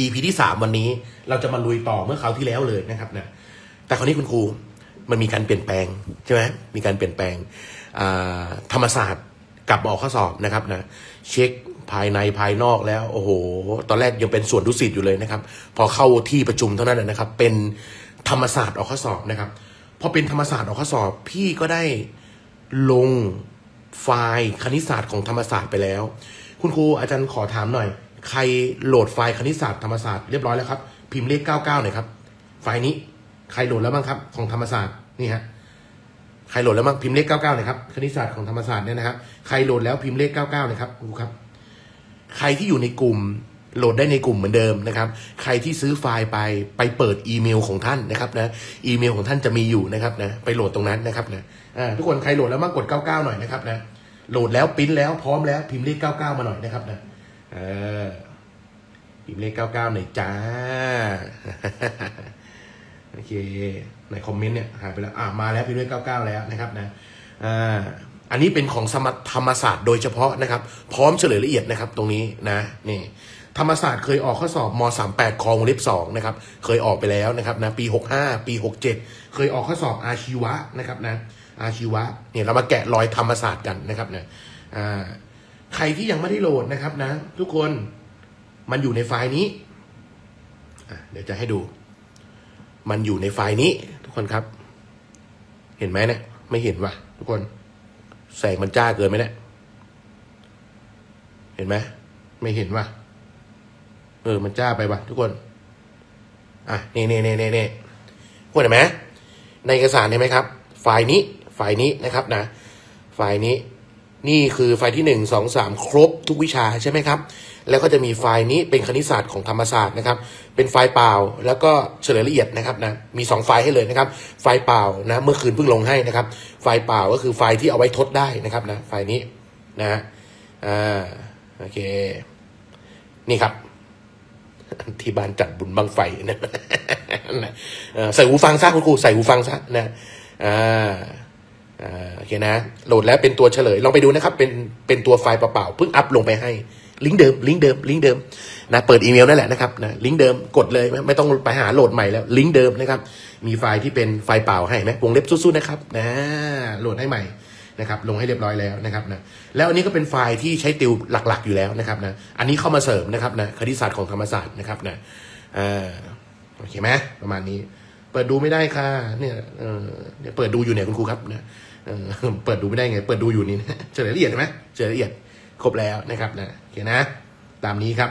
EP ที่3วันนี้เราจะมาลุยต่อเมื่อคราวที่แล้วเลยนะครับนะแต่คราวนี้คุณครูมันมีการเปลี่ยนแปลงใช่ไหมมีการเปลี่ยนแปลงธรรมศาสตร์กลับมาออกข้อสอบนะครับนะเช็คภายในภายนอกแล้วโอ้โหตอนแรกยังเป็นส่วนดุสิตอยู่เลยนะครับพอเข้าที่ประชุมเท่านั้นนะครับเป็นธรรมศาสตร์ออกข้อสอบนะครับพอเป็นธรรมศาสตร์ออกข้อสอบพี่ก็ได้ลงไฟล์คณิตศาสตร์ของธรรมศาสตร์ไปแล้วคุณครูอาจารย์ขอถามหน่อยใครโหลดไฟล์คณิตศาสตร์ธรรมศาสตร์เรียบร้อยแล้วครับพิมพ์เลข99หน่อยครับไฟล์นี้ใครโหลดแล้วบ้างครับของธรรมศาสตร์นี่ฮะใครโหลดแล้วบ้างพิมพ์เลข99หน่อยครับคณิตศาสตร์ของธรรมศาสตร์เนี่ยนะครับใครโหลดแล้วพิมพ์เลข99หน่อยครับครูครับใครที่อยู่ในกลุ่มโหลดได้ในกลุ่มเหมือนเดิมนะครับใครที่ซื้อไฟล์ไปเปิดอีเมลของท่านนะครับนะอีเมลของท่านจะมีอยู่นะครับนะไปโหลดตรงนั้นนะครับนะทุกคนใครโหลดแล้วบ้างกด99หน่อยนะครับนะโหลดแล้วพิมพ์แล้วพร้อมแล้วพิมพ์เลข99มาหน่อยนะครับนะพิมพ์เลข99หน่อยจ้าโอเคในคอมเมนต์เนี่ยหายไปแล้วมาแล้วพิมพ์เลข99แล้วนะครับนะอันนี้เป็นของธรรมศาสตร์โดยเฉพาะนะครับพร้อมเฉลยละเอียดนะครับตรงนี้นะนี่ธรรมศาสตร์เคยออกข้อสอบม38คองเล็บ2นะครับเคยออกไปแล้วนะครับนะปี65ปี67เคยออกข้อสอบอาชีวะนะครับนะอาชีวะเนี่ยเรามาแกะรอยธรรมศาสตร์กันนะครับนะใครที่ยังไม่ได้โหลดนะครับนะทุกคนมันอยู่ในไฟล์นี้เดี๋ยวจะให้ดูมันอยู่ในไฟล์นี้ทุกคนครับเห็นไหมเนี่ยไม่เห็นว่ะทุกคนแสงมันจ้าเกินไหมเนี่ยเห็นไหมไม่เห็นว่ะมันจ้าไปว่ะทุกคนนี่ทุกคนเห็นไหมในเอกสารเห็นไหมครับไฟล์นี้ไฟล์นี้นะครับนะไฟล์นี้นี่คือไฟล์ที่1 2 3ครบทุกวิชาใช่ไหมครับแล้วก็จะมีไฟล์นี้เป็นคณิตศาสตร์ของธรรมศาสตร์นะครับเป็นไฟล์เปล่าแล้วก็เฉลยละเอียดนะครับนะมี2ไฟล์ให้เลยนะครับไฟล์เปล่านะเมื่อคืนเพิ่งลงให้นะครับไฟล์เปล่าก็คือไฟล์ที่เอาไว้ทดได้นะครับนะไฟล์นี้นะโอเคนี่ครับที่บ้านจัดบุญบั้งไฟนะใส่หูฟังซะคุณครูใส่หูฟังซะนะโอเคนะโหลดแล้วเป็นตัวเฉลยลองไปดูนะครับเป็นตัวไฟล์เปล่าๆเพิ่งอัพลงไปให้ลิงก์เดิมลิงก์เดิมลิงก์เดิมนะเปิดอีเมลนั่นแหละนะครับนะลิงก์เดิมกดเลยไม่ต้องไปหาโหลดใหม่แล้วลิงก์เดิมนะครับมีไฟล์ที่เป็นไฟล์เปล่าให้ไหมวงเล็บสู้ๆนะครับนะโหลดให้ใหม่นะครับลงให้เรียบร้อยแล้วนะครับนะแล้วอันนี้ก็เป็นไฟล์ที่ใช้ติวหลักๆอยู่แล้วนะครับนะอันนี้เข้ามาเสริมนะครับนะคณิตศาสตร์ของธรรมศาสตร์นะครับนะโอเคไหมประมาณนี้เปิดดูไม่ได้ค่ะเนี่ยเปิดดูอยู่เนี่ยคุณครูครับนะเปิดดูไม่ได้ไงเปิดดูอยู่นี่เฉลยละเอียดไหมเฉลยละเอียดครบแล้วนะครับนะโอเคนะตามนี้ครับ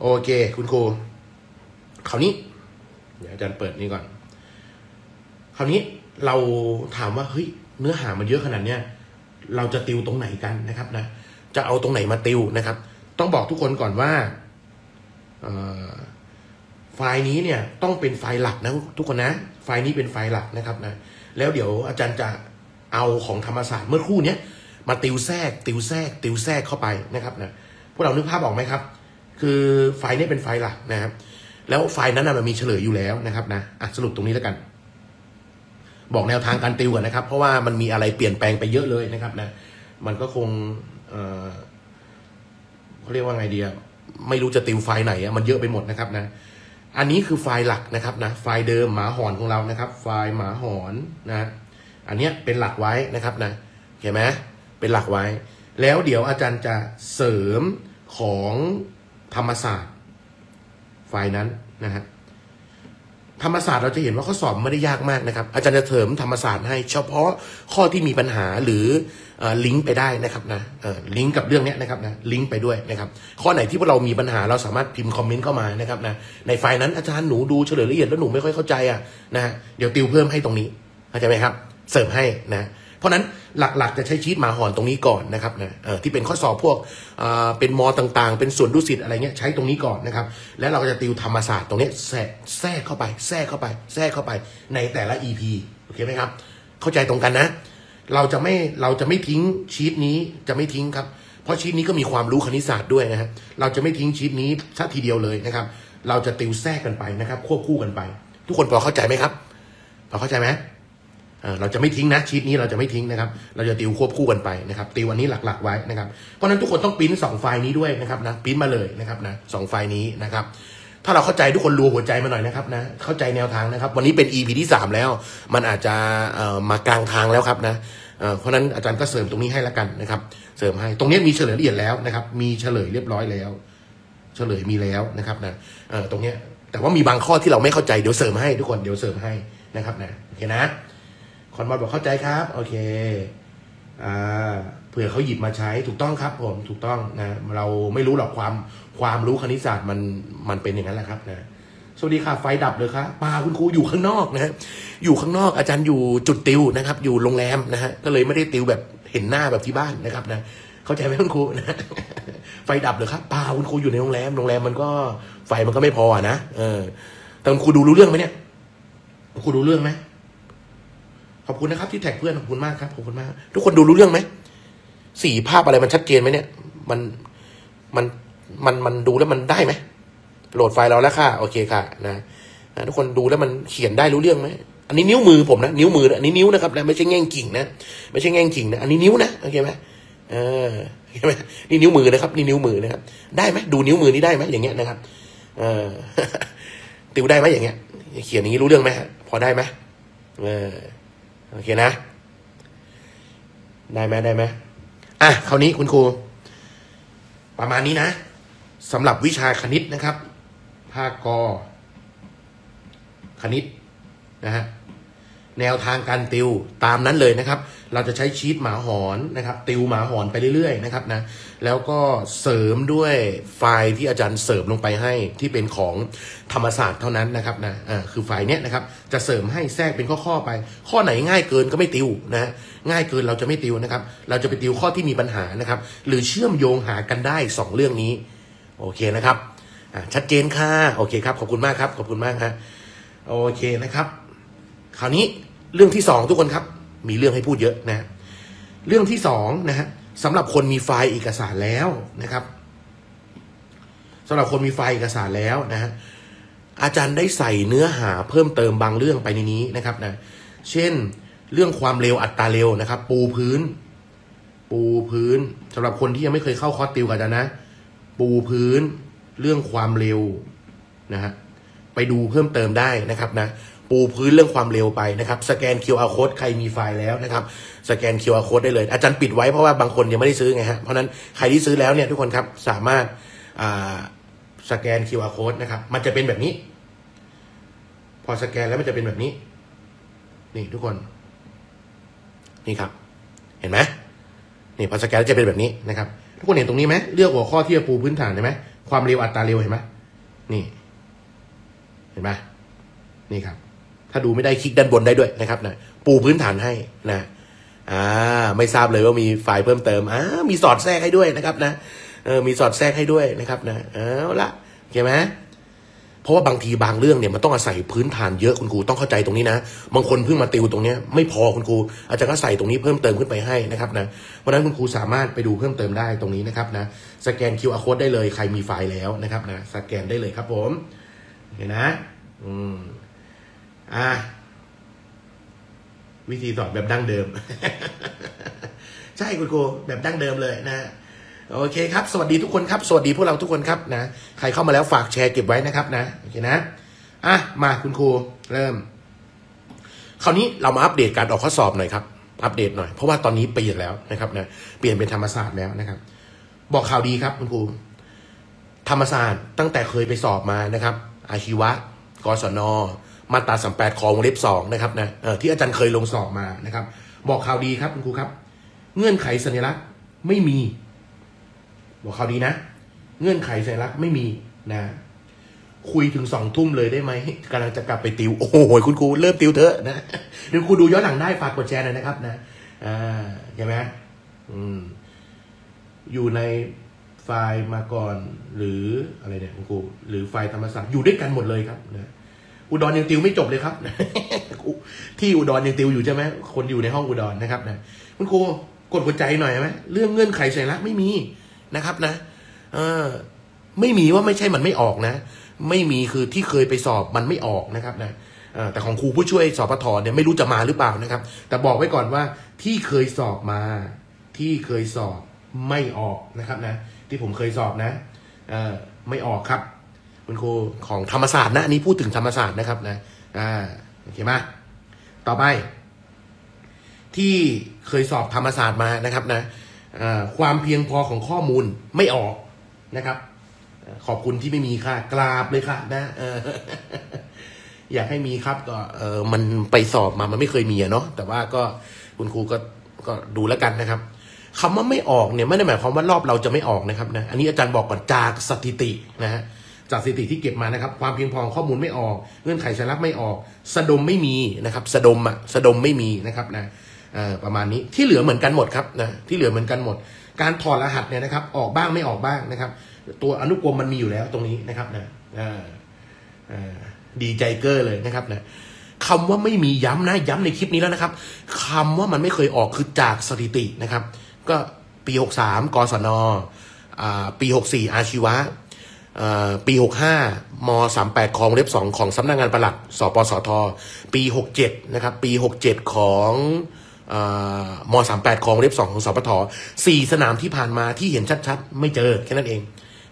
โอเคคุณครูคราวนี้เดี๋ยวอาจารย์เปิดนี่ก่อนคราวนี้เราถามว่าเฮ้ยเนื้อหามันเยอะขนาดเนี้ยเราจะติวตรงไหนกันนะครับนะจะเอาตรงไหนมาติวนะครับต้องบอกทุกคนก่อนว่าไฟล์นี้เนี่ยต้องเป็นไฟล์หลักนะทุกคนนะไฟล์นี้เป็นไฟล์หลักนะครับนะแล้วเดี๋ยวอาจารย์จะเอาของธรรมศาสตร์เมื่อครู่เนี้ยมาติวแทรกเข้าไปนะครับนะพวกเรานึกภาพออกไหมครับคือไฟล์นี้เป็นไฟล์หลักนะครับแล้วไฟล์นั้นมันมีเฉลยอยู่แล้วนะครับนะสรุปตรงนี้แล้วกันบอกแนวทางการติวก่อนนะครับเพราะว่ามันมีอะไรเปลี่ยนแปลงไปเยอะเลยนะครับนะมันก็คงเขาเรียกว่าไงดีไม่รู้จะติวไฟล์ไหนมันเยอะไปหมดนะครับนะอันนี้คือไฟล์หลักนะครับนะไฟล์เดิมหมาหอนของเรานะครับไฟล์หมาหอนนะอันนี้เป็นหลักไว้นะครับนะเห็นไหมเป็นหลักไว้แล้วเดี๋ยวอาจารย์จะเสริมของธรรมศาสตร์ไฟล์นั้นนะฮะธรรมศาสตร์เราจะเห็นว่าข้อสอบไม่ได้ยากมากนะครับอาจารย์จะเสริมธรรมศาสตร์ให้เฉพาะข้อที่มีปัญหาหรือลิงก์ไปได้นะครับนะลิงก์กับเรื่องนี้นะครับนะลิงก์ไปด้วยนะครับข้อไหนที่พวกเรามีปัญหาเราสามารถพิมพ์คอมเมนต์เข้ามานะครับนะในไฟล์นั้นอาจารย์หนูดูเฉลยละเอียดแล้วหนูไม่ค่อยเข้าใจนะฮะเดี๋ยวติวเพิ่มให้ตรงนี้เข้าใจไหมครับเสริมให้นะเพราะนั้นหลักๆจะใช้ชีทหมาหอนตรงนี้ก่อนนะครับนะที่เป็นข้อสอบพวกเป็นมอต่างๆเป็นส่วนดุสิตอะไรเงี้ยใช้ตรงนี้ก่อนนะครับแล้วเราก็จะติวธรรมศาสตร์ตรงนี้แทรกเข้าไปในแต่ละ EP โอเคไหมครับเข้าใจตรงกันนะเราจะไม่ทิ้งชีทนี้จะไม่ทิ้งครับเพราะชีทนี้ก็มีความรู้คณิตศาสตร์ด้วยนะฮะเราจะไม่ทิ้งชีทนี้สักทีเดียวเลยนะครับเราจะติวแทรกกันไปนะครับควบคู่กันไปทุกคนพอเข้าใจไหมครับพอเข้าใจไหม เราจะไม่ทิ้งนะชีทนี้เราจะไม่ทิ้งนะครับเราจะติวควบคู่กันไปนะครับติวอันนี้หลักๆไว้นะครับเพราะฉะนั้นทุกคนต้องปริ้น2ไฟล์นี้ด้วยนะครับนะปริ้นมาเลยนะครับนะ2ไฟล์นี้นะครับถ้าเราเข้าใจทุกคนรัวหัวใจมาหน่อยนะครับนะเข้าใจแนวทางนะครับวันนี้เป็น EP ที่ 3 แล้วมันอาจจะมากลางทางแล้วครับนะเพราะนั้นอาจารย์ก็เสริมตรงนี้ให้ละกันนะครับเสริมให้ตรงนี้มีเฉลยละเอียดแล้วนะครับมีเฉลยเรียบร้อยแล้วเฉลยมีแล้วนะครับนะตรงนี้แต่ว่ามีบางข้อที่เราไม่เข้าใจเดี๋ยวเสริมให้ทุกคนเดี๋ยวเสริมให้นะครับนะโอเคนะคอนบอลบอกเข้าใจครับโอเคเผื่อเขาหยิบมาใช้ถูกต้องครับผมถูกต้องนะเราไม่รู้หรอกความรู้คณิตศาสตร์มันเป็นอย่างนั้นแหละครับนะสวัสดีค่ะไฟดับเลยครับป่าคุณครูอยู่ข้างนอกนะอยู่ข้างนอกอาจารย์อยู่จุดติวนะครับอยู่โรงแรมนะฮะก็เลยไม่ได้ติวแบบเห็นหน้าแบบที่บ้านนะครับนะเข้าใจไหมคุณครูนะไฟดับเลยครับป่าคุณครูอยู่ในโรงแรมมันก็ไฟมันก็ไม่พอนะแต่คุณครูดูรู้เรื่องไหมเนี่ยคุณครูดูเรื่องไหมขอบคุณนะครับที่แท็กเพื่อนขอบคุณมากครับขอบคุณมากทุกคนดูรู้เรื่องไหมสีภาพอะไรมันชัดเจนไหมเนี่ยมันดูแล้วมันได้ไหมโหลดไฟล์เราแล้วค่ะโอเคค่ะนะทุกคนดูแล้วมันเขียนได้รู้เรื่องไหมอันนี้นิ้วมือผมนะนิ้วมืออันนี้นิ้วนะครับนะไม่ใช่แง่งกิ่งนะไม่ใช่แง่งกิ่งนะอันนี้นิ้วนะโอเคไหมเห็นไหมนี่นิ้วมือนะครับนี่นิ้วมือนะครับได้ไหมดูนิ้วมือนี่ได้ไหมอย่างเงี้ยนะครับติวได้ไหมอย่างเงี้ยเขียนอย่างนี้รู้เรื่องไหมพอได้ไหมโอเคนะได้ไหมอ่ะคราวนี้คุณครูประมาณนี้นะสำหรับวิชาคณิตนะครับภาคกคณิตนะฮะแนวทางการติวตามนั้นเลยนะครับเราจะใช้ชีทหมาหอนนะครับติวหมาหอนไปเรื่อยๆนะครับนะแล้วก็เสริมด้วยไฟล์ที่อาจารย์เสริมลงไปให้ที่เป็นของธรรมศาสตร์เท่านั้นนะครับนะคือไฟล์เนี้ยนะครับจะเสริมให้แทรกเป็นข้อๆไปข้อไหนง่ายเกินก็ไม่ติวนะง่ายเกินเราจะไม่ติวนะครับเราจะไปติวข้อที่มีปัญหานะครับหรือเชื่อมโยงหากันได้2เรื่องนี้โอเคนะครับชัดเจนค่ะโอเคครับขอบคุณมากครับขอบคุณมากฮะโอเคนะครับคราวนี้เรื่องที่2ทุกคนครับมีเรื่องให้พูดเยอะนะเรื่องที่2นะฮะสำหรับคนมีไฟล์เอกสารแล้วนะครับสำหรับคนมีไฟล์เอกสารแล้วนะฮะอาจารย์ได้ใส่เนื้อหาเพิ่มเติมบางเรื่องไปในนี้นะครับนะเช่นเรื่องความเร็วอัตราเร็วนะครับปูพื้นสำหรับคนที่ยังไม่เคยเข้าคอร์สติวกันนะปูพื้นเรื่องความเร็วนะฮะไปดูเพิ่มเติมได้นะครับนะปูพื้นเรื่องความเร็วไปนะครับสแกน QR code ใครมีไฟล์แล้วนะครับสแกน QR code ได้เลยอาจารย์ปิดไว้เพราะว่าบางคนยังไม่ได้ซื้อไงฮะเพราะนั้นใครที่ซื้อแล้วเนี่ยทุกคนครับสามารถสแกน QR code นะครับมันจะเป็นแบบนี้พอสแกนแล้วมันจะเป็นแบบนี้นี่ทุกคนนี่ครับเห็นไหมนี่พอสแกนจะเป็นแบบนี้นะครับทุกคนเห็นตรงนี้ไหมเลือกหัวข้อที่จะปูพื้นฐานเห็นไหมความเร็วอัตราเร็วเห็นไหมนี่เห็นไหมนี่ครับถ้าดูไม่ได้คลิกด้านบนได้ด้วยนะครับนะปูพื้นฐานให้นะไม่ทราบเลยว่ามีไฟล์เพิ่มเติมมีสอดแทรกให้ด้วยนะครับนะมีสอดแทรกให้ด้วยนะครับนะเอาละเห็นไหมเพราะว่าบางทีบางเรื่องเนี่ยมันต้องอาศัยพื้นฐานเยอะคุณครูต้องเข้าใจตรงนี้นะบางคนเพิ่งมาติวตรงนี้ไม่พอคุณครูอาจารย์ก็ใส่ตรงนี้เพิ่มเติมขึ้นไปให้นะครับนะเพราะนั้นคุณครูสามารถไปดูเพิ่มเติมได้ตรงนี้นะครับนะสแกน QR code ได้เลยใครมีไฟล์แล้วนะครับนะสแกนได้เลยครับผมเห็นนะวิธีสอนแบบดั้งเดิม ใช่คุณครูแบบดั้งเดิมเลยนะโอเคครับสวัสดีทุกคนครับสวัสดีพวกเราทุกคนครับนะใครเข้ามาแล้วฝากแชร์เก็บไว้นะครับนะโอเคนะมาคุณครูเริ่มคราวนี้เรามาอัปเดตการออกข้อสอบหน่อยครับอัปเดตหน่อยเพราะว่าตอนนี้เปลี่ยนแล้วนะครับนะเปลี่ยนเป็นธรรมศาสตร์แล้วนะครับบอกข่าวดีครับคุณครูธรรมศาสตร์ตั้งแต่เคยไปสอบมานะครับอาชีวะกศนมาตรา38ของเล็บ2นะครับนะที่อาจารย์เคยลงสอบมานะครับบอกข่าวดีครับคุณครูครับเงื่อนไขสัญลักษณ์ไม่มีบอกข่าวดีนะเงื่อนไขสัญลักษณ์ไม่มีนะคุยถึง20:00เลยได้ไหมกำลังจะกลับไปติวโอ้โหคุณครูเริ่มติวเถอะนะเดี๋ยวครูดูย้อนหลังได้ฝากกดแชร์หน่อยนะครับนะเห็นไหมอยู่ในไฟล์มาก่อนหรืออะไรเนี่ยคุณครูหรือไฟล์ธรรมศาสตร์อยู่ด้วยกันหมดเลยครับนะอุดรยังติวไม่จบเลยครับที่อุดรยังติวอยู่ใช่ไหมคนอยู่ในห้องอุดรนะครับนะคุณครูกดหัวใจหน่อยไหมเรื่องเงื่อนไขสัญลักษณ์ไม่มีนะครับนะไม่มีว่าไม่ใช่มันไม่ออกนะไม่มีคือที่เคยไปสอบมันไม่ออกนะครับนะ แต่ของครูผู้ช่วยสปท.เนี่ยไม่รู้จะมาหรือเปล่านะครับแต่บอกไว้ก่อนว่าที่เคยสอบมาที่เคยสอบไม่ออกนะครับนะที่ผมเคยสอบนะไม่ออกครับคุณครูของธรรมศาสตร์นะอันนี้พูดถึงธรรมศาสตร์นะครับนะโอเคมาต่อไปที่เคยสอบธรรมศาสตร์มานะครับนะความเพียงพอของข้อมูลไม่ออกนะครับขอบคุณที่ไม่มีค่ะกราบเลยค่ะนะอยากให้มีครับก็มันไปสอบมามันไม่เคยมีเนาะแต่ว่าก็คุณครูก็ดูแล้วกันนะครับคำว่าไม่ออกเนี่ยไม่ได้หมายความว่ารอบเราจะไม่ออกนะครับนะอันนี้อาจารย์บอกก่อนจากสถิตินะฮะจากสถิติที่เก็บมานะครับความเพียงพอข้อมูลไม่ออกเงื่อนไขสาระไม่ออกสะดมไม่มีนะครับสะดมไม่มีนะครับนะประมาณนี้ที่เหลือเหมือนกันหมดครับนะที่เหลือเหมือนกันหมดการถอดรหัสเนี่ยนะครับออกบ้างไม่ออกบ้างนะครับตัวอนุกรมมันมีอยู่แล้วตรงนี้นะครับนะดีใจเกอร์เลยนะครับนะคำว่าไม่มีย้ำนะย้ำในคลิปนี้แล้วนะครับคำว่ามันไม่เคยออกคือจากสถิตินะครับก็ปี63กศนปี64อาชีวะปี65ม38คลองเล็บ2ของสำนักงานปลัดสปสทปี67นะครับปี67ของม38คลองเล็บ2ของสปท4สนามที่ผ่านมาที่เห็นชัดๆไม่เจอแค่นั้นเอง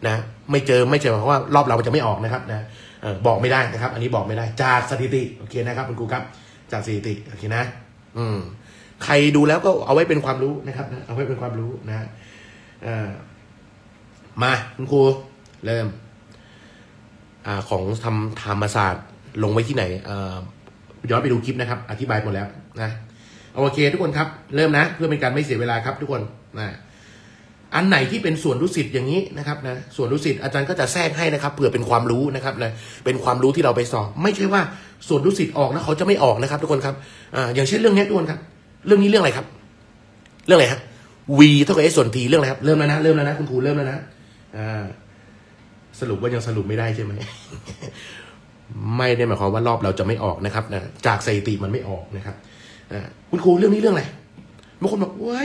นะไม่เจอเพราะว่ารอบเราจะไม่ออกนะครับนะบอกไม่ได้นะครับอันนี้บอกไม่ได้จากสถิติโอเคนะครับคุณครูครับจากสถิติโอเคนะใครดูแล้วก็เอาไว้เป็นความรู้นะครับนะเอาไว้เป็นความรู้นะมาคุณครูเริ่มของทำธรรมศาสตร์ลงไว้ที่ไหนย้อนไปดูคลิปนะครับอธิบายหมดแล้วนะโอเคทุกคนครับเริ่มนะเพื่อเป็นการไม่เสียเวลาครับทุกคนนะอันไหนที่เป็นส่วนรู้สิทธิ์อย่างนี้นะครับนะส่วนรู้สิทธิ์อาจารย์ก็จะแทรกให้นะครับเผื่อเป็นความรู้นะครับนะเป็นความรู้ที่เราไปสอบไม่ใช่ว่าส่วนรู้สิทธิ์ออกนะเขาจะไม่ออกนะครับทุกคนครับอย่างเช่นเรื่องนี้ทุกคนครับเรื่องนี้เรื่องอะไรครับเรื่องอะไรฮะ v เท่ากับ s ส่วน t เรื่องอะไรครับเริ่มแล้วนะคุณครูเริ่มแล้วนะสรุปว่ายังสรุปไม่ได้ใช่ไหม ไม่ได้หมายความว่ารอบเราจะไม่ออกนะครับนะจากสถิติมันไม่ออกนะครับคุณครูเรื่องนี้เรื่องอะไรบางคนบอกว่า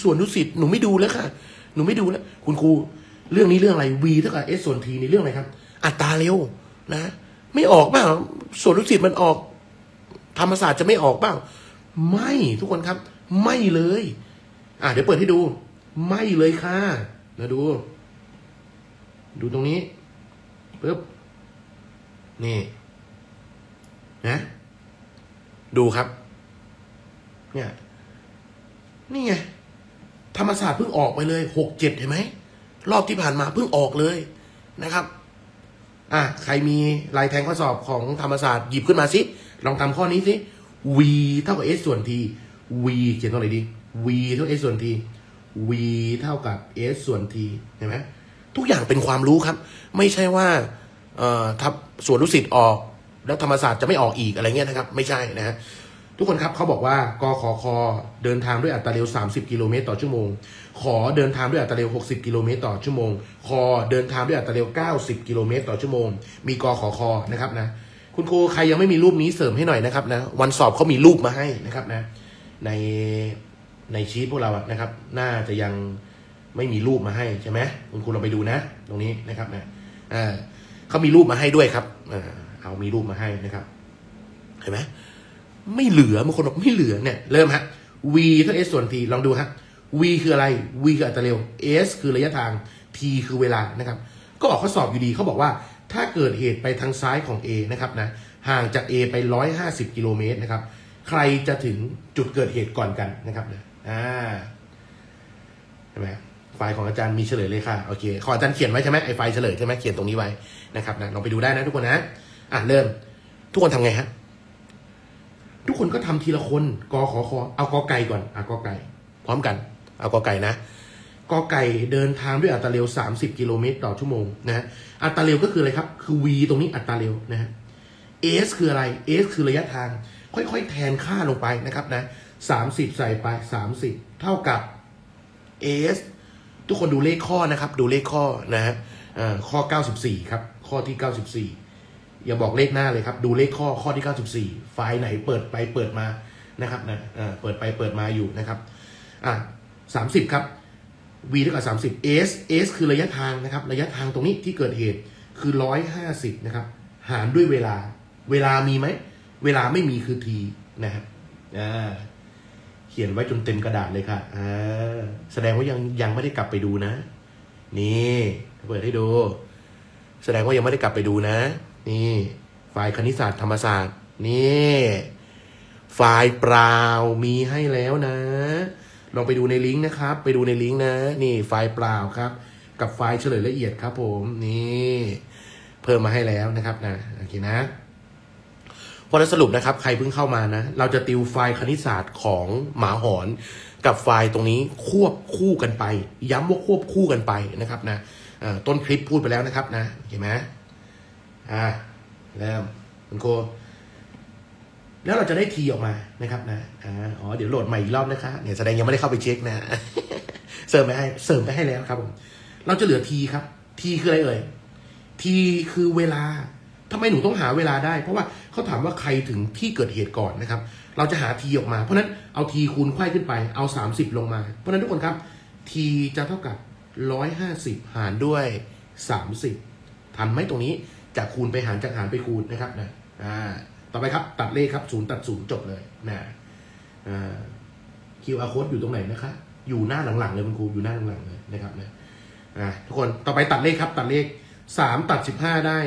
สวนดุสิตหนูไม่ดูแล้วค่ะหนูไม่ดูแล้วคุณครูเรื่องนี้เรื่องอะไร v เท่ากับ s ส่วน t ในเรื่องอะไรครับอัตราเร็วนะไม่ออกบ้างสวนดุสิตมันออกธรรมศาสตร์จะไม่ออกบ้างไม่ทุกคนครับไม่เลยเดี๋ยวเปิดให้ดูไม่เลยค่ะมาดูตรงนี้ปึ๊บนี่นะดูครับเนี่ยนี่ไงธรรมศาสตร์เพิ่งออกไปเลย67เห็นไหมรอบที่ผ่านมาเพิ่งออกเลยนะครับใครมีลายแทงข้อสอบของธรรมศาสตร์หยิบขึ้นมาสิลองทำข้อนี้สิ v เท่ากับ s ส่วน t v เขียนตรงไหนดี v เท่ากับ s ส่วน t v เท่ากับ s ส่วน t เห็นไหมทุกอย่างเป็นความรู้ครับไม่ใช่ว่าถ้าส่วนดุสิตออกแล้วธรรมศาสตร์จะไม่ออกอีกอะไรเงี้ยนะครับไม่ใช่นะฮะทุกคนครับเขาบอกว่ากขคเดินทางด้วยอัตราเร็ว30กิโลเมตรต่อชั่วโมงขอเดินทางด้วยอัตราเร็ว60กิโลเมตรต่อชั่วโมงคเดินทางด้วยอัตราเร็ว90กิโลเมตรต่อชั่วโมงมีกขคนะครับนะคุณครูใครยังไม่มีรูปนี้เสริมให้หน่อยนะครับนะวันสอบเขามีรูปมาให้นะครับนะในชีทพวกเราอะนะครับน่าจะยังไม่มีรูปมาให้ใช่ไหมคุณครูเราไปดูนะตรงนี้นะครับนะเขามีรูปมาให้ด้วยครับเอามีรูปมาให้นะครับเห็นไหมไม่เหลือบางคนบอกไม่เหลือเนี่ยเริ่มฮะ v เท่า s ส่วน t ลองดูฮะ v คืออะไร v คืออัตราเร็ว s คือระยะทาง t คือเวลานะครับก็ออกข้อสอบอยู่ดีเขาบอกว่าถ้าเกิดเหตุไปทางซ้ายของ a นะครับนะห่างจาก a ไป150กิโลเมตรนะครับใครจะถึงจุดเกิดเหตุก่อนกันนะครับนะเห็นไหมไฟล์ของอาจารย์มีเฉลยเลยค่ะโอเคขออาจารย์เขียนไว้ใช่ไหมไอไฟล์เฉลยใช่ไหมเขียนตรงนี้ไว้นะครับนะลองไปดูได้นะทุกคนนะเริ่มทุกคนทำไงฮะทุกคนก็ทำทีละคนกขคเอากไก่ก่อนกไก่พร้อมกันเอากไก่นะกไก่เดินทางด้วยอัตราเร็ว30กิโลเมตรต่อชั่วโมงนะอัตราเร็วก็คืออะไรครับคือ v ตรงนี้อัตราเร็วนะฮะ s คืออะไร s คือระยะทางค่อยๆแทนค่าลงไปนะครับนะ30ใส่ไป30เท่ากับ sทุกคนดูเลขข้อนะครับดูเลขข้อนะฮะข้อ94ครับข้อที่94อย่าบอกเลขหน้าเลยครับดูเลขข้อที่94ไฟล์ไหนเปิดไปเปิดมานะครับนะเปิดไปเปิดมาอยู่นะครับ30ครับ v เท่ากับ30 s คือระยะทางนะครับระยะทางตรงนี้ที่เกิดเหตุคือ150นะครับหารด้วยเวลามีไหม เวลาไม่มีคือทีนะครับเขียนไว้จนเต็มกระดาษเลยค่ะแสดงว่ายังไม่ได้กลับไปดูนะนี่เปิดให้ดูแสดงว่ายังไม่ได้กลับไปดูนะนี่ฝ่ายคณิตศาสตร์ธรรมศาสตร์นี่ฝ่ายเปล่ามีให้แล้วนะลองไปดูในลิงก์นะครับไปดูในลิงก์นะนี่ไฟล์เปล่าครับกับไฟล์เฉลยละเอียดครับผมนี่เพิ่มมาให้แล้วนะครับนะโอเคนะพอจะสรุปนะครับใครเพิ่งเข้ามานะเราจะติวไฟล์คณิตศาสตร์ของหมาหอนกับไฟล์ตรงนี้ควบคู่กันไปย้ำว่าควบคู่กันไปนะครับนะต้นคลิปพูดไปแล้วนะครับนะโอเคไหมเริ่มคุณโคแล้วเราจะได้ทีออกมานะครับนะอ๋อเดี๋ยวโหลดใหม่อีกรอบนะคะเนี่ยแสดงยังไม่ได้เข้าไปเช็คนะเสริมไปให้แล้วครับผมเราจะเหลือทีครับทีคืออะไรเอ่ยทีคือเวลาทำไมหนูต้องหาเวลาได้เพราะว่าเขาถามว่าใครถึงที่เกิดเหตุก่อนนะครับเราจะหาทีออกมาเพราะนั้นเอาทีคูณไขว้ขึ้นไปเอา30ลงมาเพราะนั้นทุกคนครับทีจะเท่ากับ150หารด้วย30ทันไหมตรงนี้จากคูณไปหารจากหารไปคูณนะครับนะต่อไปครับตัดเลขครับ0ตัด0จบเลยนะQR code อยู่ตรงไหนนะคะอยู่หน้าหลังๆเลยคุณครูอยู่หน้าหลังๆเลยนะครับนะทุกคนต่อไปตัดเลขครับตัดเลข3ตัด15ได้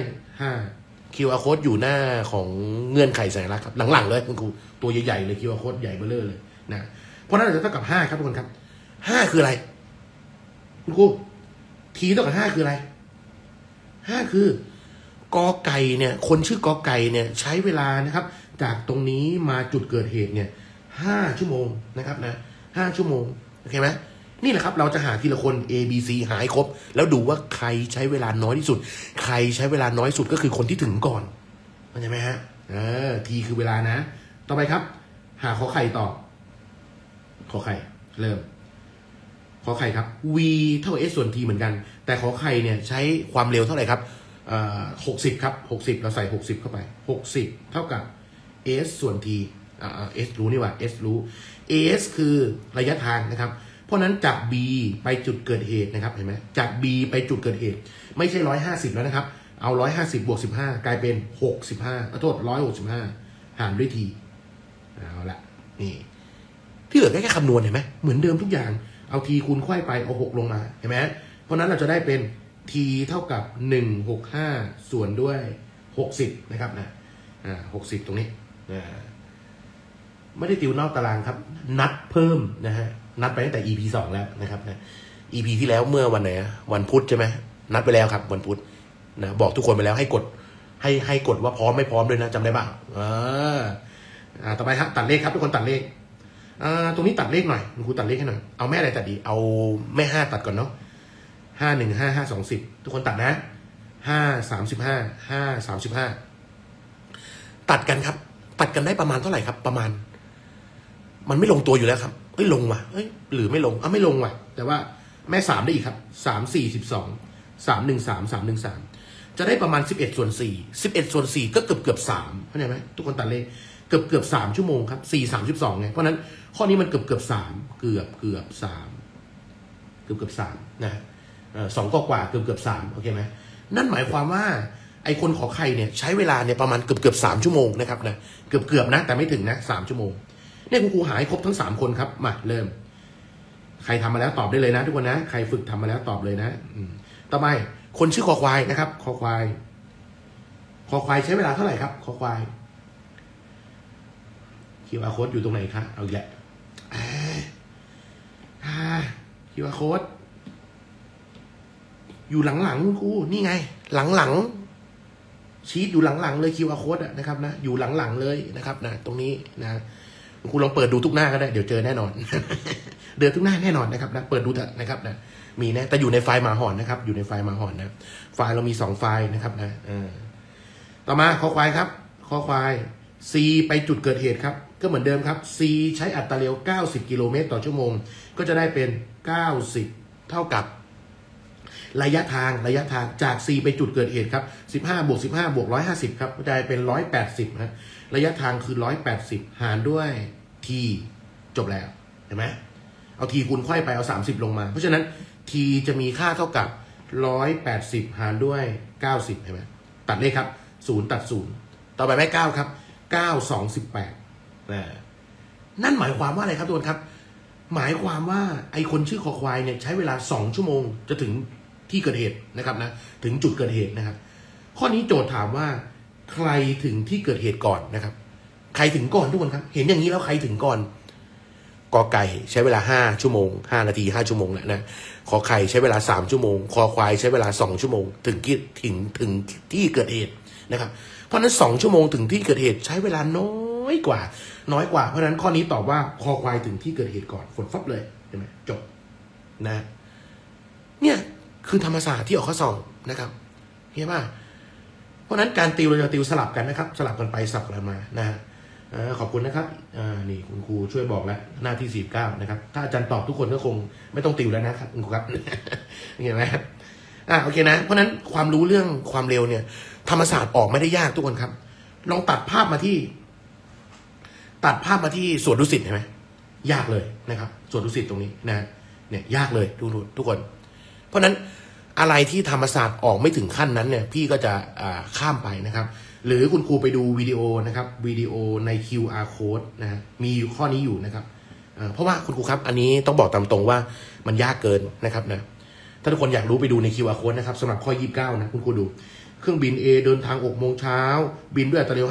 5 QR code อยู่หน้าของเงื่อนไขสัญลักษณ์ครับหลังๆเลยคุณครูตัวใหญ่ๆเลย QR code ใหญ่เบ้อเร่อเลยนะเพราะนั้นจะเท่ากับ5ครับทุกคนครับ5คืออะไรคุณครูทีเท่ากับ5คืออะไร5คือกอไก่เนี่ยคนชื่อกอไก่เนี่ยใช้เวลานะครับจากตรงนี้มาจุดเกิดเหตุเนี่ย5 ชั่วโมงนะครับนะ5 ชั่วโมงโอเคไหมนี่แหละครับเราจะหาทีละคน A B C หาให้ครบแล้วดูว่าใครใช้เวลาน้อยที่สุดใครใช้เวลาน้อยสุดก็คือคนที่ถึงก่อนเข้าใจไหมฮะทีคือเวลานะต่อไปครับหาขอไข่ต่อขอไข่เริ่มขอไข่ครับ v เท่า s ส่วน t เหมือนกันแต่ขอไข่เนี่ยใช้ความเร็วเท่าไหร่ครับ60ครับ60เราใส่60เข้าไป60เท่ากับ s ส่วน t s รู้นี่ว่า s รู้ s คือระยะทางนะครับเพราะนั้นจาก b ไปจุดเกิดเหตุนะครับเห็นไหมจาก b ไปจุดเกิดเหตุไม่ใช่150แล้วนะครับเอา150บวก15กลายเป็น65ขอโทษ165หารด้วย t เอาละนี่ที่เหลือแค่คำนวณเห็นไหมเหมือนเดิมทุกอย่างเอา t คูณไขว้ไปเอา6ลงมาเห็นไหมเพราะนั้นเราจะได้เป็นt เท่ากับ165ส่วนด้วย60นะครับนะ60ตรงนี้ไม่ได้ติวนอกตารางครับนัดเพิ่มนะฮะนัดไปตั้งแต่ EP 2แล้วนะครับนะ EP ที่แล้วเมื่อวันไหนวันพุธใช่ไหมนัดไปแล้วครับวันพุธนะบอกทุกคนไปแล้วให้กดให้กดว่าพร้อมไม่พร้อมด้วยนะจำได้ป่ะต่อไปครับตัดเลขครับทุกคนตัดเลขตรงนี้ตัดเลขหน่อยคุณครูตัดเลขให้หน่อยเอาแม่อะไรตัดดีเอาแม่5ตัดก่อนเนาะ5 1 5 5 2 10ทุกคนตัดนะ5 35 5 35ตัดกันครับตัดกันได้ประมาณเท่าไหร่ครับประมาณมันไม่ลงตัวอยู่แล้วครับเอ้ยลงว่ะเอ้ยหรือไม่ลงไม่ลงว่ะแต่ว่าแม่3ได้อีกครับ3 4 12 3 1 3 3 1 3จะได้ประมาณ11/4ก็เกือบ3เข้าใจไหมทุกคนตัดเลขเกือบ3 ชั่วโมงครับ4 32ไงเพราะนั้นข้อนี้มันเกือบสามนะ2 กว่าเกือบ 3โอเคไหมนั่นหมายความว่าไอ้คนขอไข่เนี่ยใช้เวลาเนี่ยประมาณเกือบ3 ชั่วโมงนะครับนะเกือบนะแต่ไม่ถึงนะ3 ชั่วโมงเนี่ยครูหาให้ครบทั้ง3 คนครับมาเริ่มใครทำมาแล้วตอบได้เลยนะทุกคนนะใครฝึกทำมาแล้วตอบเลยนะต่อไปคนชื่อคอควายนะครับคอควายใช้เวลาเท่าไหร่ครับคอควายQR code อยู่ตรงไหนคะเอาอีกแหละQR codeอยู่หลังๆกูนี่ไงหลังๆชีทอยู่หลังๆเลย QR Code นะครับนะอยู่หลังๆเลยนะครับนะตรงนี้นะกูลองเปิดดูทุกหน้าก็ได้เดี๋ยวเจอแน่นอน เดือดทุกหน้าแน่นอนนะครับนะเปิดดูนะครับนะมีนะแต่อยู่ในไฟล์หมาหอนนะครับอยู่ในไฟล์หมาหอนนะไฟล์เรามี2 ไฟล์นะครับนะต่อมาคอควายครับคอควาย C ไปจุดเกิดเหตุครับก็เหมือนเดิมครับ C ใช้อัตราเร็ว90 กิโลเมตรต่อชั่วโมงก็จะได้เป็น90เท่ากับระยะทางจาก C ไปจุดเกิดเหตุครับ15บวก15บวก150ครับได้เป็น180ฮะระยะทางคือ180หารด้วย t จบแล้วเห็นไหมเอา t คูณไขว้ไปเอา30ลงมาเพราะฉะนั้น t จะมีค่าเท่ากับ180หารด้วย90เห็นไหมตัดเลขครับ0ตัด0ต่อไปแม่9ครับ 9-2-18นั่นหมายความว่าอะไรครับทุกคนครับหมายความว่าไอคนชื่อคอควายเนี่ยใช้เวลา2 ชั่วโมงจะถึงที่เกิดเหตุนะครับนะถึงจุดเกิดเหตุนะครับข้อนี้โจทย์ถามว่าใครถึงที่เกิดเหตุก่อนนะครับใครถึงก่อนทุกคนครับเห็นอย่างนี้แล้วใครถึงก่อนกอไก่ใช้เวลา5 ชั่วโมง5 นาที5 ชั่วโมงแหละนะขอไข่ใช้เวลา3 ชั่วโมงคอควายใช้เวลา2 ชั่วโมงถึงที่เกิดเหตุนะครับเพราะฉะนั้น2 ชั่วโมงถึงที่เกิดเหตุใช้เวลาน้อยกว่าเพราะฉะนั้นข้อนี้ตอบว่าคอควายถึงที่เกิดเหตุก่อนฝนฟับเลยใช่ไหมจบนะเนี่ยคือธรรมศาสตร์ที่ออกข้อสอบนะครับเห็นป่ะเพราะนั้นการติวเราจะติวสลับกันนะครับสลับกันไปสลับกันมานะฮะขอบคุณนะครับนี่คุณครูช่วยบอกแล้วหน้าที่49นะครับถ้าอาจารย์ตอบทุกคนก็คงไม่ต้องติวแล้วนะครับคุณครูครับเห็นไหมครับโอเคนะเพราะนั้นความรู้เรื่องความเร็วเนี่ยธรรมศาสตร์ออกไม่ได้ยากทุกคนครับลองตัดภาพมาที่สวนดุสิตเห็นไหมยากเลยนะครับสวนดุสิตตรงนี้นะเนี่ยยากเลยทุกคนเพราะฉะนั้นอะไรที่ธรรมศาสตร์ออกไม่ถึงขั้นนั้นเนี่ยพี่ก็จะข้ามไปนะครับหรือคุณครูไปดูวิดีโอนะครับวิดีโอใน QR code นะมีข้อนี้อยู่นะครับเพราะว่าคุณครูครับอันนี้ต้องบอกตามตรงว่ามันยากเกินนะครับนะถ้าทุกคนอยากรู้ไปดูใน QR code นะครับสำหรับข้อ29นะคุณครูดูเครื่องบิน A เดินทาง6 โมงเช้าบินด้วยอัตราเร็ว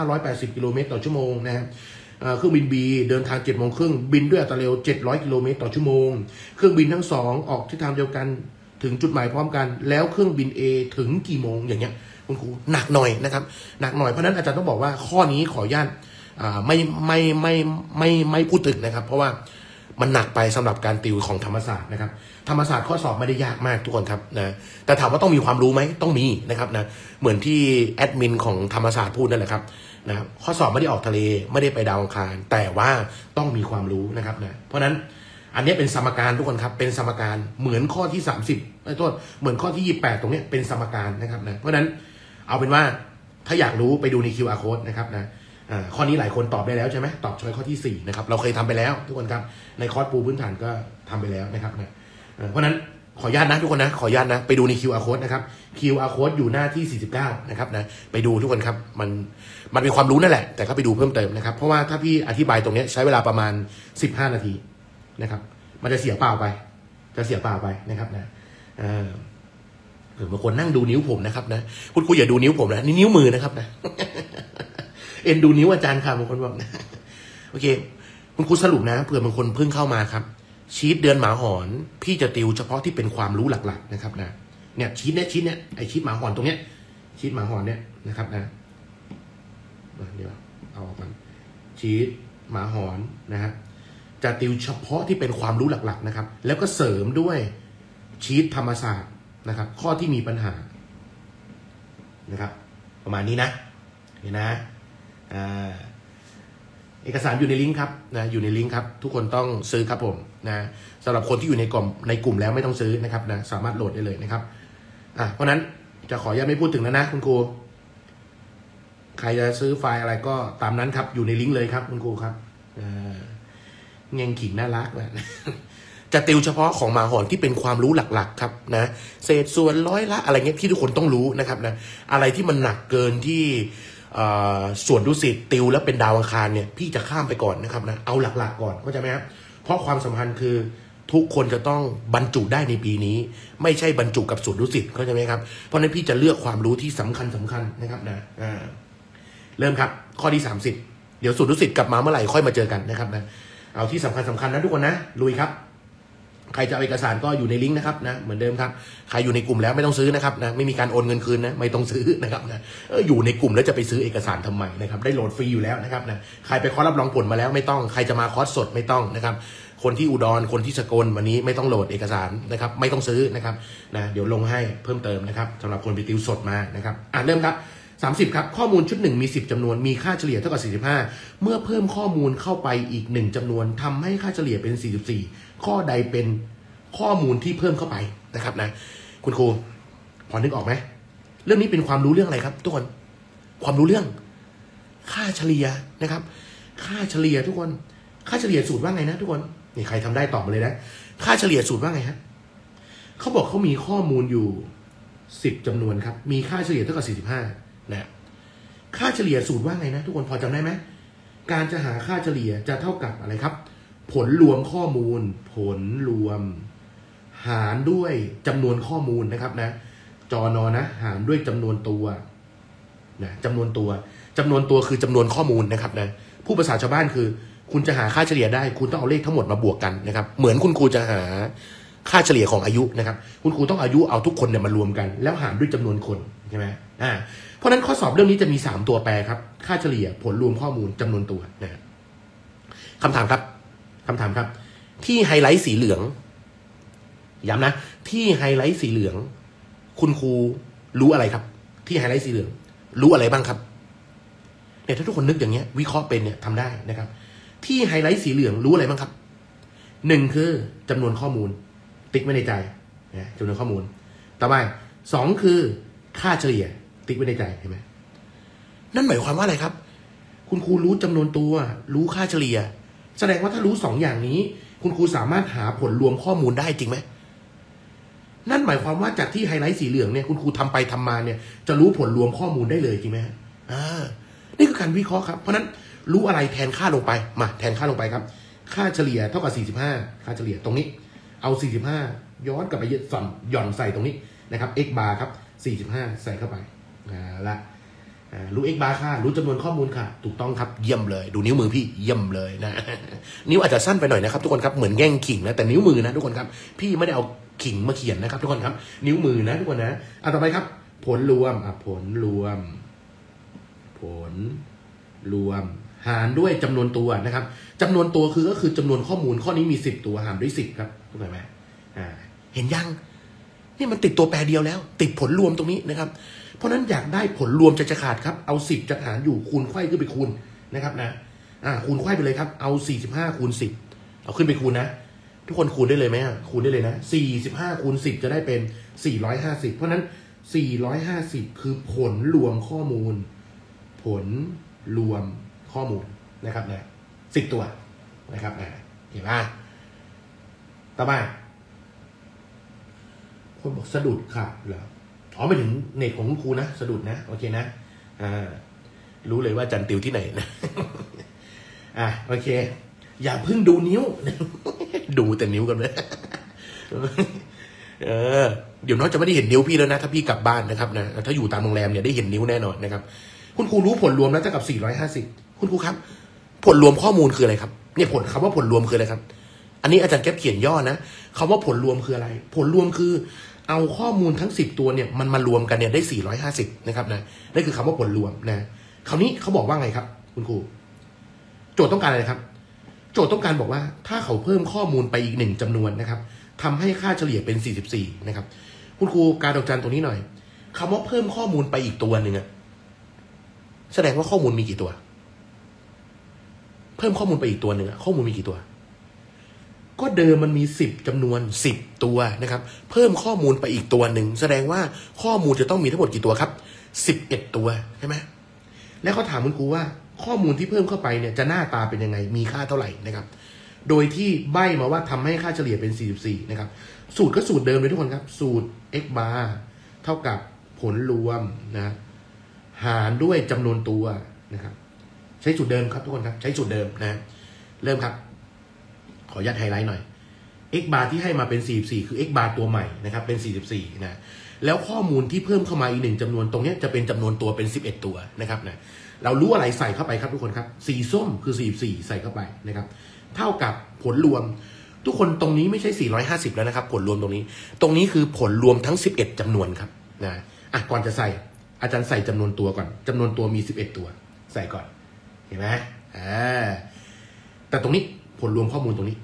580 กิโลเมตรต่อชั่วโมงนะครับเครื่องบิน B เดินทาง7 โมงครึ่งบินด้วยอัตราเร็ว700 กิโลเมตรต่อชั่วโมงเครื่องบินทั้ง2ออกทิศทางเดียวกันถึงจุดหมายพร้อมกันแล้วเครื่องบิน A ถึงกี่โมงอย่างเงี้ยคุณครูหนักหน่อยนะครับหนักหน่อยเพราะนั้นอาจารย์ต้องบอกว่าข้อนี้ขออนุญาตไม่พูดถึงนะครับเพราะว่ามันหนักไปสำหรับการติวของธรรมศาสตร์นะครับธรรมศาสตร์ข้อสอบไม่ได้ยากมากทุกคนครับนะแต่ถามว่าต้องมีความรู้ไหมต้องมีนะครับนะเหมือนที่แอดมินของธรรมศาสตร์พูดนั่นแหละครับนะข้อสอบไม่ได้ออกทะเลไม่ได้ไปดาวอังคารแต่ว่าต้องมีความรู้นะครับนะเพราะฉะนั้นอันนี้เป็นสมการทุกคนครับเป็นสมการเหมือนข้อที่30ไม่โทษเหมือนข้อที่28ตรงนี้เป็นสมการนะครับนะเพราะฉะนั้นเอาเป็นว่าถ้าอยากรู้ไปดูใน QR code นะครับนะข้อนี้หลายคนตอบได้แล้วใช่ไหมตอบช้อยข้อที่4นะครับเราเคยทำไปแล้วทุกคนครับในคอร์สปูพื้นฐานก็ทำไปแล้วนะครับนะเพราะฉะนั้นขออนุญาตนะทุกคนนะขออนุญาตนะไปดูใน QR code นะครับ QR code อยู่หน้าที่49นะครับนะไปดูทุกคนครับมันเป็นความรู้นั่นแหละแต่ก็ไปดูเพิ่มเติมนะครับเพราะว่าถ้าพี่อธิบายตรงนี้ใช้เวลาประมาณ15 นาทีนะครับมันจะเสียเปล่าไปนะครับนะบางคนนั่งดูนิ้วผมนะครับนะพูดคุยอย่าดูนิ้วผมนะนี่นิ้วมือนะครับนะ เอ็นดูนิ้วอาจารย์ค่ะบางคนบอกนะโอเคคุณครูสรุปนะเผื่อบางคนเพิ่งเข้ามาครับชีทเดือนหมาหอนพี่จะติวเฉพาะที่เป็นความรู้หลักๆนะครับนะเนี่ยชีทเนี่ยไอชีทหมาหอนตรงเนี้ยชีทหมาหอนเนี่ยนะครับนะเดี๋ยวเอาออกก่อนชีทหมาหอนนะฮะจะติวเฉพาะที่เป็นความรู้หลักๆนะครับแล้วก็เสริมด้วยชีทธรรมศาสตร์นะครับข้อที่มีปัญหานะครับประมาณนี้นะนี่นะเอกสารอยู่ในลิงก์ครับนะอยู่ในลิงก์ครับทุกคนต้องซื้อครับผมนะสำหรับคนที่อยู่ในกลุ่มแล้วไม่ต้องซื้อนะครับนะสามารถโหลดได้เลยนะครับเพราะนั้นจะขออนุญาตไม่พูดถึงแล้วนะคุณครูใครจะซื้อไฟล์อะไรก็ตามนั้นครับอยู่ในลิงก์เลยครับคุณครูครับเงียงขิงน่ารักนะจะติวเฉพาะของหมาหอนที่เป็นความรู้หลักๆครับนะเศษส่วนร้อยละอะไรเงี้ยที่ทุกคนต้องรู้นะครับนะอะไรที่มันหนักเกินที่ส่วนดุสิตติวแล้วเป็นดาวอังคารเนี่ยพี่จะข้ามไปก่อนนะครับนะเอาหลักๆก่อนเข้าใจไหมครับเพราะความสำคัญคือทุกคนจะต้องบรรจุได้ในปีนี้ไม่ใช่บรรจุกับส่วนดุสิตเข้าใจไหมครับเพราะนั้นพี่จะเลือกความรู้ที่สำคัญนะครับนะเริ่มครับข้อที่30เดี๋ยวส่วนดุสิตกลับมาเมื่อไหร่ค่อยมาเจอกันนะครับนะเอาที่สำคัญนะทุกคนนะลุยครับใครจะเอาเอกสารก็อยู่ในลิงก์นะครับนะเหมือนเดิมครับใครอยู่ในกลุ่มแล้วไม่ต้องซื้อนะครับนะไม่มีการโอนเงินคืนนะไม่ต้องซื้อนะครับนะอยู่ในกลุ่มแล้วจะไปซื้อเอกสารทำไมนะครับได้โหลดฟรีอยู่แล้วนะครับนะใครไปคอร์สรับรองผลมาแล้วไม่ต้องใครจะมาคอร์สสดไม่ต้องนะครับคนที่อุดรคนที่สกลวันนี้ไม่ต้องโหลดเอกสารนะครับไม่ต้องซื้อนะครับนะเดี๋ยวลงให้เพิ่มเติมนะครับสำหรับคนไปติวสดมานะครับเริ่มครับ30ครับข้อมูลชุด1มี10 จำนวนมีค่าเฉลี่ยเท่ากับ45เมื่อเพิ่มข้อมูลเข้าไปอีก1 จำนวนทำให้ค่าเฉลี่ยเป็น44ข้อใดเป็นข้อมูลที่เพิ่มเข้าไปนะครับนะคุณครูพอนึกออกไหมเรื่องนี้เป็นความรู้เรื่องอะไรครับทุกคนความรู้เรื่องค่าเฉลี่ยนะครับค่าเฉลี่ยทุกคนค่าเฉลี่ยสูตรว่าไงนะทุกคนนี่ใครทำได้ตอบมาเลยนะค่าเฉลี่ยสูตรว่าไงฮะเขาบอกเขามีข้อมูลอยู่10 จำนวนครับมีค่าเฉลี่ยเท่ากับ45นะ ค่าเฉลี่ยสูตรว่าไงนะทุกคนพอจำได้ไหมการจะหาค่าเฉลี่ยจะเท่ากับอะไรครับผลรวมข้อมูลผลรวมหารด้วยจำนวนข้อมูลนะครับนะจนนะหารด้วยจำนวนตัวนะจำนวนตัวคือจำนวนข้อมูลนะครับนะผู้ภาษาชาวบ้านคือคุณจะหาค่าเฉลี่ยได้คุณต้องเอาเลขทั้งหมดมาบวกกันนะครับเหมือนคุณครูจะหาค่าเฉลี่ยของอายุนะครับคุณครูต้องอายุเอาทุกคนเนี่ยมารวมกันแล้วหารด้วยจำนวนคนใช่ไหมเพราะนั้นข้อสอบเรื่องนี้จะมี3ตัวแปรครับค่าเฉลี่ยผลรวมข้อมูลจำนวนตัวนะคำถามครับที่ไฮไลท์สีเหลืองย้ำนะที่ไฮไลท์สีเหลืองคุณครูรู้อะไรครับที่ไฮไลท์สีเหลืองรู้อะไรบ้างครับเนี่ยถ้าทุกคนนึกอย่างเงี้ยวิเคราะห์เป็นเนี่ยทำได้นะครับที่ไฮไลท์สีเหลืองรู้อะไรบ้างครับหนึ่งคือจำนวนข้อมูลติ๊กไว้ในใจนะจำนวนข้อมูลต่อไป2คือค่าเฉลี่ยติ๊กไว้ในใจเห็นไหมนั่นหมายความว่าอะไรครับคุณครูรู้จำนวนตัวรู้ค่าเฉลี่ยแสดงว่าถ้ารู้2อย่างนี้คุณครูสามารถหาผลรวมข้อมูลได้จริงไหมนั่นหมายความว่าจากที่ไฮไลท์สีเหลืองเนี่ยคุณครูทำไปทำมาเนี่ยจะรู้ผลรวมข้อมูลได้เลยจริงไหมนี่คือการวิเคราะห์ครับเพราะนั้นรู้อะไรแทนค่าลงไปมาแทนค่าลงไปครับค่าเฉลี่ยเท่ากับ45ค่าเฉลี่ยตรงนี้เอา45ย้อนกลับไปหย่อนใส่ตรงนี้นะครับ x bar ครับ45ใส่เข้าไปละรู้ x bar ค่ารู้จำนวนข้อมูลค่ะถูกต้องครับเยี่ยมเลยดูนิ้วมือพี่เยี่ยมเลยนะนิ้วอาจจะสั้นไปหน่อยนะครับทุกคนครับเหมือนแง่งขิงนะแต่นิ้วมือนะทุกคนครับพี่ไม่ได้เอาขิงมาเขียนนะครับทุกคนครับนิ้วมือนะทุกคนนะต่อไปครับผลรวมหารด้วยจำนวนตัวนะครับจำนวนตัวก็คือจำนวนข้อมูลข้อนี้มี10ตัวหารด้วย10ครับเข้าใจไหมเห็นยังนี่มันติดตัวแปรเดียวแล้วติดผลรวมตรงนี้นะครับเพราะนั้นอยากได้ผลรวมจะขาดครับเอา10จัดหารอยู่คูณไขว้ขึ้นไปคูณนะครับนะคูณไขว้ไปเลยครับเอา45คูณ10เอาขึ้นไปคูณนะทุกคนคูณได้เลยไหมคูณได้เลยนะ45คูณ10จะได้เป็น450เพราะนั้น450คือผลรวมข้อมูลผลรวมข้อมูลนะครับนะ10ตัวนะครับเห็นไหมต่อมาคนบอกสะดุดค่ะเหรออ๋อไปถึงเนตของคุณครูนะสะดุดนะโอเคนะรู้เลยว่าจันติวที่ไหนนะโอเคอย่าเพิ่งดูนิ้วดูแต่นิ้วกันเลยเดี๋ยวน้องจะไม่ได้เห็นนิ้วพี่แล้วนะถ้าพี่กลับบ้านนะครับนะถ้าอยู่ตามโรงแรมเนี่ยได้เห็นนิ้วแน่นอนนะครับคุณครูรู้ผลรวมแล้วเท่ากับ450คุณครูครับผลรวมข้อมูลคืออะไรครับเนี่ยผลคำว่าผลรวมคืออะไรครับอันนี้อาจารย์แก๊ปเขียนย่อนะคำว่าผลรวมคืออะไรผลรวมคือเอาข้อมูลทั้ง10ตัวเนี่ยมันมารวมกันเนี่ยได้450นะครับนะนั่นคือคำว่าผลรวมนะคราวนี้เขาบอกว่าไงครับคุณครูโจทย์ต้องการอะไรครับโจทย์ต้องการบอกว่าถ้าเขาเพิ่มข้อมูลไปอีก1จำนวนนะครับทำให้ค่าเฉลี่ยเป็น44นะครับคุณครูการดอกจันตรงนี้หน่อยคำว่าเพิ่มข้อมูลไปอีกตัวหนึ่งอะแสดงว่าข้อมูลมีกี่ตัวเพิ่มข้อมูลไปอีกตัวหนึ่งข้อมูลมีกี่ตัวก็เดิมมันมี10จำนวน10ตัวนะครับเพิ่มข้อมูลไปอีกตัวหนึ่งแสดงว่าข้อมูลจะต้องมีทั้งหมดกี่ตัวครับ11ตัวใช่ไหมแล้วเขาถามคุณครูว่าข้อมูลที่เพิ่มเข้าไปเนี่ยจะหน้าตาเป็นยังไงมีค่าเท่าไหร่นะครับโดยที่ใบ้มาว่าทำให้ค่าเฉลี่ยเป็น44นะครับสูตรก็สูตรเดิมเลยทุกคนครับสูตร x bar เท่ากับผลรวมนะหารด้วยจำนวนตัวนะครับใช้สูตรเดิมครับทุกคนครับใช้สูตรเดิมนะเริ่มครับขอยัดไฮไลท์หน่อย x bar ที่ให้มาเป็น44คือ x bar ตัวใหม่นะครับเป็น44นะแล้วข้อมูลที่เพิ่มเข้ามาอีก1จำนวนตรงนี้จะเป็นจำนวนตัวเป็น11ตัวนะครับนะเรารู้อะไรใส่เข้าไปครับทุกคนครับสีส้มคือ44ใส่เข้าไปนะครับเท่ากับผลรวมทุกคนตรงนี้ไม่ใช่450แล้วนะครับผลรวมตรงนี้คือผลรวมทั้ง11จำนวนครับนะก่อนจะใส่อาจารย์ใส่จำนวนตัวก่อนจำนวนตัวมี11ตัวใส่ก่อนเห็นไหมแต่ตรงนี้ผลรวมข้อมูลตรงนี้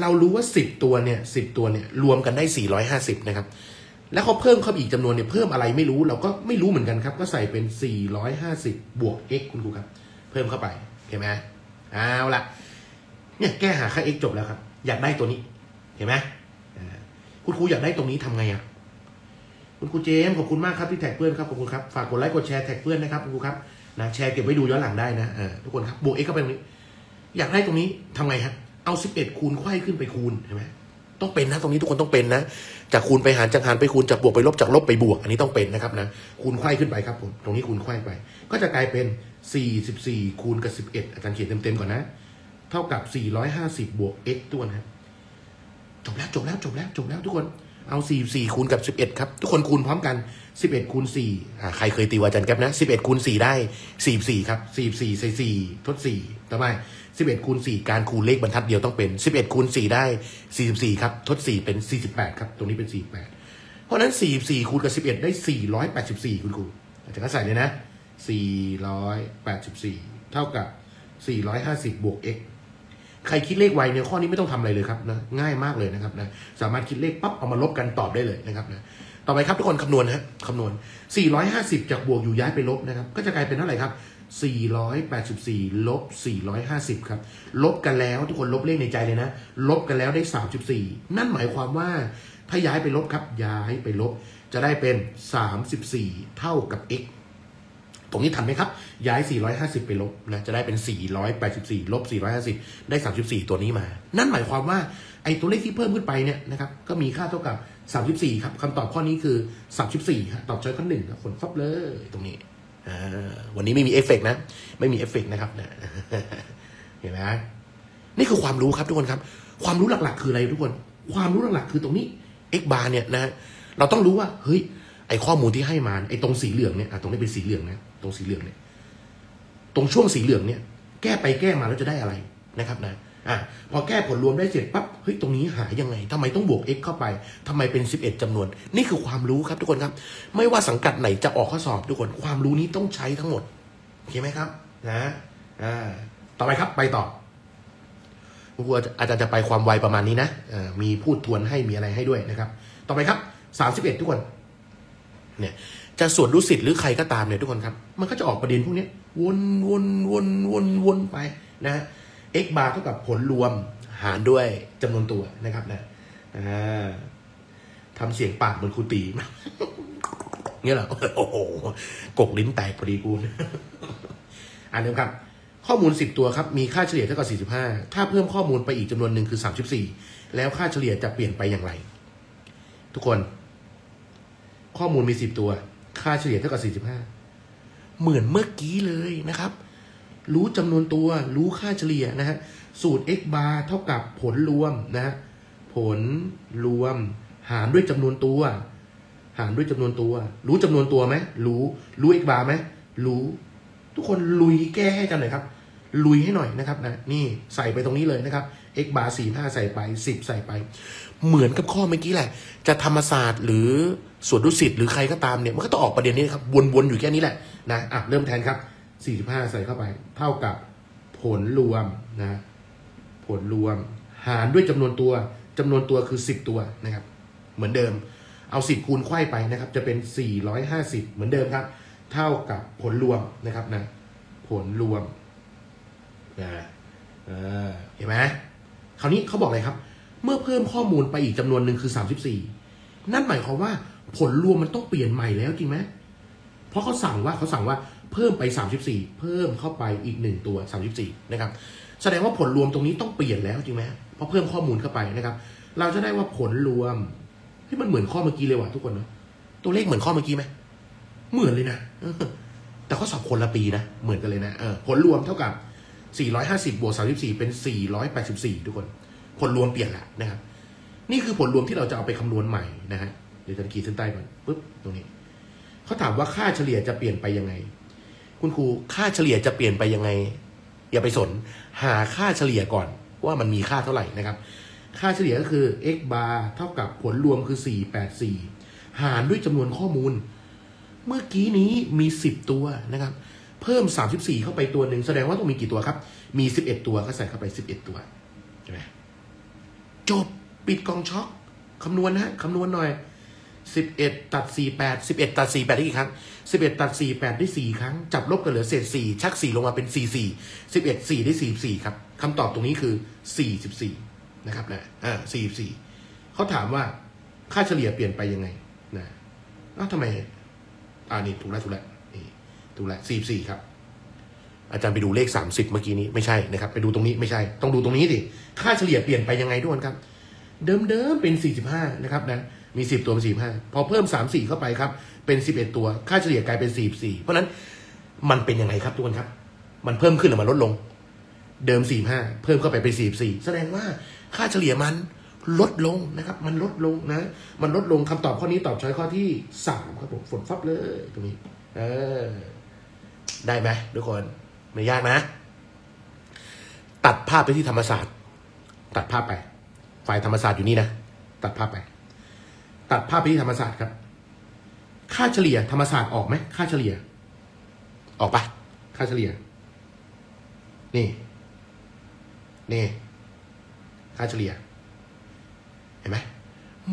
เรารู้ว่า10ตัวเนี่ยรวมกันได้450นะครับแล้วเขาเพิ่มเข้าอีกจำนวนเนี่ยเพิ่มอะไรไม่รู้เราก็ไม่รู้เหมือนกันครับก็ใส่เป็น450บวก x คุณครูครับเพิ่มเข้าไปเห็นไหมเอาละเนี่ยแก้หาค่า x จบแล้วครับอยากได้ตัวนี้เห็นไหมคุณครูอยากได้ตรงนี้ทำไงอ่ะคุณครูเจมขอบคุณมากครับที่แท็กเพื่อนครับขอบคุณครับฝากกดไลค์กดแชร์แท็กเพื่อนนะครับคุณครูครับนะแชร์เก็บไว้ดูย้อนหลังได้นะทุกคนครับบวก x เข้าไปตรงนี้อยากได้ตรงนี้ทำไงครับเอา11คูณไขว้ขึ้นไปคูณใช่ไหม ต้องเป็นนะตรงนี้ทุกคนต้องเป็นนะจากคูณไปหารจากหารไปคูณจากบวกไปลบจากลบไปบวกอันนี้ต้องเป็นนะครับนะคูณไขว้ขึ้นไปครับผมตรงนี้คูณไขว้ไปก็จะกลายเป็น44คูณกับ11อาจารย์เขียนเต็มๆก่อนนะเท่ากับ450บวก x ตัวนะจบแล้วทุกคนเอา44คูณกับ11ครับทุกคนคูณพร้อมกัน11คูณ4ใครเคยตีวาจันแก๊ปนะ11คูณ4ได้44ครับ44ใส่4ทด4ทำไม11คูณ4การคูณเลขบรรทัดเดียวต้องเป็น11คูณ4ได้44ครับทด4เป็น48ครับตรงนี้เป็น48เพราะนั้น44คูณกับ11ได้484คุณครูอาจารย์ก็ใส่เลยนะ484เท่ากับ450บวก x ใครคิดเลขไวเนี่ยข้อนี้ไม่ต้องทำอะไรเลยครับนะง่ายมากเลยนะครับนะสามารถคิดเลขปั๊บเอามาลบกันตอบได้เลยนะครับนะต่อไปครับทุกคนคำนวณฮะคำนวณ450จากบวกอยู่ย้ายไปลบนะครับก็จะกลายเป็นเท่าไหร่ครับ484ลบ450ครับลบกันแล้วทุกคนลบเลขในใจเลยนะลบกันแล้วได้34นั่นหมายความว่าถ้าย้ายไปลบครับย้ายไปลบจะได้เป็น34เท่ากับ x ตรงนี้ทันไหมครับย้าย450ไปลบนะจะได้เป็น484ลบ450ได้34ตัวนี้มานั่นหมายความว่าไอ้ตัวเลขที่เพิ่มขึ้นไปเนี่ยนะครับก็มีค่าเท่ากับ34ครับคำตอบข้อนี้คือ34ครับตอบช้อยข้อ1ครับผลฟับเลยตรงนี้วันนี้ไม่มีเอฟเฟกต์นะไม่มีเอฟเฟกต์นะครับนะเห็นไหมนี่คือความรู้ครับทุกคนครับความรู้หลักๆคืออะไรทุกคนความรู้หลักๆคือตรงนี้ x bar เนี่ยนะเราต้องรู้ว่าเฮ้ยไอ้ข้อมูลที่ให้มาไอ้ตรงสีเหลืองเนี่ยตรงนี้เป็นสีเหลืองนะตรงสีเหลืองเนี่ยตรงช่วงสีเหลืองเนี่ยแก้ไปแก้มาแล้วจะได้อะไรนะครับนะพอแก้ผลรวมได้เสร็จปั๊บเฮ้ยตรงนี้หายังไงทำไมต้องบวก x เข้าไปทำไมเป็น11จำนวนนี่คือความรู้ครับทุกคนครับไม่ว่าสังกัดไหนจะออกข้อสอบทุกคนความรู้นี้ต้องใช้ทั้งหมดเห็นไหมครับนะต่อไปครับไปต่ออาจารย์จะไปความไวประมาณนี้นะมีพูดทวนให้มีอะไรให้ด้วยนะครับต่อไปครับ31ทุกคนเนี่ยจะส่วนรู้สิทธิ์หรือใครก็ตามเนี่ยทุกคนครับมันก็จะออกประเด็นพวกนี้วนไปนะฮะx บาร์เท่ากับผลรวมหารด้วยจำนวนตัวนะครับนะทำเสียงปากเหมือนครูตีเงี้ยเหรอโอ้โหกกลิ้นแตกพอดีกูอ่านดูครับข้อมูล10ตัวครับมีค่าเฉลี่ยเท่ากับ45ถ้าเพิ่มข้อมูลไปอีกจำนวนหนึ่งคือ34แล้วค่าเฉลี่ยจะเปลี่ยนไปอย่างไรทุกคนข้อมูลมี10ตัวค่าเฉลี่ยเท่ากับ45เหมือนเมื่อกี้เลยนะครับรู้จำนวนตัวรู้ค่าเฉลี่ยนะฮะสูตร x bar เท่ากับผลรวมนะฮะผลรวมหารด้วยจำนวนตัวหารด้วยจำนวนตัวรู้จำนวนตัวไหมรู้ x bar ไหมรู้ทุกคนลุยแก้ให้กันหน่อยครับลุยให้หน่อยนะครับนะนี่ใส่ไปตรงนี้เลยนะครับ x bar 45ใส่ไป10ใส่ไปเหมือนกับข้อเมื่อกี้แหละจะธรรมศาสตร์หรือสวนดุสิตหรือใครก็ตามเนี่ยมันก็ต้องออกประเด็นนี้ครับวนๆอยู่แค่นี้แหละนะเริ่มแทนครับ45ใส่เข้าไปเท่ากับผลรวมนะผลรวมหารด้วยจำนวนตัวจำนวนตัวคือ10ตัวนะครับเหมือนเดิมเอา10คูณไขว้ไปนะครับจะเป็น450เหมือนเดิมครับเท่ากับผลรวมนะครับนะผลรวมนะเห็นไหมคราวนี้เขาบอกอะไรครับเมื่อเพิ่มข้อมูลไปอีกจำนวนหนึ่งคือ34นั่นหมายความว่าผลรวมมันต้องเปลี่ยนใหม่แล้วจริงไหมเพราะเขาสั่งว่าเพิ่มไป34เพิ่มเข้าไปอีก1ตัว34นะครับแสดงว่าผลรวมตรงนี้ต้องเปลี่ยนแล้วจริงไหมเพราะเพิ่มข้อมูลเข้าไปนะครับเราจะได้ว่าผลรวมที่มันเหมือนข้อเมื่อกี้เลยว่ะทุกคนนะตัวเลขเหมือนข้อเมื่อกี้ไหมเหมือนเลยนะแต่ข้อสอบคนละปีนะเหมือนกันเลยนะผลรวมเท่ากับ450บวก34เป็น484ทุกคนผลรวมเปลี่ยนละนะครับนี่คือผลรวมที่เราจะเอาไปคำนวณใหม่นะฮะเดี๋ยวจะขีดเส้นใต้ก่อนปึ๊บตรงนี้เขาถามว่าค่าเฉลี่ยจะเปลี่ยนไปยังไงคุณครูค่าเฉลี่ยจะเปลี่ยนไปยังไงอย่าไปสนหาค่าเฉลี่ยก่อนว่ามันมีค่าเท่าไหร่นะครับค่าเฉลี่ยก็คือ x bar เท่ากับผลรวมคือ484หารด้วยจำนวนข้อมูลเมื่อกี้นี้มี10ตัวนะครับเพิ่ม34เข้าไปตัวหนึ่งแสดงว่าต้องมีกี่ตัวครับมี11ตัวก็ใส่เข้าไป11ตัวใช่ไหมจบปิดกองช็อคคำนวณนะคำนวณหน่อย11ตัด48 11ตัด48ได้กี่ครั้ง11ตัด48ได้4ครั้งจับลบกันเหลือเศษ4ชัก4ลงมาเป็น44 11 4ได้44ครับคำตอบตรงนี้คือ44นะครับนะ44เขาถามว่าค่าเฉลี่ยเปลี่ยนไปยังไงนะทำไมนี่ถูกแล้ว44ครับอาจารย์ไปดูเลข30เมื่อกี้นี้ไม่ใช่นะครับไปดูตรงนี้ไม่ใช่ต้องดูตรงนี้ดิค่าเฉลี่ยเปลี่ยนไปยังไงด้วยครับ เดิมๆเป็น45นะครับนะมี10ตัวเป็น45พอเพิ่ม3-4เข้าไปครับเป็น11ตัวค่าเฉลี่ยกลายเป็น44เพราะนั้นมันเป็นยังไงครับทุกคนครับมันเพิ่มขึ้นหรือมันลดลงเดิม45เพิ่มเข้าไปเป็น44แสดงว่าค่าเฉลี่ยมันลดลงนะครับมันลดลงนะมันลดลงคำตอบข้อนี้ตอบช้อยข้อที่3ครับผมฝนฟับเลยตรงนี้ได้ไหมทุกคนไม่ยากนะตัดภาพไปที่ธรรมศาสตร์ตัดภาพไปฝ่ายธรรมศาสตร์อยู่นี่นะตัดภาพไปตัดภาพไปที่ธรรมศาสตร์ครับค่าเฉลี่ยธรรมศาสตร์ออกไหมค่าเฉลี่ยออกปะค่าเฉลี่ยนี่ค่าเฉลี่ยเห็นไหม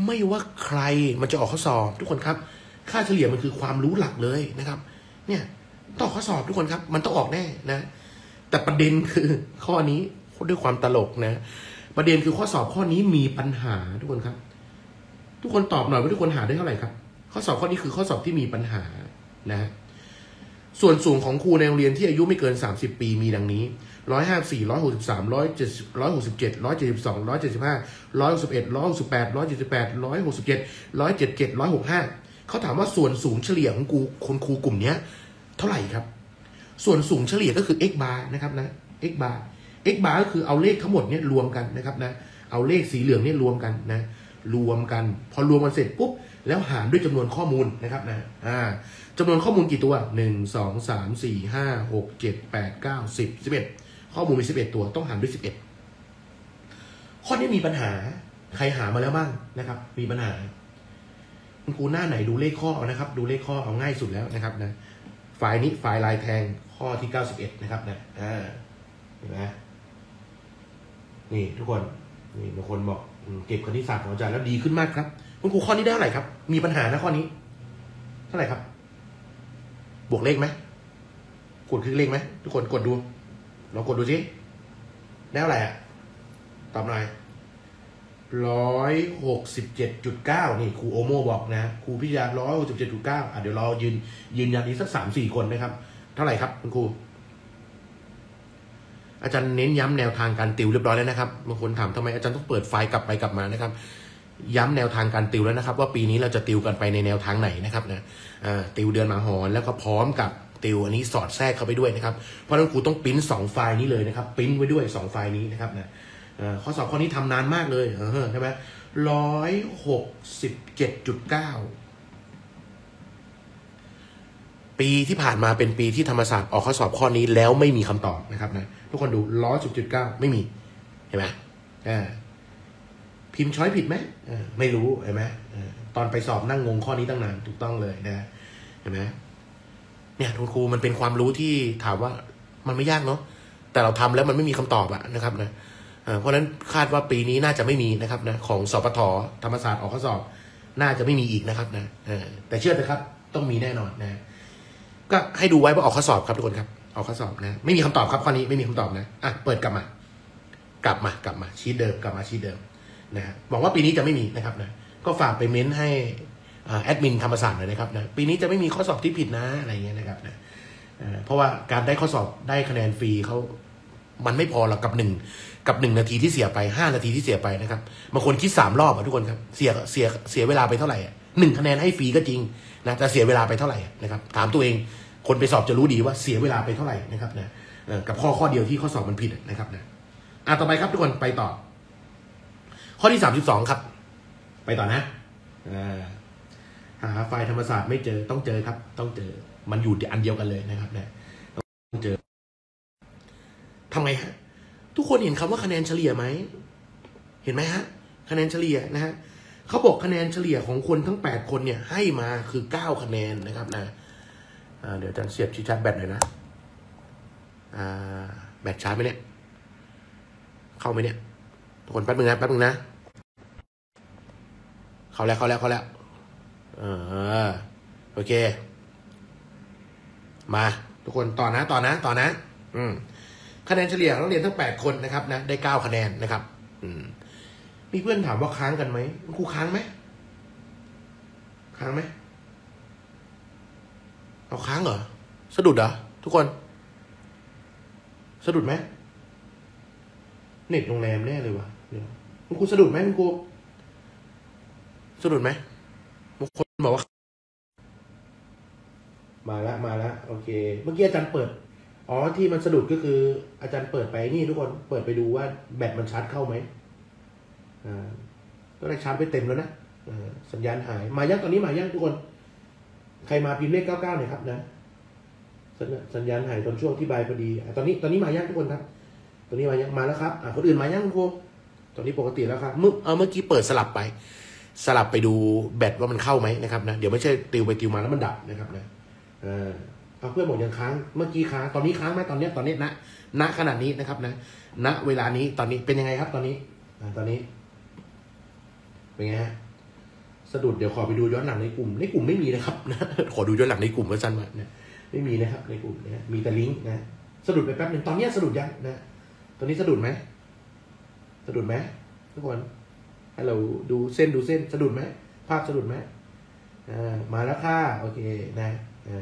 ไม่ว่าใครมันจะออกข้อสอบทุกคนครับค่าเฉลี่ยมันคือความรู้หลักเลยนะครับเนี่ยต้องข้อสอบทุกคนครับมันต้องออกแน่นะแต่ประเด็นคือข้อนี้ด้วยความตลกนะประเด็นคือข้อสอบข้อนี้มีปัญหาทุกคนครับทุกคนตอบหน่อยว่าทุกคนหาได้เท่าไหร่ครับข้อสอบข้อนี้คือข้อสอบที่มีปัญหานะส่วนสูงของครูในโรงเรียนที่อายุไม่เกิน30ปีมีดังนี้154 163 167 172 175 161 168 178 167 167 165เขาถามว่าส่วนสูงเฉลี่ยของคนครูกลุ่มนี้เท่าไหร่ครับส่วนสูงเฉลี่ยก็คือ x bar นะครับนะ x bar x bar ก็คือเอาเลขทั้งหมดเนี่ยรวมกันนะครับนะเอาเลขสีเหลืองเนี่ยรวมกันนะรวมกันพอรวมกันเสร็จปุ๊บแล้วหารด้วยจำนวนข้อมูลนะครับนะจำนวนข้อมูลกี่ตัว1 2 3 4 5 6 7 8 9 10 11ข้อมูลมี11ตัวต้องหารด้วย11ข้อนี้มีปัญหาใครหามาแล้วบ้างนะครับมีปัญหาคุณครูหน้าไหนดูเลขข้อนะครับดูเลขข้อเอาง่ายสุดแล้วนะครับนะไฟล์นี้ไฟล์ลายแทงข้อที่91นะครับนะเห็นไหมนี่ทุกคนนี่บางคนบอกเก็บคณิตศาสตร์ของอาจารย์แล้วดีขึ้นมากครับคุณครูข้อนี้ได้เท่าไหร่ครับมีปัญหานะข้อนี้เท่าไหร่ครับบวกเลขไหมกดคลิกเลขไหมทุกคนกดดูลองกดดูสิได้เท่าไหร่อ่ะตอบหน่อย167.9นี่ครูโอโมบอกนะครูพิยา167.9เดี๋ยวเรายืนยันอีกสัก3-4คนนะครับเท่าไหร่ครับคุณครูอาจารย์เน้นย้ำแนวทางการติวเรียบร้อยแล้วนะครับบางคนถามทำไมอาจารย์ต้องเปิดไฟล์กลับไปกลับมานะครับย้ำแนวทางการติวแล้วนะครับว่าปีนี้เราจะติวกันไปในแนวทางไหนนะครับนะติวเดือนหมาหอนแล้วก็พร้อมกับติวอันนี้สอดแทรกเข้าไปด้วยนะครับเพราะนั้นครูต้องปริ้น2ไฟล์นี้เลยนะครับปริ้นไว้ด้วย2ไฟล์นี้นะครับนะข้อสอบข้อนี้ทำนานมากเลยใช่ไหม167.9ปีที่ผ่านมาเป็นปีที่ธรรมศาสตร์ออกข้อสอบข้อนี้แล้วไม่มีคำตอบนะครับนะทุกคนดู110.9ไม่มีเห็นไหมพิมพ์ช้อยผิดไหมไม่รู้เห็นไหมตอนไปสอบนั่งงงข้อนี้ตั้งนานถูกต้องเลยนะเห็นไหมเนี่ยคุณครูมันเป็นความรู้ที่ถามว่ามันไม่ยากเนาะแต่เราทำแล้วมันไม่มีคำตอบอะนะครับนะเพราะฉะนั้นคาดว่าปีนี้น่าจะไม่มีนะครับนะของสปท.ธรรมศาสตร์ออกข้อสอบน่าจะไม่มีอีกนะครับนะแต่เชื่อเถอะครับต้องมีแน่นอนนะก็ให้ดูไว้ว่าออกข้อสอบครับทุกคนครับออกข้อสอบนะไม่มีคำตอบครับข้อนี้ไม่มีคำตอบนะเปิดกลับมาชี้เดิมกลับมาชี้เดิมนะบอกว่าปีนี้จะไม่มีนะครับนะก็ฝากไปเม้นให้แอดมินธรรมศาสตร์หน่อยนะครับนะปีนี้จะไม่มีข้อสอบที่ผิดนะอะไรเงี้ยนะครับนะเพราะว่าการได้ข้อสอบได้คะแนนฟรีเขามันไม่พอหรอกกับหนึ่งนาทีที่เสียไป5นาทีที่เสียไปนะครับบางคนคิด3รอบทุกคนครับเสียเวลาไปเท่าไหร่1คะแนนให้ฟรีก็จริงนะแต่เสียเวลาไปเท่าไหร่นะครับถามตัวเองคนไปสอบจะรู้ดีว่าเสียเวลาไปเท่าไหร่นะครับนะกับข้อเดียวที่ข้อสอบมันผิดนะครับนะต่อไปครับทุกคนไปต่อข้อที่32ครับไปต่อนะหาไฟล์ธรรมศาสตร์ไม่เจอต้องเจอครับต้องเจอมันอยู่อันเดียวกันเลยนะครับเนี่ยต้องเจอทำไงฮะทุกคนเห็นคำว่าคะแนนเฉลี่ยไหมเห็นไหมฮะคะแนนเฉลี่ยนะฮะเขาบอกคะแนนเฉลี่ยของคนทั้ง8คนเนี่ยให้มาคือ9คะแนนนะครับนะเดี๋ยวอาจารย์เสียบชี้ชัดแบตหน่อยนะแบตชาร์จไหมเนี่ยเข้าไหมเนี่ยทุกคนแป๊บนึงนะเข้าแล้วโอเคมาทุกคนต่อนะคะแนนเฉลี่ยนักเรียนทั้ง8คนนะครับนะได้9คะแนนนะครับมีเพื่อนถามว่าค้างกันไหมครูค้างไหมเราค้างเหรอสะดุดเหรอทุกคนสะดุดไหมเน็ตโรงแรมแน่เลยวะคุณครูสะดุดไหมคุณครู สะดุดไหมบางคนบอกว่ามาละโอเคเมื่อกี้อาจารย์เปิดอ๋อที่มันสะดุดก็คืออาจารย์เปิดไปนี่ทุกคนเปิดไปดูว่าแบตมันชาร์จเข้าไหมตอนแรกชาร์จไปเต็มแล้วนะสัญญาณหายมายังตอนนี้มายังทุกคนใครมาพิมพ์เลข99หน่อยครับนะสัญญาณหายตอนช่วงที่บายพอดีตอนนี้มายังทุกคนครับตอนนี้มายังมาแล้วครับคนอื่นมายังทุกคนตอนนี้ปกติแล้วครับเมื่อกี้เปิดสลับไปดูแบตว่ามันเข้าไหมนะครับนะเดี๋ยวไม่ใช่ติวไปติวมาแล้วมันดับนะครับนะเพื่อนบอกยังค้างเมื่อกี้ค้างตอนนี้ค้างไหมตอนนี้ณขนาดนี้นะครับนะณเวลานี้ตอนนี้เป็นยังไงครับตอนนี้เป็นไงฮะสะดุดเดี๋ยวขอไปดูย้อนหลังในกลุ่มไม่มีนะครับนะขอดูย้อนหลังในกลุ่มว่าจันมาเนี่ยไม่มีนะครับในกลุ่มนะมีแต่ลิงก์นะสะดุดไปแป๊บหนึ่งตอนนี้สะดุดยังนะตอนนี้สะดุดไหมทุกคนให้เราดูเส้นสะดุดไหมภาพสะดุดไหมมาแล้วค่ะโอเคนะ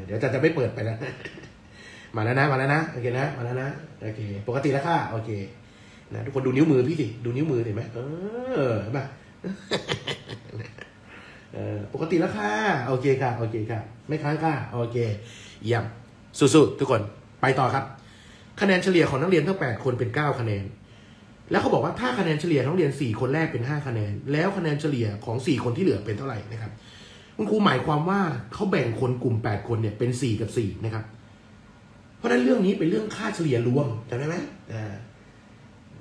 เดี๋ยวจะไม่เปิดไปแล้วมาแล้วนะโอเคนะมาแล้วนะโอเคปกติแล้วค่ะโอเคนะทุกคนดูนิ้วมือพี่สิดูนิ้วมือเห็นไหมเห็นปะปกติแล้วค่ะโอเคค่ะไม่ค้างค่ะโอเคเยี่ยมสู้ๆทุกคนไปต่อครับคะแนนเฉลี่ยของนักเรียนทั้ง8คนเป็น9คะแนนแล้วเขาบอกว่าถ้าคะแนนเฉลี่ยนักเรียน4คนแรกเป็น5คะแนนแล้วคะแนนเฉลี่ยของ4คนที่เหลือเป็นเท่าไหร่นะครับคุณครูหมายความว่าเขาแบ่งคนกลุ่ม8คนเนี่ยเป็น4กับ4นะครับเพราะฉะนั้นเรื่องนี้เป็นเรื่องค่าเฉลี่ยรวมจำได้ไหม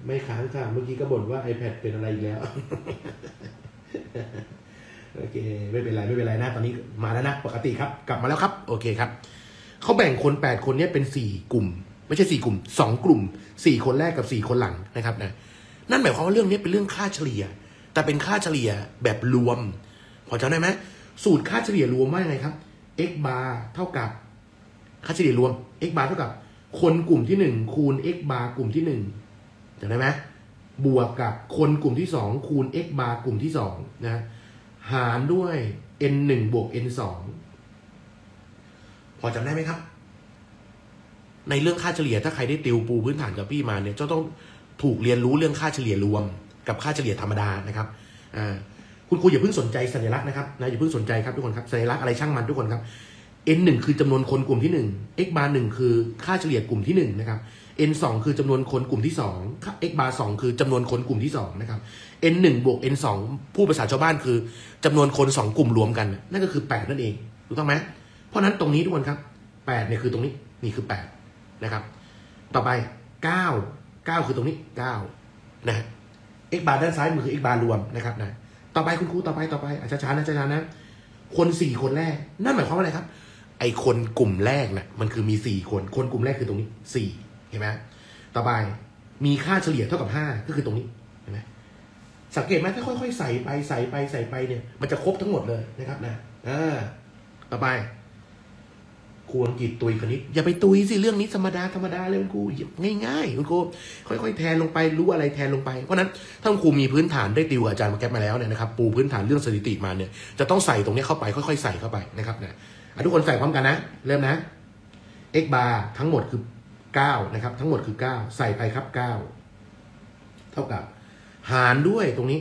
ไม่ค้างค่ะเมื่อกี้ก็บ่นว่า iPad เป็นอะไรอีกแล้วโอเคไม่เป็นไรนะตอนนี้มาแล้วนะปกติครับกลับมาแล้วครับโอเคครับเขาแบ่งคน8คนนี้เป็น4กลุ่มไม่ใช่4กลุ่ม2กลุ่ม4คนแรกกับ4คนหลังนะครับนะนั่นหมายความว่าเรื่องนี้เป็นเรื่องค่าเฉลี่ยแต่เป็นค่าเฉลี่ยแบบรวมพอจำได้ไหมสูตรค่าเฉลี่ยรวมว่าไงครับ x bar เท่ากับค่าเฉลี่ยรวม x bar เท่ากับคนกลุ่มที่1คูณ x bar กลุ่มที่1จำได้ไหมบวกกับคนกลุ่มที่2คูณ x bar กลุ่มที่2นะหารด้วย n1 บวก n2 พอจำได้ไหมครับในเรื่องค่าเฉลี่ยถ้าใครได้ติวปูพื้นฐานกับพี่มาเนี่ยจะต้องถูกเรียนรู้เรื่องค่าเฉลี่ยรวมกับค่าเฉลี่ยธรรมดานะครับคุณครูอย่าเพิ่งสนใจสัญลักษณ์นะครับอย่าเพิ่งสนใจครับทุกคนครับสัญลักษณ์อะไรช่างมันทุกคนครับ n1 คือจำนวนคนกลุ่มที่1 x bar 1คือค่าเฉลี่ยกลุ่มที่1นะครับ n2 คือจำนวนคนกลุ่มที่2 x bar 2คือจำนวนคนกลุ่มที่2นะครับ n1 บวก n2 ผู้ภาษาชาวบ้านคือจำนวนคน2กลุ่มรวมกันนั่นก็คือ8นั่นเองถูกต้องไหมเพราะนั้นตรงนี้ทุกคนครับ8เนี่ยคือตรงนี้นี่คือ8นะครับต่อไป9คือตรงนี้9นะ x bar ด้านซ้ายมือคือ x bar รวมนะครับนะต่อไปคุณครูต่อไปช้าๆนะคน4คนแรกนั่นหมายความว่าอะไรครับไอคนกลุ่มแรกนะมันคือมี4คนคนกลุ่มแรกคือตรงนี้4เห็นไหมต่อไปมีค่าเฉลี่ยเท่ากับ5ก็คือตรงนี้เห็นไหมสังเกตไหมถ้าค่อยๆใส่ไปเนี่ยมันจะครบทั้งหมดเลยนะครับนะต่อไปครูอังกฤษตุยคณิตอย่าไปตุยสิเรื่องนี้ธรรมดาเลยคุณครูง่ายๆคุณครูค่อยๆแทนลงไปรู้อะไรแทนลงไปเพราะนั้นถ้าคุณครูมีพื้นฐานได้ติวอาจารย์มาแก้มาแล้วเนี่ยนะครับปูพื้นฐานเรื่องสถิติมาเนี่ยจะต้องใส่ตรงนี้เข้าไปค่อยๆใส่เข้าไปนะครับนะทุกคนใส่พร้อมกันนะเริ่มนะ x bar ทั้งหมดคือ9นะครับทั้งหมดคือ9ใส่ไปครับ9เท่ากับหารด้วยตรงนี้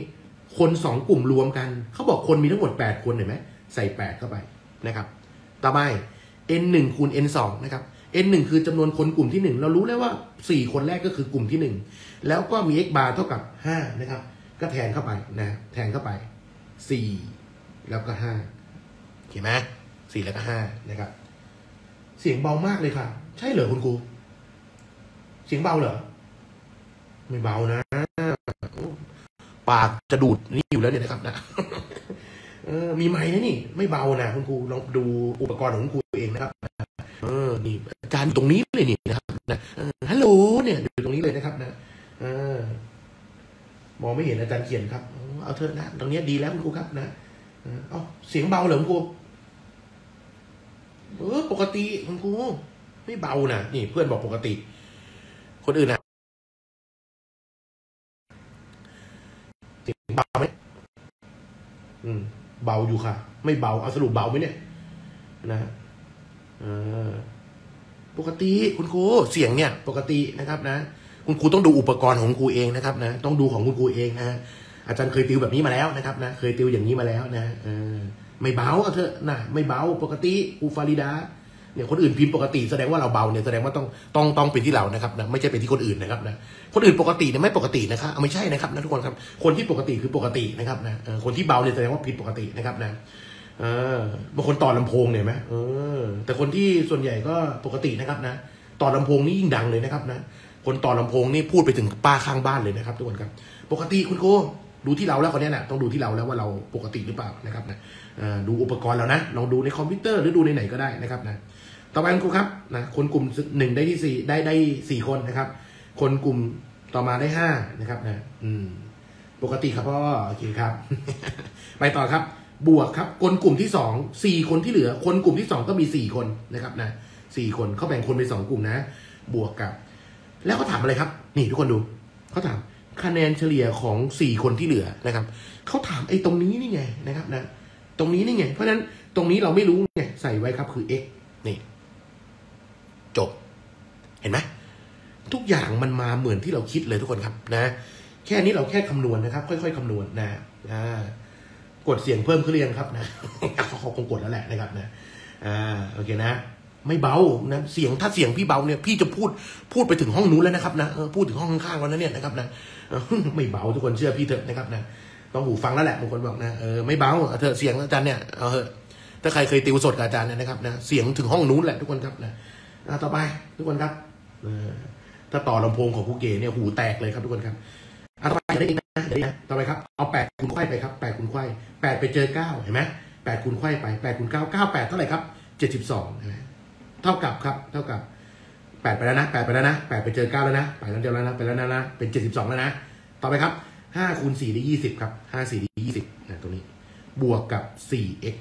คน2กลุ่มรวมกันเขาบอกคนมีทั้งหมด8คนเห็นไหมใส่8เข้าไปนะครับต่อไปn1 คูณ n2 นะครับ n1 คือจำนวนคนกลุ่มที่1เรารู้แล้วว่า4คนแรกก็คือกลุ่มที่1แล้วก็มี x bar เท่ากับ5นะครับก็แทนเข้าไปนะแทนเข้าไป4แล้วก็5เห็นไหม4แล้วก็5นะครับเสียงเบามากเลยค่ะใช่เหรอคุณครูเสียงเบาเหรอไม่เบานะปากจะดูดนี่อยู่แล้วเนี่ยนะครับนะมีไม้นะนี่ไม่เบานะคุณครูลองดูอุปกรณ์ของคุณครูเองนะครับนี่อาจารย์ตรงนี้เลยนี่นะครับนะฮัลโหลเนี่ยอยู่ตรงนี้เลยนะครับนะมองไม่เห็นอาจารย์เขียนครับเอาเถอะนะตรงนี้ดีแล้วคุณครูครับนะเอาเสียงเบาเหรอคุณครูปกติคุณครูไม่เบานะนี่เพื่อนบอกปกติคนอื่นนะเสียงเบาไหมเบาอยู่ค่ะไม่เบาเอาสรุปเบาไหมเนี่ยนะปกติคุณครูเสียงเนี่ยปกตินะครับนะคุณครูต้องดูอุปกรณ์ของครูเองนะครับนะต้องดูของคุณครูเองนะ อาจารย์เคยติวแบบนี้มาแล้วนะครับนะเคยติวอย่างนี้มาแล้วนะไม่เบาก็เถอะนะไม่เบาปกติอูฟาริดาเนี่ยคนอื่นพิมพ์ปกติแสดงว่าเราเบาเนี่ยแสดงว่าต้องเป็นที่เรานะครับนะไม่ใช่เป็นที่คนอื่นนะครับนะคนอื่นปกติเนี่ยไม่ปกตินะครับไม่ใช่นะครับนะทุกคนครับคนที่ปกติคือปกตินะครับนะคนที่เบาเนี่ยแสดงว่าผิดปกตินะครับนะบางคนต่อลำโพงเนี่ยไหมแต่คนที่ส่วนใหญ่ก็ปกตินะครับนะต่อลำโพงนี่ยิ่งดังเลยนะครับนะคนต่อลำโพงนี่พูดไปถึงป้าข้างบ้านเลยนะครับทุกคนครับปกติคุณครูดูที่เราแล้วคนนี้นะต้องดูที่เราแล้วว่าเราปกติหรือเปล่านะครับนะดูอุปกรณ์เรานะลองดูในคอมพิวเตอร์หรือดูในไหนก็ได้นะครับนะต่อไปครูครับนะคนกลุ่มหนึ่งได้ที่สี่ได้4คนนะครับคนกลุ่มต่อมาได้5นะครับนะปกติครับพ่อโอเคครับ ไปต่อครับบวกครับคนกลุ่มที่2 4คนที่เหลือคนกลุ่มที่2ก็มี4คนนะครับนะ4คนเขาแบ่งคนเป็น2กลุ่มนะบวกกับแล้วเขาถามอะไรครับนี่ทุกคนดูเขาถามคะแนนเฉลี่ยของ4คนที่เหลือนะครับเขาถามไอ้ตรงนี้นี่ไงนะครับนะตรงนี้นี่ไงเพราะฉะนั้นตรงนี้เราไม่รู้ไงใส่ไว้ครับคือ x นี่จบเห็นไหมทุกอย่างมันมาเหมือนที่เราคิดเลยทุกคนครับนะแค่นี้เราแค่คำนวณนะครับค่อยๆคำนวณนะกดเสียงเพิ่มขึ้นเรียงครับนะเขาคงกดแล้วแหละนะครับนะโอเคนะไม่เบานะเสียงถ้าเสียงพี่เบาเนี่ยพี่จะพูดไปถึงห้องนู้นแล้วนะครับนะพูดถึงห้องข้างๆแล้วเนี่ยนะครับนะไม่เบาทุกคนเชื่อพี่เถอะนะครับนะต้องหูฟังแล้วแหละบางคนบอกนะไม่เบาเถอะเสียงอาจารย์เนี่ยเอาเถอะถ้าใครเคยติวสดกับอาจารย์เนี่ยนะครับนะเสียงถึงห้องนู้นแหละทุกคนครับนะต่อไปทุกคนครับถ้าต่อลำโพงของผู้เก๋เนี่ยหูแตกเลยครับทุกคนครับต่อไปได้อีกนะได้นะต่อไปครับเอา8คูณไข่ไปครับ8คูณไข่8ไปเจอ9เห็นไหม8คูณไข่ไป8คูณ9 98เท่าไหร่ครับ72เท่ากับครับเท่ากับ8ไปแล้วนะ8ไปแล้วนะ8ไปเจอ9แล้วนะไปแล้วเดียวแล้วนะไปแล้วนะเป็น72แล้วนะต่อไปครับ5คูณ4ได้20ครับ5 4ได้20นะตรงนี้บวกกับ 4x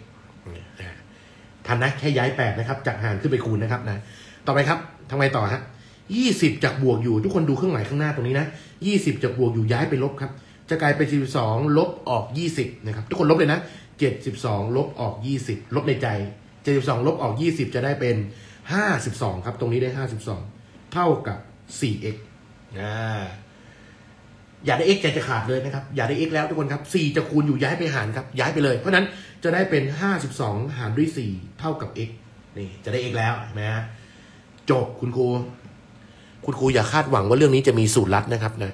ทันนะแค่ย้าย8นะครับจากหารขึ้นไปคูณนะครับนะต่อไปครับทำไมต่อฮะ20จากบวกอยู่ทุกคนดูเครื่องหมายข้างหน้าตรงนี้นะ20จากบวกอยู่ย้ายไปลบครับจะกลายเป็น72ลบออก20นะครับทุกคนลบเลยนะ72ลบออก20ลบในใจ72ลบออก20จะได้เป็น52ครับตรงนี้ได้52เท่ากับ 4x อย่าได้ x ใจจะขาดเลยนะครับอย่าได้ x แล้วทุกคนครับ4จะคูณอยู่ย้ายไปหารครับย้ายไปเลยเพราะนั้นจะได้เป็น52หารด้วย4เท่ากับ x นี่จะได้ x แล้วนะจบคุณครูอย่าคาดหวังว่าเรื่องนี้จะมีสูตรลัดนะครับนะ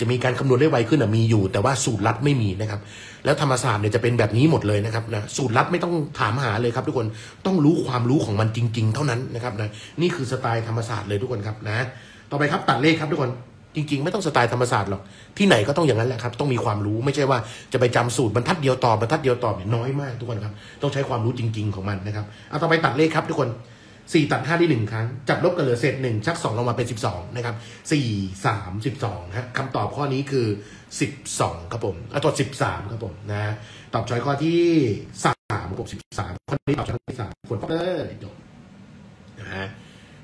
จะมีการคำนวณได้ไวขึ้นมีอยู่แต่ว่าสูตรลัดไม่มีนะครับแล้วธรรมศาสตร์เนี่ยจะเป็นแบบนี้หมดเลยนะครับนะสูตรลัดไม่ต้องถามหาเลยครับทุกคนต้องรู้ความรู้ของมันจริงๆเท่านั้นนะครับนะนี่คือสไตล์ธรรมศาสตร์เลยทุกคนครับนะต่อไปครับตัดเลขครับทุกคนจริงๆไม่ต้องสไตล์ธรรมศาสตร์หรอกที่ไหนก็ต้องอย่างนั้นแหละครับต้องมีความรู้ไม่ใช่ว่าจะไปจำสูตรบรรทัดเดียวตอบบรรทัดเดียวตอบเนี่ยน้อยมากทุกคนครับต้องใช้ความรู้จริงๆของมันนะครับเอาต่อไปตัดเลขครับทุกคน4ตัด5ได้1ครั้งจับลบกันเหลือเศษ1ชัก2ลงมาเป็น12นะครับ4 3 12ฮะคำตอบข้อนี้คือ12ครับผมตอบ13ครับผมนะตอบช้อยข้อที่3ครับผม13ข้อนี้ตอบช้อยที่3คนจบนะฮะ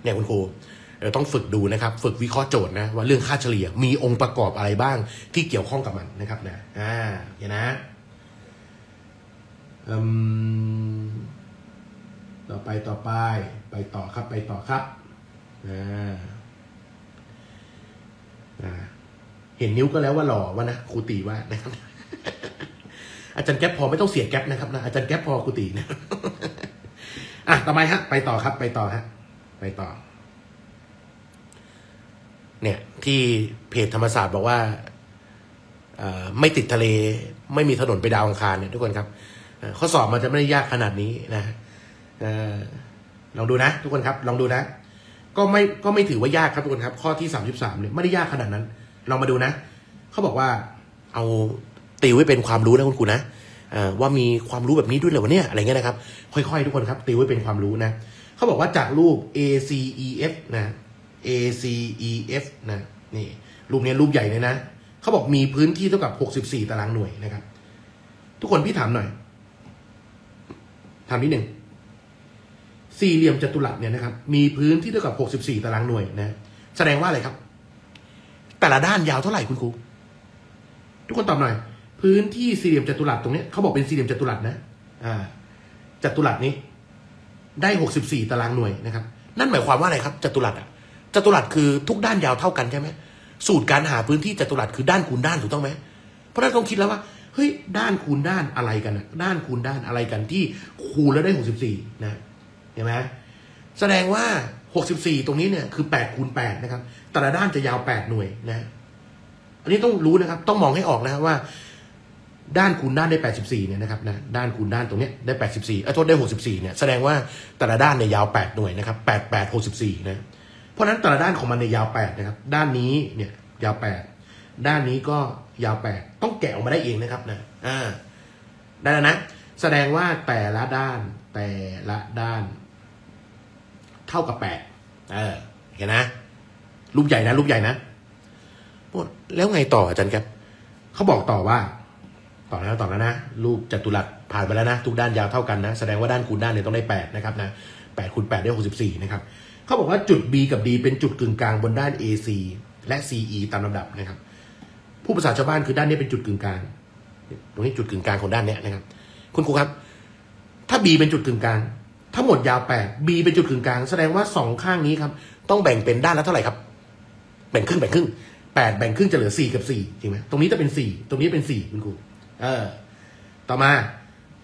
เนี่ยคุณครูเราต้องฝึกดูนะครับฝึกวิเคราะห์โจทย์นะว่าเรื่องค่าเฉลี่ยมีองค์ประกอบอะไรบ้างที่เกี่ยวข้องกับมันนะครับนะเห็นนะต่อครับเห็นนิ้วก็แล้วว่าหล่อวะนะครูตีว่านะครับอาจารย์แก๊ปพอไม่ต้องเสียแก๊ปนะครับนะอาจารย์แก๊ปพอครูตีนะต่อไปฮะไปต่อครับไปต่อฮะไปต่อเนี่ยที่เพจธรรมศาสตร์บอกว่าไม่ติดทะเลไม่มีถนนไปดาวอังคารเนี่ยทุกคนครับข้อสอบมันจะไม่ได้ยากขนาดนี้นะลองดูนะทุกคนครับลองดูนะก็ไม่ถือว่ายากครับทุกคนครับข้อที่33เนี่ยไม่ได้ยากขนาดนั้นลองมาดูนะเขาบอกว่าเอาติวให้เป็นความรู้นะคุณครูนะว่ามีความรู้แบบนี้ด้วยเหรอวะเนี่ยอะไรเงี้ยนะครับค่อยๆทุกคนครับติวให้เป็นความรู้นะเขาบอกว่าจากรูป ACEF นะ ACEF นะนี่รูปนี้รูปใหญ่เลยนะเขาบอกมีพื้นที่เท่ากับ64ตารางหน่วยนะครับทุกคนพี่ถามหน่อยถามนิดหนึ่งสี่เหลี่ยมจัตุรัสเนี่ยนะครับมีพื้นที่เท่ากับ64ตารางหน่วยนะแสดงว่าอะไรครับแต่ละด้านยาวเท่าไหร่คุณครูทุกคนตอบหน่อยพื้นที่สี่เหลี่ยมจัตุรัสตรงนี้เขาบอกเป็นสี่เหลี่ยมจัตุรัสนะจัตุรัสนี้ได้64ตารางหน่วยนะครับนั่นหมายความว่าอะไรครับจัตุรัสจัตุรัสคือทุกด้านยาวเท่ากันใช่ไหมสูตรการหาพื้นที่จัตุรัสคือด้านคูณด้านถูกต้องไหม เพราะนั้นต้องคิดแล้วว่าเฮ้ยด้านคูณด้านอะไรกันนะด้านคูณด้านอะไรกันที่คูณแล้วได้64นะเห็นไหมแสดงว่า64ตรงนี้เนี่ยคือ8คูณ8นะครับแต่ละด้านจะยาว8หน่วยนะอันนี้ต้องรู้นะครับต้องมองให้ออกนะว่าด้านคูณด้านได้84เนี่ยนะครับนะด้านคูณด้านตรงนี้ได้84โทษได้64เนี่ยแสดงว่าแต่ละด้านเนี่ยยาว8หน่วยนะครับ8 8 64นะเพราะฉะนั้นแต่ละด้านของมันเนี่ยยาว8นะครับด้านนี้เนี่ยยาว8ด้านนี้ก็ยาว8ต้องแกะออกมาได้เองนะครับนะได้แล้วนะแสดงว่าแต่ละด้านเท่ากับ8เห็นนะรูปใหญ่นะรูปใหญ่นะแล้วไงต่ออาจารย์ครับเขาบอกต่อว่าต่อแล้วนะรูปจัตุรัสผ่านไปแล้วนะทุกด้านยาวเท่ากันนะแสดงว่าด้านคูณด้านเนี่ยต้องได้8นะครับนะ8คูณ8ได้64นะครับเขาบอกว่าจุด B กับ D เป็นจุดกึ่งกลางบนด้าน AC และ CE ตามลำดับนะครับผู้ภาษาชาวบ้านคือด้านนี้เป็นจุดกึ่งกลางตรงนี้จุดกึ่งกลางของด้านเนี้ยนะครับคุณครูครับถ้า B เป็นจุดกึ่งกลางทั้งหมดยาว8 B เป็นจุดกึ่งกลางแสดงว่า2ข้างนี้ครับต้องแบ่งเป็นด้านละเท่าไหร่ครับแบ่งครึ่ง8แบ่งครึ่งจะเหลือ4กับ4จริงไหมตรงนี้จะเป็น4ตรงนี้เป็น4คุณครูต่อมา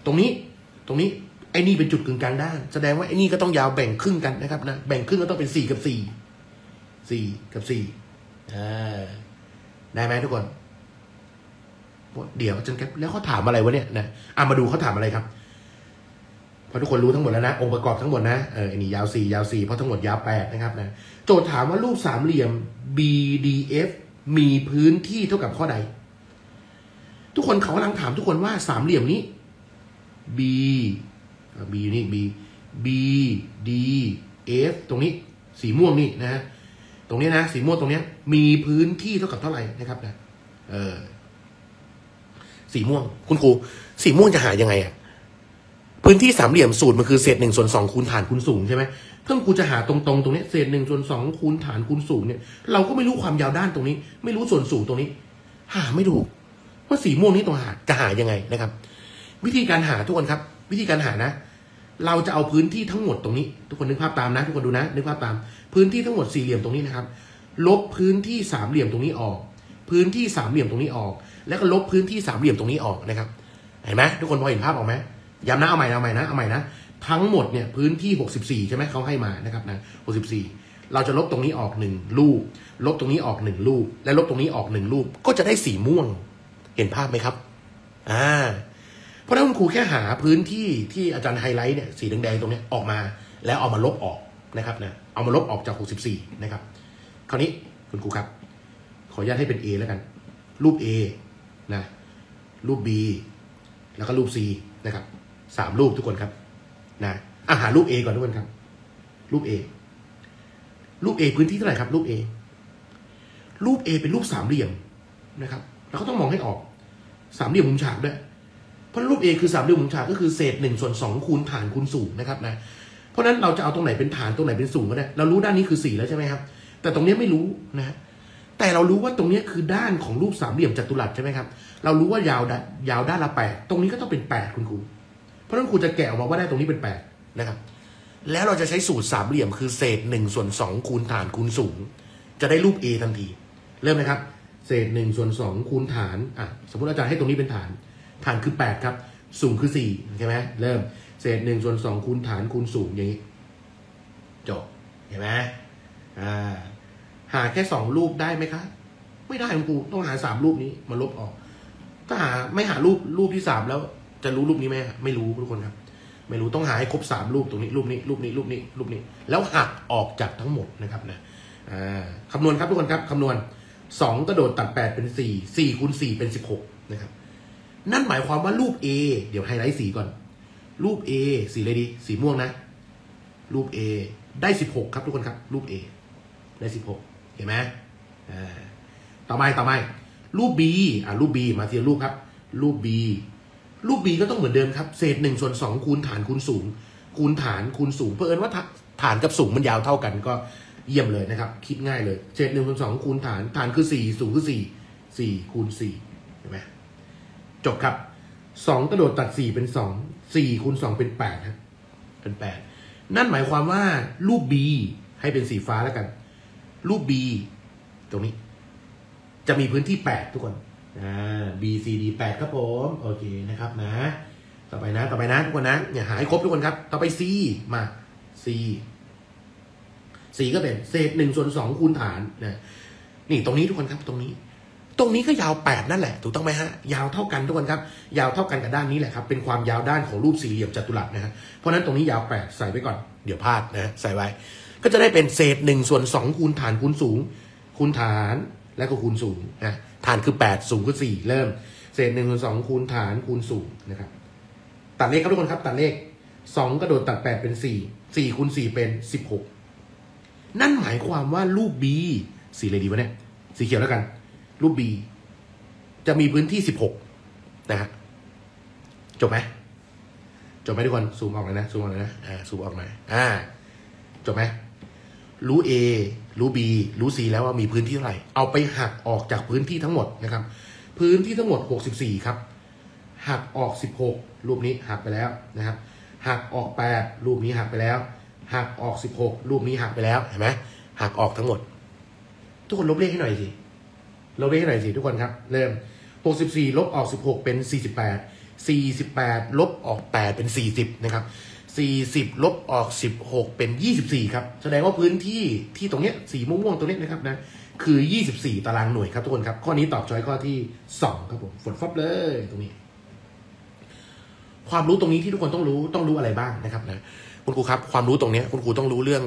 ตรงนี้ไอ้นี่เป็นจุดกึ่งกลางด้านแสดงว่าไอ้นี่ก็ต้องยาวแบ่งครึ่งกันนะครับนะแบ่งครึ่งก็ต้องเป็น4กับ4ได้ไหมทุกคนเดี๋ยวจนแกแล้วเขาถามอะไรวะเนี่ยนะมาดูเขาถามอะไรครับพอทุกคนรู้ทั้งหมดแล้วนะองค์ประกอบทั้งหมดนะไอ้นี่ยาว4เพราะทั้งหมดยาว8นะครับนะโจทย์ถามว่ารูปสามเหลี่ยม BDF มีพื้นที่เท่ากับข้อใดทุกคนเขากำลังถามทุกคนว่าสามเหลี่ยมนี้ B อยู่นี่ BDF ตรงนี้สีม่วงนี่นะตรงนี้นะสีม่วงตรงนี้มีพื้นที่เท่ากับเท่าไหร่นะครับนะสีม่วงคุณครูสีม่วงจะหายังไงอะพื้นที่สามเหลี่ยมสูตรมันคือเศษ1/2คูณฐานคูณสูงใช่ไหมถ้าครูจะหาตรงตรงนี้เศษ1/2คูณฐานคูณสูงเนี่ยเราก็ไม่รู้ความยาวด้านตรงนี้ไม่รู้ส่วนสูงตรงนี้หาไม่ถูกว่าสีม่วงนี้ต้องหาจะหายังไงนะครับวิธีการหาทุกคนครับวิธีการหานะเราจะเอาพื้นที่ทั้งหมดตรงนี้ทุกคนนึกภาพตามนะทุกคนดูนะนึกภาพตามพื้นที่ทั้งหมดสี่เหลี่ยมตรงนี้นะครับลบพื้นที่สามเหลี่ยมตรงนี้ออกพื้นที่สามเหลี่ยมตรงนี้ออกแล้วก็ลบพื้นที่สามเหลี่ยมตรงนี้ออกนะครับเห็นไหมทุกคนพอเห็นภาพออกไหมย้ำนะเอาใหม่นะทั้งหมดเนี่ยพื้นที่64ใช่ไหมเขาให้มานะครับนะ64เราจะลบตรงนี้ออก1รูปลบตรงนี้ออก1รูปและลบตรงนี้ออก1รูปก็จะได้สีม่วงเห็นภาพไหมครับเพราะฉะนั้นครูแค่หาพื้นที่ที่อาจารย์ไฮไลท์เนี่ยสีแดงๆตรงนี้ออกมาแล้วเอามาลบออกนะครับนะเอามาลบออกจาก64นะครับคราวนี้คุณครูครับขออนุญาตให้เป็น A แล้วกันรูป A นะรูป B แล้วก็รูป C นะครับ3รูปทุกคนครับนะหารูป A ก่อนทุกคนครับรูป A พื้นที่เท่าไหร่ครับรูป A เป็นรูปสามเหลี่ยมนะครับแล้วก็ต้องมองให้ออกสามเหลี่ยมมุมฉากด้วยเพราะรูป A คือสามเหลี่ยมมุมฉากก็คือเศษ1/2คูณฐานคูณสูงนะครับนะเพราะนั้นเราจะเอาตรงไหนเป็นฐานตรงไหนเป็นสูงก็ได้เรารู้ด้านนี้คือ4แล้วใช่ไหมครับแต่ตรงนี้ไม่รู้นะแต่เรารู้ว่าตรงนี้คือด้านของรูปสามเหลี่ยมจัตุรัสใช่ไหมครับเรารู้ว่ายาวยาวด้านละ8ตรงนี้ก็ต้องเป็น8คุณครูเพราะนั้นครูจะแกะออกมาว่าได้ตรงนี้เป็น8นะครับแล้วเราจะใช้สูตรสามเหลี่ยมคือเศษ1/2คูณฐานคูณสูงจะได้รูป A ทันทีเริ่มนะครับเศษ1/2คูณฐานสมมติอาจารย์ให้ตรงนี้เป็นฐานคือ8ครับสูงคือ4ใช่ไหมเริ่มเศษ1/2คูณฐานคูณสูงอย่างนี้จบเห็นไหมหาแค่2รูปได้ไหมคะไม่ได้ครูต้องหา3รูปนี้มาลบออกถ้าหาไม่หารูปที่3แล้วจะรู้รูปนี้ไหมไม่รู้ทุกคนครับไม่รู้ต้องหาให้ครบ3รูปตรงนี้รูปนี้แล้วหักออกจากทั้งหมดนะครับนะคำนวณครับทุกคนครับคำนวณ2กระโดดตัด8เป็น4 4คูณ4เป็น16นะครับนั่นหมายความว่ารูป A เดี๋ยวไฮไลท์สีก่อนรูป A สีอะไรดีสีม่วงนะรูป A ได้16ครับทุกคนครับรูป A ได้16เห็นไหมต่อไปรูป B รูป B มาเทียบรูปครับรูป B ก็ต้องเหมือนเดิมครับเศษ1/2คูณฐานคูณสูงเผอิญว่าฐานกับสูงมันยาวเท่ากันก็เยี่ยมเลยนะครับคิดง่ายเลยเศษ1/2คูณฐานคือ4สูงคือ4คูณ4เห็นไหมจบครับ2กระโดดตัด4เป็น2 4คูณ2เป็น8ครับเป็น8นั่นหมายความว่ารูป B ให้เป็นสีฟ้าแล้วกันรูป B ตรงนี้จะมีพื้นที่8ทุกคน BCD8 ครับผมโอเคนะครับนะต่อไปนะทุกคนนะอย่าหายครบทุกคนครับต่อไป C มา C ก็เป็นเศษ1/2คูณฐานนะนี่ตรงนี้ทุกคนครับตรงนี้ก็ยาว8นั่นแหละถูกต้องไหมฮะยาวเท่ากันทุกคนครับยาวเท่ากันกับด้านนี้แหละครับเป็นความยาวด้านของรูปสี่เหลี่ยมจัตุรัสนะฮะเพราะนั้นตรงนี้ยาว8ใส่ไว้ก่อนเดี๋ยวพลาดนะใส่ไว้ก็จะได้เป็นเศษ1/2คูณฐานคูณสูงคูณฐานและก็คูณสูงนะฐานคือ8สูงคือ4เริ่มเศษ1/2คูณฐานคูณสูงนะครับตัดเลขครับทุกคนครับตัดเลข2กระโดดตัด8เป็น4 4คูณ4เป็น16นั่นหมายความว่ารูป B สีอะไรดีวะเนี่ยสีเขียวแล้วกันรูป B จะมีพื้นที่16นะฮะจบไหมทุกคนซูมออกเลยนะซูมออกหน่อยจบไหมรู้ A รู้ B รู้ C แล้วว่ามีพื้นที่เท่าไหร่เอาไปหักออกจากพื้นที่ทั้งหมดนะครับพื้นที่ทั้งหมด64ครับหักออก16รูปนี้หักไปแล้วนะครับหักออก8รูปนี้หักไปแล้วหักออก16รูปนี้หักไปแล้วเห็นไหมหักออกทั้งหมดทุกคนลบเลขให้หน่อยสิทุกคนครับเริ่ม64ลบออก16เป็น48 48ลบออก8เป็น40นะครับ40ลบออก16เป็น24ครับแสดงว่าพื้นที่ที่ตรงเนี้ยสีม่วงๆตรงนี้นะครับนะคือ24ตารางหน่วยครับทุกคนครับข้อนี้ตอบช้อยข้อที่2ครับผมฝนฟับเลยตรงนี้ความรู้ตรงนี้ที่ทุกคนต้องรู้อะไรบ้างนะครับนะคุณครูครับความรู้ตรงนี้คุณครูต้องรู้เรื่อง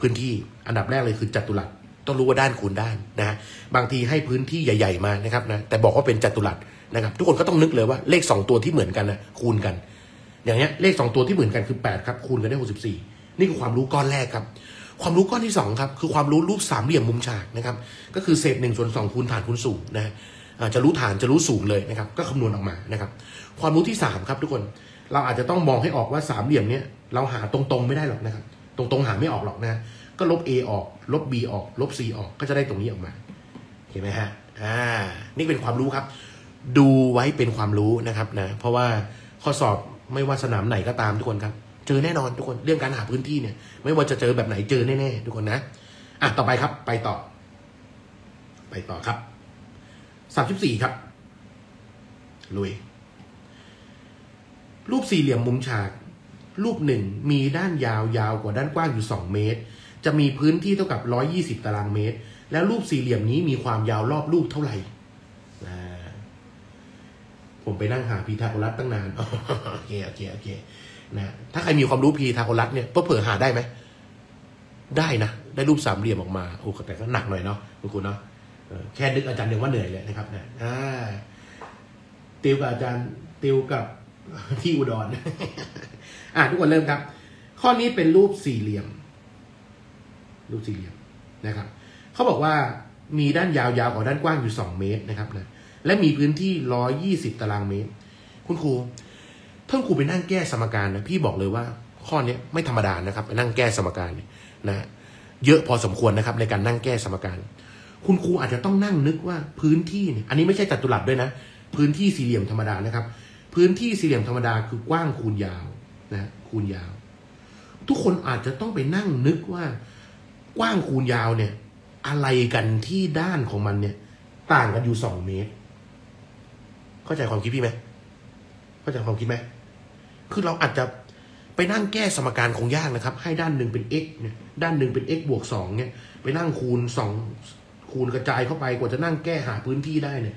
พื้นที่อันดับแรกเลยคือจัตุรัสต้องรู้ว่าด้านคูณด้านนะบางทีให้พื้นที่ใหญ่ๆมานะครับนะแต่บอกว่าเป็นจัตุรัสนะครับทุกคนก็ต้องนึกเลยว่าเลข2ตัวที่เหมือนกันนะคูณกันอย่างเงี้ยเลข2ตัวที่เหมือนกันคือ8ครับคูณกันได้64นี่คือความรู้ก้อนแรกครับความรู้ก้อนที่2ครับคือความรู้รูปสามเหลี่ยมมุมฉากนะครับก็คือเศษ1/2คูณฐานคูณสูงนะจะรู้ฐานจะรู้สูงเลยนะครับก็คำนวณออกมานะครับความรู้ที่3ครับทุกคนเราอาจจะต้องมองให้ออกว่าสามเหลี่ยมเนี้ยเราหาตรงๆไม่ได้หรอกนะครับตรงๆหาไม่ออกหรอกนะก็ลบ A ออกลบ B ออกลบ C ออกก็จะได้ตรงนี้ออกมาเห็นไหมฮะนี่เป็นความรู้ครับดูไว้เป็นความรู้นะครับนะเพราะว่าข้อสอบไม่ว่าสนามไหนก็ตามทุกคนครับเจอแน่นอนทุกคนเรื่องการหาพื้นที่เนี่ยไม่ว่าจะเจอแบบไหนเจอแน่ๆทุกคนนะต่อไปครับไปต่อครับ34ครับลุยรูปสี่เหลี่ยมมุมฉากรูป1มีด้านยาวยาวกว่าด้านกว้างอยู่2เมตรจะมีพื้นที่เท่ากับ120ตารางเมตรแล้วรูปสี่เหลี่ยมนี้มีความยาวรอบรูปเท่าไหร่ผมไปนั่งหาพีทาโกรัสตั้งนานโอเคนะถ้าใครมีความรู้พีทาโกรัสเนี่ยเผื่อหาได้ไหมได้นะได้รูปสามเหลี่ยมออกมาโอ้แต่ก็หนักหน่อยเนาะคุณครูเนาะแค่นึกอาจารย์ยังว่าเหนื่อยเลยนะครับนะติวกับอาจารย์ติวกับที่อุดรทุกคนเริ่มครับข้อนี้เป็นรูปสี่เหลี่ยมนะครับเขาบอกว่ามีด้านยาวๆกับด้านกว้างอยู่2เมตรนะครับนะและมีพื้นที่120ตารางเมตรคุณครูท่านครูไปนั่งแก้สมการนะพี่บอกเลยว่าข้อนี้ไม่ธรรมดานะครับไปนั่งแก้สมการนะเยอะพอสมควรนะครับในการนั่งแก้สมการคุณครูอาจจะต้องนั่งนึกว่าพื้นที่เนี่ยอันนี้ไม่ใช่จัตุรัสด้วยนะพื้นที่สี่เหลี่ยมธรรมดานะครับพื้นที่สี่เหลี่ยมธรรมดาคือกว้างคูณยาวนะคูณยาวทุกคนอาจจะต้องไปนั่งนึกว่ากว้างคูณยาวเนี่ยอะไรกันที่ด้านของมันเนี่ยต่างกันอยู่2เมตรเข้าใจความคิดพี่ไหมคือเราอาจจะไปนั่งแก้สมการคงยากนะครับให้ด้านหนึ่งเป็น x เนี่ยด้านหนึ่งเป็น x บวก2เนี่ยไปนั่งคูณ2คูณกระจายเข้าไปกว่าจะนั่งแก้หาพื้นที่ได้เนี่ย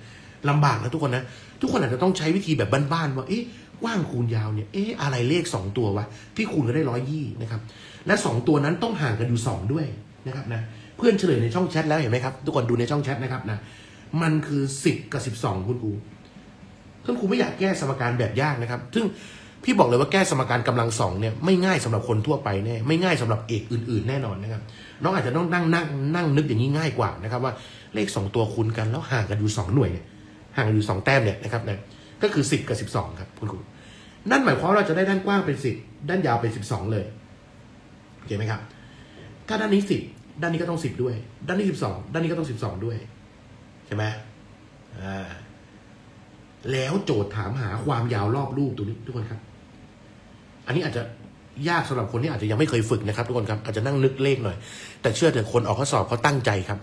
ลำบากนะทุกคนนะทุกคนอาจจะต้องใช้วิธีแบบบ้านๆว่าเอ๊ะกว้างคูณยาวเนี่ยอะไรเลข2ตัววะที่คูณกันได้120นะครับและ2ตัวนั้นต้องห่างกันอยู่2ด้วยนะครับนะเพื่อนเฉลยในช่องแชทแล้วเห็นไหมครับทุกคนดูในช่องแชทนะครับนะมันคือ10กับ12คุณครูไม่อยากแก้สมการแบบยากนะครับซึ่งพี่บอกเลยว่าแก้สมการกำลัง2เนี่ยไม่ง่ายสำหรับคนทั่วไปแน่ไม่ง่ายสำหรับเอกอื่นๆแน่นอนนะครับน้องอาจจะต้องนั่งนึกอย่างนี้ง่ายกว่านะครับว่าเลข2ตัวคูณกันแล้วห่างกันอยู่2หน่วยเนี่ยห่างกันอยู่2แต้มเนี่ยนะครับนะก็คือ10กับ12ครับคุณครูนั่นหมายความว่าเราจะได้ด้านกว้างเป็น10ด้านยาวเป็น12เลยโอเคไหมครับถ้าด้านนี้10ด้านนี้ก็ต้อง10ด้วยด้านนี้12ด้านนี้ก็ต้อง12ด้วยใช่ไหมแล้วโจทย์ถามหาความยาวรอบรูปตัวนี้ทุกคนครับอันนี้อาจจะยากสำหรับคนที่อาจจะยังไม่เคยฝึกนะครับทุกคนครับอาจจะนั่งนึกเลขหน่อยแต่เชื่อเถอะคนออกข้อสอบเขาตั้งใจครับ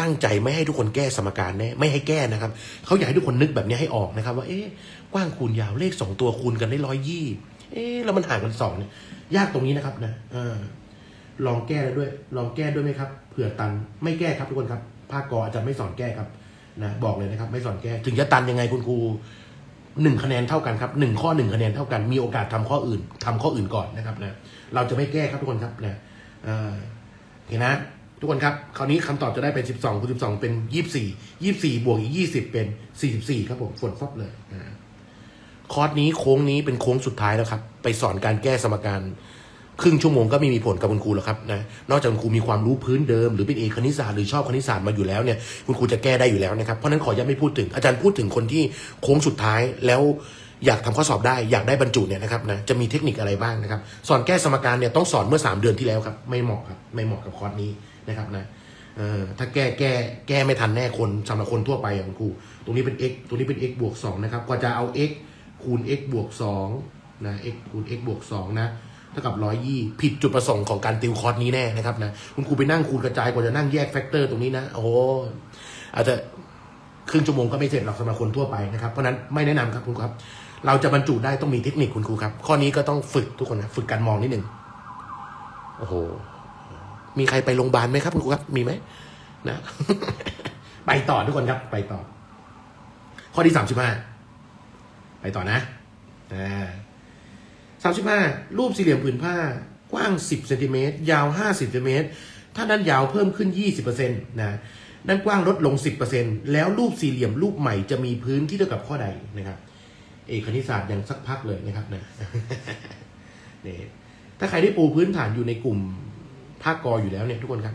ตั้งใจไม่ให้ทุกคนแก้สมการแน่ไม่ให้แก้นะครับเขาอยากให้ทุกคนนึกแบบนี้ให้ออกนะครับว่าเอ๊ะกว้างคูณยาวเลข2ตัวคูณกันได้120เอ๊ะแล้วมันห่างกัน2เนี่ยยากตรงนี้นะครับนะลองแก้ด้วยไหมครับเผื่อตันไม่แก้ครับทุกคนครับภาคกออาจารย์ไม่สอนแก้ครับนะบอกเลยนะครับไม่สอนแก้ถึงจะตันยังไงคุณครู1คะแนนเท่ากันครับ1ข้อ1คะแนนเท่ากันมีโอกาสทำข้ออื่นก่อนนะครับนะเราจะไม่แก้ครับทุกคนครับนะโอเคนะทุกคนครับคราวนี้คำตอบจะได้เป็น12คูณ12เป็น24บวกอีก20เป็น44ครับผมฝนซบเลยคอร์สนี้โค้งนี้เป็นโค้งสุดท้ายแล้วครับไปสอนการแก้สมการครึ่งชั่วโมงก็ไม่มีผลกับคุณครูแล้วครับนะนอกจากคุณครูมีความรู้พื้นเดิมหรือเป็นเอกคณิตศาสตร์หรือชอบคณิตศาสตร์มาอยู่แล้วเนี่ยคุณครูจะแก้ได้อยู่แล้วนะครับเพราะนั้นขอย้ำไม่พูดถึงอาจารย์พูดถึงคนที่โค้งสุดท้ายแล้วอยากทำข้อสอบได้อยากได้บรรจุเนี่ยนะครับนะจะมีเทคนิคอะไรบ้างนะครับสอนแก้สมการเนี่ยต้องสอนเมื่อ3เดือนที่แล้วครับไม่เหมาะครับไม่เหมาะกับคอร์สนี้นะครับนะถ้าแก้ไม่ทันแน่คนสำหรับคนทั่วไปอย่างคุณครูตรงนี้เป็น x ตรงนี้เป็น x บวก2นะครับกว่าจะเอา x คูณ x บวก2นะ x คูณ x บวก2นะเท่ากับ120ผิดจุดประสงค์ของการติวคอร์สนี้แน่นะครับนะคุณครูไปนั่งคูณกระจายกว่าจะนั่งแยกแฟกเตอร์ตรงนี้นะโอ้อาจจะครึ่งชั่วโมงก็ไม่เสร็จหรอกสำหรับคนทั่วไปนะครับเพราะนั้นไม่แนะนำครับคุณครูครับเราจะบรรจุได้ต้องมีเทคนิคคุณครูครับข้อนี้ก็ต้องฝึกทุกคนนะฝึกการมองนิดหนึ่งโอ้โหมีใครไปโรงพยาบาลไหมครับคุณครูครับมีไหมนะ ไปต่อทุกคนครับไปต่อข้อที่35ไปต่อนะ35รูปสี่เหลี่ยมผืนผ้ากว้าง10เซนติเมตรยาว50เซนติเมตรถ้าด้านยาวเพิ่มขึ้น 20% นะด้านกว้างลดลง 10% แล้วรูปสี่เหลี่ยมรูปใหม่จะมีพื้นที่เท่ากับข้อใดนะครับเอกคณิตศาสตร์ยังสักพักเลยนะครับนะ นี่ถ้าใครได้ปูพื้นฐานอยู่ในกลุ่มภาคกออยู่แล้วเนี่ยทุกคนครับ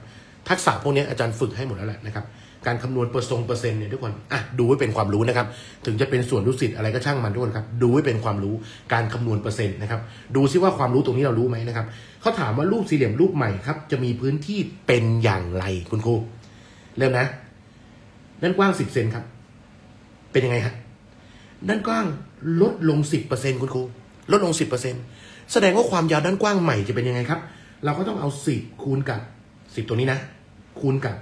ทักษะพวกนี้อาจารย์ฝึกให้หมดแล้วแหละนะครับการคำนวณเปอร์เซ็นต์เนี่ยทุกคนอ่ะดูไว้เป็นความรู้นะครับถึงจะเป็นส่วนดุสิตอะไรก็ช่างมันทุกคนครับดูไว้เป็นความรู้การคำนวณเปอร์เซ็นต์นะครับดูซิว่าความรู้ตรงนี้เรารู้ไหมนะครับเขาถามว่ารูปสี่เหลี่ยมรูปใหม่ครับจะมีพื้นที่เป็นอย่างไรคุณครูเริ่มนะด้านกว้าง10 เซนครับเป็นยังไงฮะด้านกว้างลดลง 10% คุณครูลดลง 10% แสดงว่าความยาวด้านกว้างใหม่จะเป็นยังไงครับเราก็ต้องเอา10คูณกับ10ตัวนี้นะคูณกับ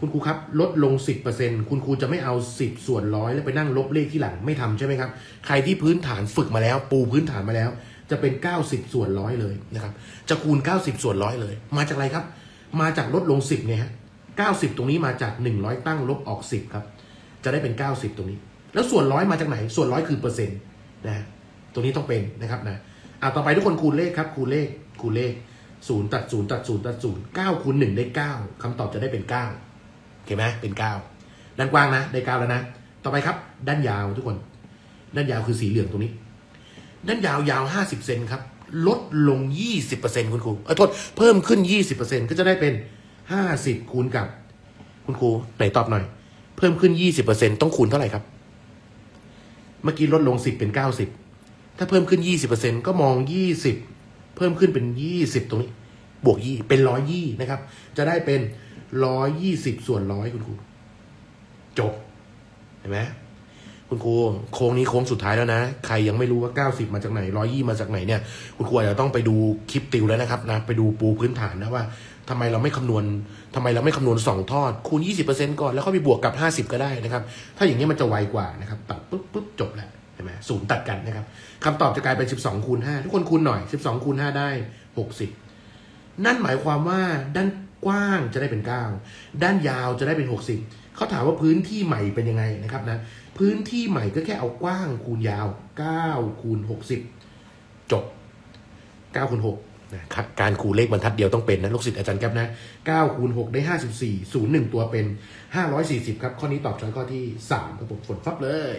คุณครูครับลดลง 10% คุณครูจะไม่เอา10ส่วนร้อยแล้วไปนั่งลบเลขที่หลังไม่ทำใช่ไหมครับใครที่พื้นฐานฝึกมาแล้วปูพื้นฐานมาแล้วจะเป็น90ส่วนร้อยเลยนะครับจะคูณ90ส่วนร้อยเลยมาจากอะไรครับมาจากลดลง10เนี่ยฮะ90ตรงนี้มาจาก100ตั้งลบออก10ครับจะได้เป็น90ตรงนี้แล้วส่วนร้อยมาจากไหนส่วนร้อยคือเปอร์เซ็นต์นะตรงนี้ต้องเป็นนะครับนะต่อไปทุกคนคูณเลขครับคูณเลข0ตัด0ตัด0ตัด0 9คูณ1ได้9คำตอบจะได้เป็น9เห็นไหมเป็น9ด้านกว้างนะได้9แล้วนะต่อไปครับด้านยาวทุกคนด้านยาวคือสีเหลืองตรงนี้ด้านยาวยาว50เซนครับลดลง 20% คุณครูโทษเพิ่มขึ้น 20% ก็จะได้เป็น50คูณกับคุณครูไหนตอบหน่อยเพิ่มขึ้น 20% ต้องคูณเท่าไหร่ครับเมื่อกี้ลดลง10เป็น90ถ้าเพิ่มขึ้น 20% ก็มอง20เพิ่มขึ้นเป็น20ตรงนี้บวก20เป็น120นะครับจะได้เป็น120ส่วนร้อยคุณครูจบเห็นไหมคุณครูโค้งนี้โค้งสุดท้ายแล้วนะใครยังไม่รู้ว่า90มาจากไหน120มาจากไหนเนี่ยคุณครูอาจจะต้องไปดูคลิปติวแล้วนะครับนะไปดูปูพื้นฐานนะว่าทำไมเราไม่คำนวณ2ทอดคูณ 20% ก่อนแล้วค่อยไปบวกกับ50ก็ได้นะครับถ้าอย่างนี้มันจะไวกว่านะครับตัดปุ๊บจบแล้วเห็นไหมศูนย์ตัดกันนะครับคำตอบจะกลายเป็น12คูณ5ทุกคนคูณหน่อย12คูณ5ได้60นั่นหมายความว่าด้านกว้างจะได้เป็น9ด้านยาวจะได้เป็น60เขาถามว่าพื้นที่ใหม่เป็นยังไงนะครับนะพื้นที่ใหม่ก็แค่เอากว้างคูณยาว9คูณ60จบ9คูณ6นะครับการคูณเลขบรรทัดเดียวต้องเป็นนะลูกศิษย์อาจารย์แก๊ปนะ9คูณ6ได้54 01ตัวเป็น540ครับข้อนี้ตอบช้อยข้อที่3ครับผมฝนฟับเลย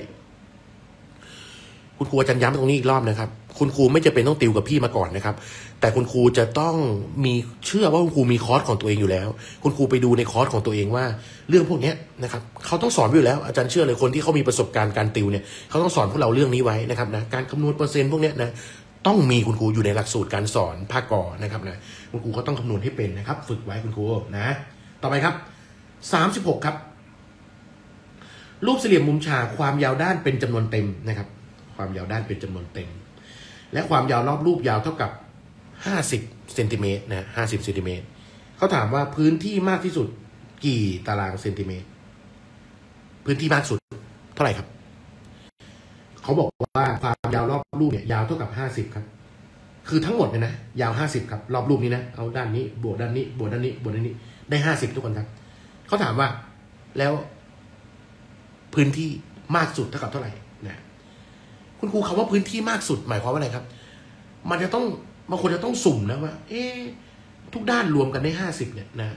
คุณครูอาจารย์ย้ำตรงนี้อีกรอบนะครับคุณครูไม่จะเป็นต้องติวกับพี่มาก่อนนะครับแต่คุณครูจะต้องมีเชื่อว่าคุณครูมีคอร์สของตัวเองอยู่แล้วคุณครูไปดูในคอร์สของตัวเองว่าเรื่องพวกนี้นะครับเขาต้องสอนอยู่แล้วอาจารย์เชื่อเลยคนที่เขามีประสบการณ์การติวเนี่ยเขาต้องสอนพวกเราเรื่องนี้ไว้นะครับนะการคำนวณเปอร์เซ็นต์พวกนี้นะต้องมีคุณครูอยู่ในหลักสูตรการสอนภาคกอนะครับนะคุณครูก็ต้องคำนวณให้เป็นนะครับฝึกไว้คุณครูนะต่อไปครับ36ครับรูปสี่เหลี่ยมมุมฉากความยาวด้านเป็นจำนวนเต็มนะครับความยาวด้านเป็นจำนวนเต็มและความยาวรอบรูปยาวเท่ากับ50เซนติเมตรนะ50เซนติเมตรเขาถามว่าพื้นที่มากที่สุด กี่ตารางเซนติเมตรพื้นที่มากสุดเท่าไหร่ครับเขาบอกว่าความยาวรอบรูปเนี่ยยาวเท่ากับ50ครับคือทั้งหมดเนี่ยนะยาว50ครับรอบรูปนี้นะเอาด้านนี้บวกด้านนี้บวกด้านนี้บวกด้านนี้ได้50ทุกคนครับเขาถามว่าแล้วพื้นที่มากสุดเท่ากับเท่าไหร่นะคุณครูคำว่าพื้นที่มากสุดหมายความว่าอะไรครับมันจะต้องบางคนจะต้องสุ่มนะว่าเอ๊ะทุกด้านรวมกันได้50เนี่ยนะ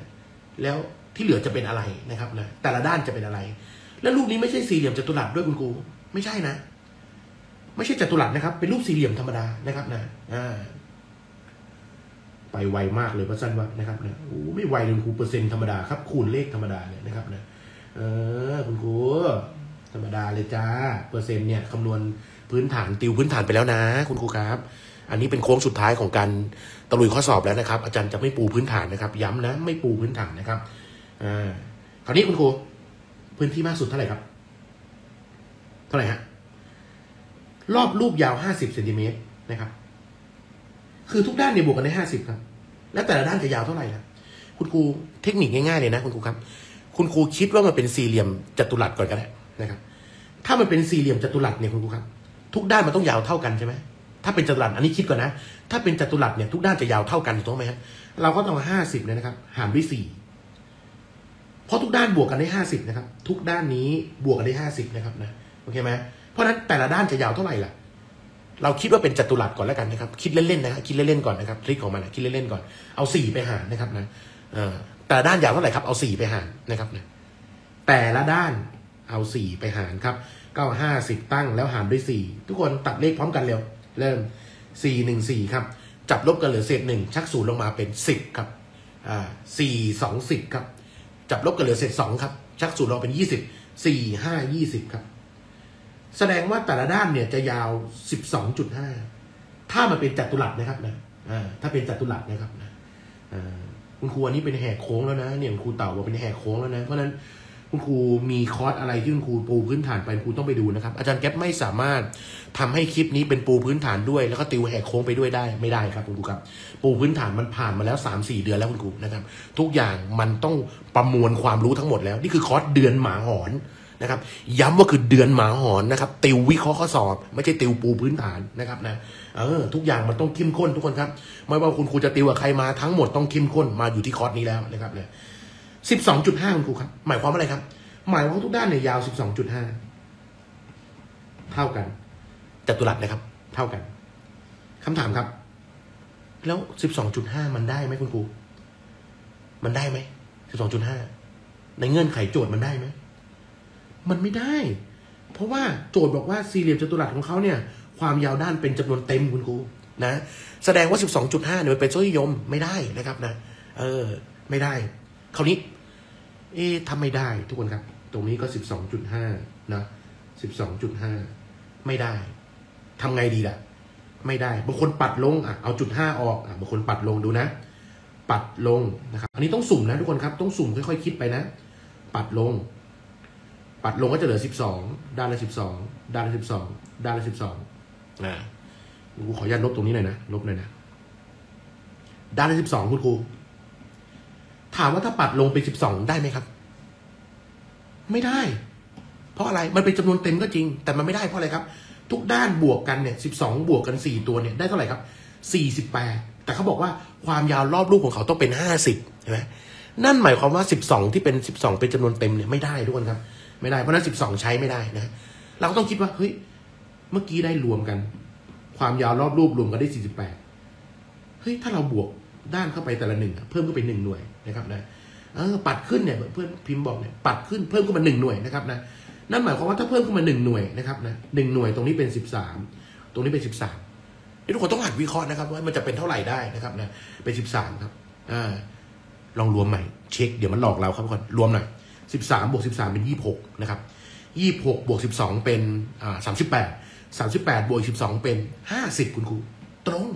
แล้วที่เหลือจะเป็นอะไรนะครับนะแต่ละด้านจะเป็นอะไรและรูปนี้ไม่ใช่สี่เหลี่ยมจัตุรัสด้วยคุณครูไม่ใช่นะไม่ใช่จัตุรัสนะครับเป็นรูปสี่เหลี่ยมธรรมดานะครับนะไปไวมากเลยว่าสั้นว่านะครับนะโอ้ไม่ไวเลยคุณครูเปอร์เซ็นต์ธรรมดาครับคูณเลขธรรมดาเนี่ยนะครับนะคุณครูธรรมดาเลยจ้าเปอร์เซ็นต์เนี่ยคำนวณพื้นฐานติวพื้นฐานไปแล้วนะคุณครูครับอันนี้เป็นโค้งสุดท้ายของการตะลุยข้อสอบแล้วนะครับอาจารย์จะไม่ปูพื้นฐานนะครับย้ำนะไม่ปูพื้นฐานนะครับคราวนี้คุณครูพื้นที่มากสุดเท่าไหร่ครับเท่าไหร่ฮะรอบรูปยาว50เซนติเมตรนะครับคือทุกด้านเนี่ยบวกกันได้50ครับและแต่ละด้านจะยาวเท่าไหร่ครับคุณครูเทคนิคง่ายๆเลยนะคุณครูครับคุณครูคิดว่ามันเป็นสี่เหลี่ยมจัตุรัสก่อนก็ได้นะครับถ้ามันเป็นสี่เหลี่ยมจัตุรัสเนี่ยคุณครูครับทุกด้านมันต้องยาวเท่ากันใช่ไหมถ้าเป็นจัตุรัสอันนี้คิดก่อนนะถ้าเป็นจัตุรัสเนี่ยทุกด้านจะยาวเท่ากันถูกไหมครับเราก็ต้อง50เลยนะครับหารด้วย4เพราะทุกด้านบวกกันได้50นะครับทุกด้านนี้บวกกันได้50นะครับนะโอเคไหมเพราะฉะนั้นแต่ละด้านจะยาวเท่าไหร่ล่ะเราคิดว่าเป็นจัตุรัสก่อนแล้วกันนะครับคิดเล่นๆนะครับคิดเล่นๆก่อนนะครับทริคของมันนะคิดเล่นๆก่อนเอา4ไปหารนะครับนะแต่ละด้านยาวเท่าไหร่ครับเอา4ไปหารนะครับนะแต่ละด้านเอา4ไปหารครับก็50ตั้งแล้วหารด้วย4ทุกคนตัดเลขพร้อมกันเร็วเริ่ม414ครับจับลบกันเหลือเศษ1ชัก0ลงมาเป็น10ครับ420ครับจับลบกันเหลือเศษ2ครับชัก0ลงเป็น20 4520ครับแสดงว่าแต่ละด้านเนี่ยจะยาว 12.5 ถ้ามันเป็นจัตุรัสนะครับนะถ้าเป็นจัตุรัสนะครับนะคุณครูอันนี้เป็นแหกโค้งแล้วนะเนี่ยคุณครูเต่าบอกเป็นแหกโค้งแล้วนะเพราะฉะนั้นคุณครูมีคอร์สอะไรที่คุณครูปูพื้นฐานไปคุณครูต้องไปดูนะครับอาจารย์แก๊ปไม่สามารถทำให้คลิปนี้เป็นปูพื้นฐานด้วยแล้วก็ติวแหกโค้งไปด้วยได้ไม่ได้ครับคุณครูครับปูพื้นฐานมันผ่านมาแล้ว 3-4 เดือนแล้วคุณครูนะครับทุกอย่างมันต้องประมวลความรู้ทั้งหมดแล้วนี่คือคอร์สเดือนหมาหอนนะครับย้ำว่าคือเดือนหมาหอนนะครับติววิเคราะห์ข้อสอบไม่ใช่ติวปูพื้นฐานนะครับนะทุกอย่างมันต้องเข้มข้นทุกคนครับไม่ว่าคุณครูจะติวกับใครมาทั้งหมดต้องเข้มข้นมาอยู่ที่คอร์สนี้แล้วนะครับเนี่ย12.5 คุณครูครับหมายความอะไรครับหมายว่าทุกด้านเนี่ยยาว 12.5 เท่ากันจัตุรัสนะครับเท่ากันคำถามครับแล้ว 12.5 มันได้ไหมคุณครูมันได้ไหม 12.5 ในเงื่อนไขโจทย์มันได้ไหมมันไม่ได้เพราะว่าโจทย์บอกว่าสี่เหลี่ยมจัตุรัสของเขาเนี่ยความยาวด้านเป็นจำนวนเต็มคุณครูนะแสดงว่า 12.5 เนี่ยมันเป็นโซ่นิยมไม่ได้นะครับนะไม่ได้คราวนี้ทำไม่ได้ทุกคนครับตรงนี้ก็ 12.5 นะ 12.5 ไม่ได้ทำไงดีล่ะไม่ได้บางคนปัดลงอ่ะเอาจุด5ออกอ่ะบางคนปัดลงดูนะปัดลงนะครับอันนี้ต้องสุ่มนะทุกคนครับต้องสุ่มค่อยๆคิดไปนะปัดลงก็จะเหลือ12ด้านละ12ด้านละ12ด้านละ12นะครูขออนุญาตลบตรงนี้หน่อยนะลบหน่อยนะด้านละ12คุณครูถามว่าถ้าปัดลงเป็น12ได้ไหมครับไม่ได้เพราะอะไรมันเป็นจำนวนเต็มก็จริงแต่มันไม่ได้เพราะอะไรครับทุกด้านบวกกันเนี่ย12บวกกัน4ตัวเนี่ยได้เท่าไหร่ครับ48แต่เขาบอกว่าความยาวรอบรูปของเขาต้องเป็น50ใช่ไหมนั่นหมายความว่า12ที่เป็น12เป็นจำนวนเต็มเนี่ยไม่ได้ทุกคนครับไม่ได้เพราะนั้น12ใช้ไม่ได้นะเราก็ต้องคิดว่าเฮ้ยเมื่อกี้ได้รวมกันความยาวรอบรูปรวมกันได้48เฮ้ยถ้าเราบวกด้านเข้าไปแต่ละหนึ่งเพิ่มก็เป็น1หน่วยนะครับนะปัดขึ้นเนี่ยเพื่อนพิมพ์บอกเนี่ยปัดขึ้นเพิ่มขึ้นมา1หน่วยนะครับนะนั่นหมายความว่าถ้าเพิ่มขึ้นมา1หน่วยนะครับนะ1หน่วยตรงนี้เป็น13ตรงนี้เป็น13นี่ทุกคนต้องหัดวิเคราะห์นะครับว่ามันจะเป็นเท่าไหร่ได้นะครับนะเป็น13ครับลองรวมใหม่เช็คเดี๋ยวมันหลอกเราครับทุกคนรวมหน่อย13บวก13เป็น26นะครับ26บวก12เป็น38 38บวก12เป็น50คุณครูตรง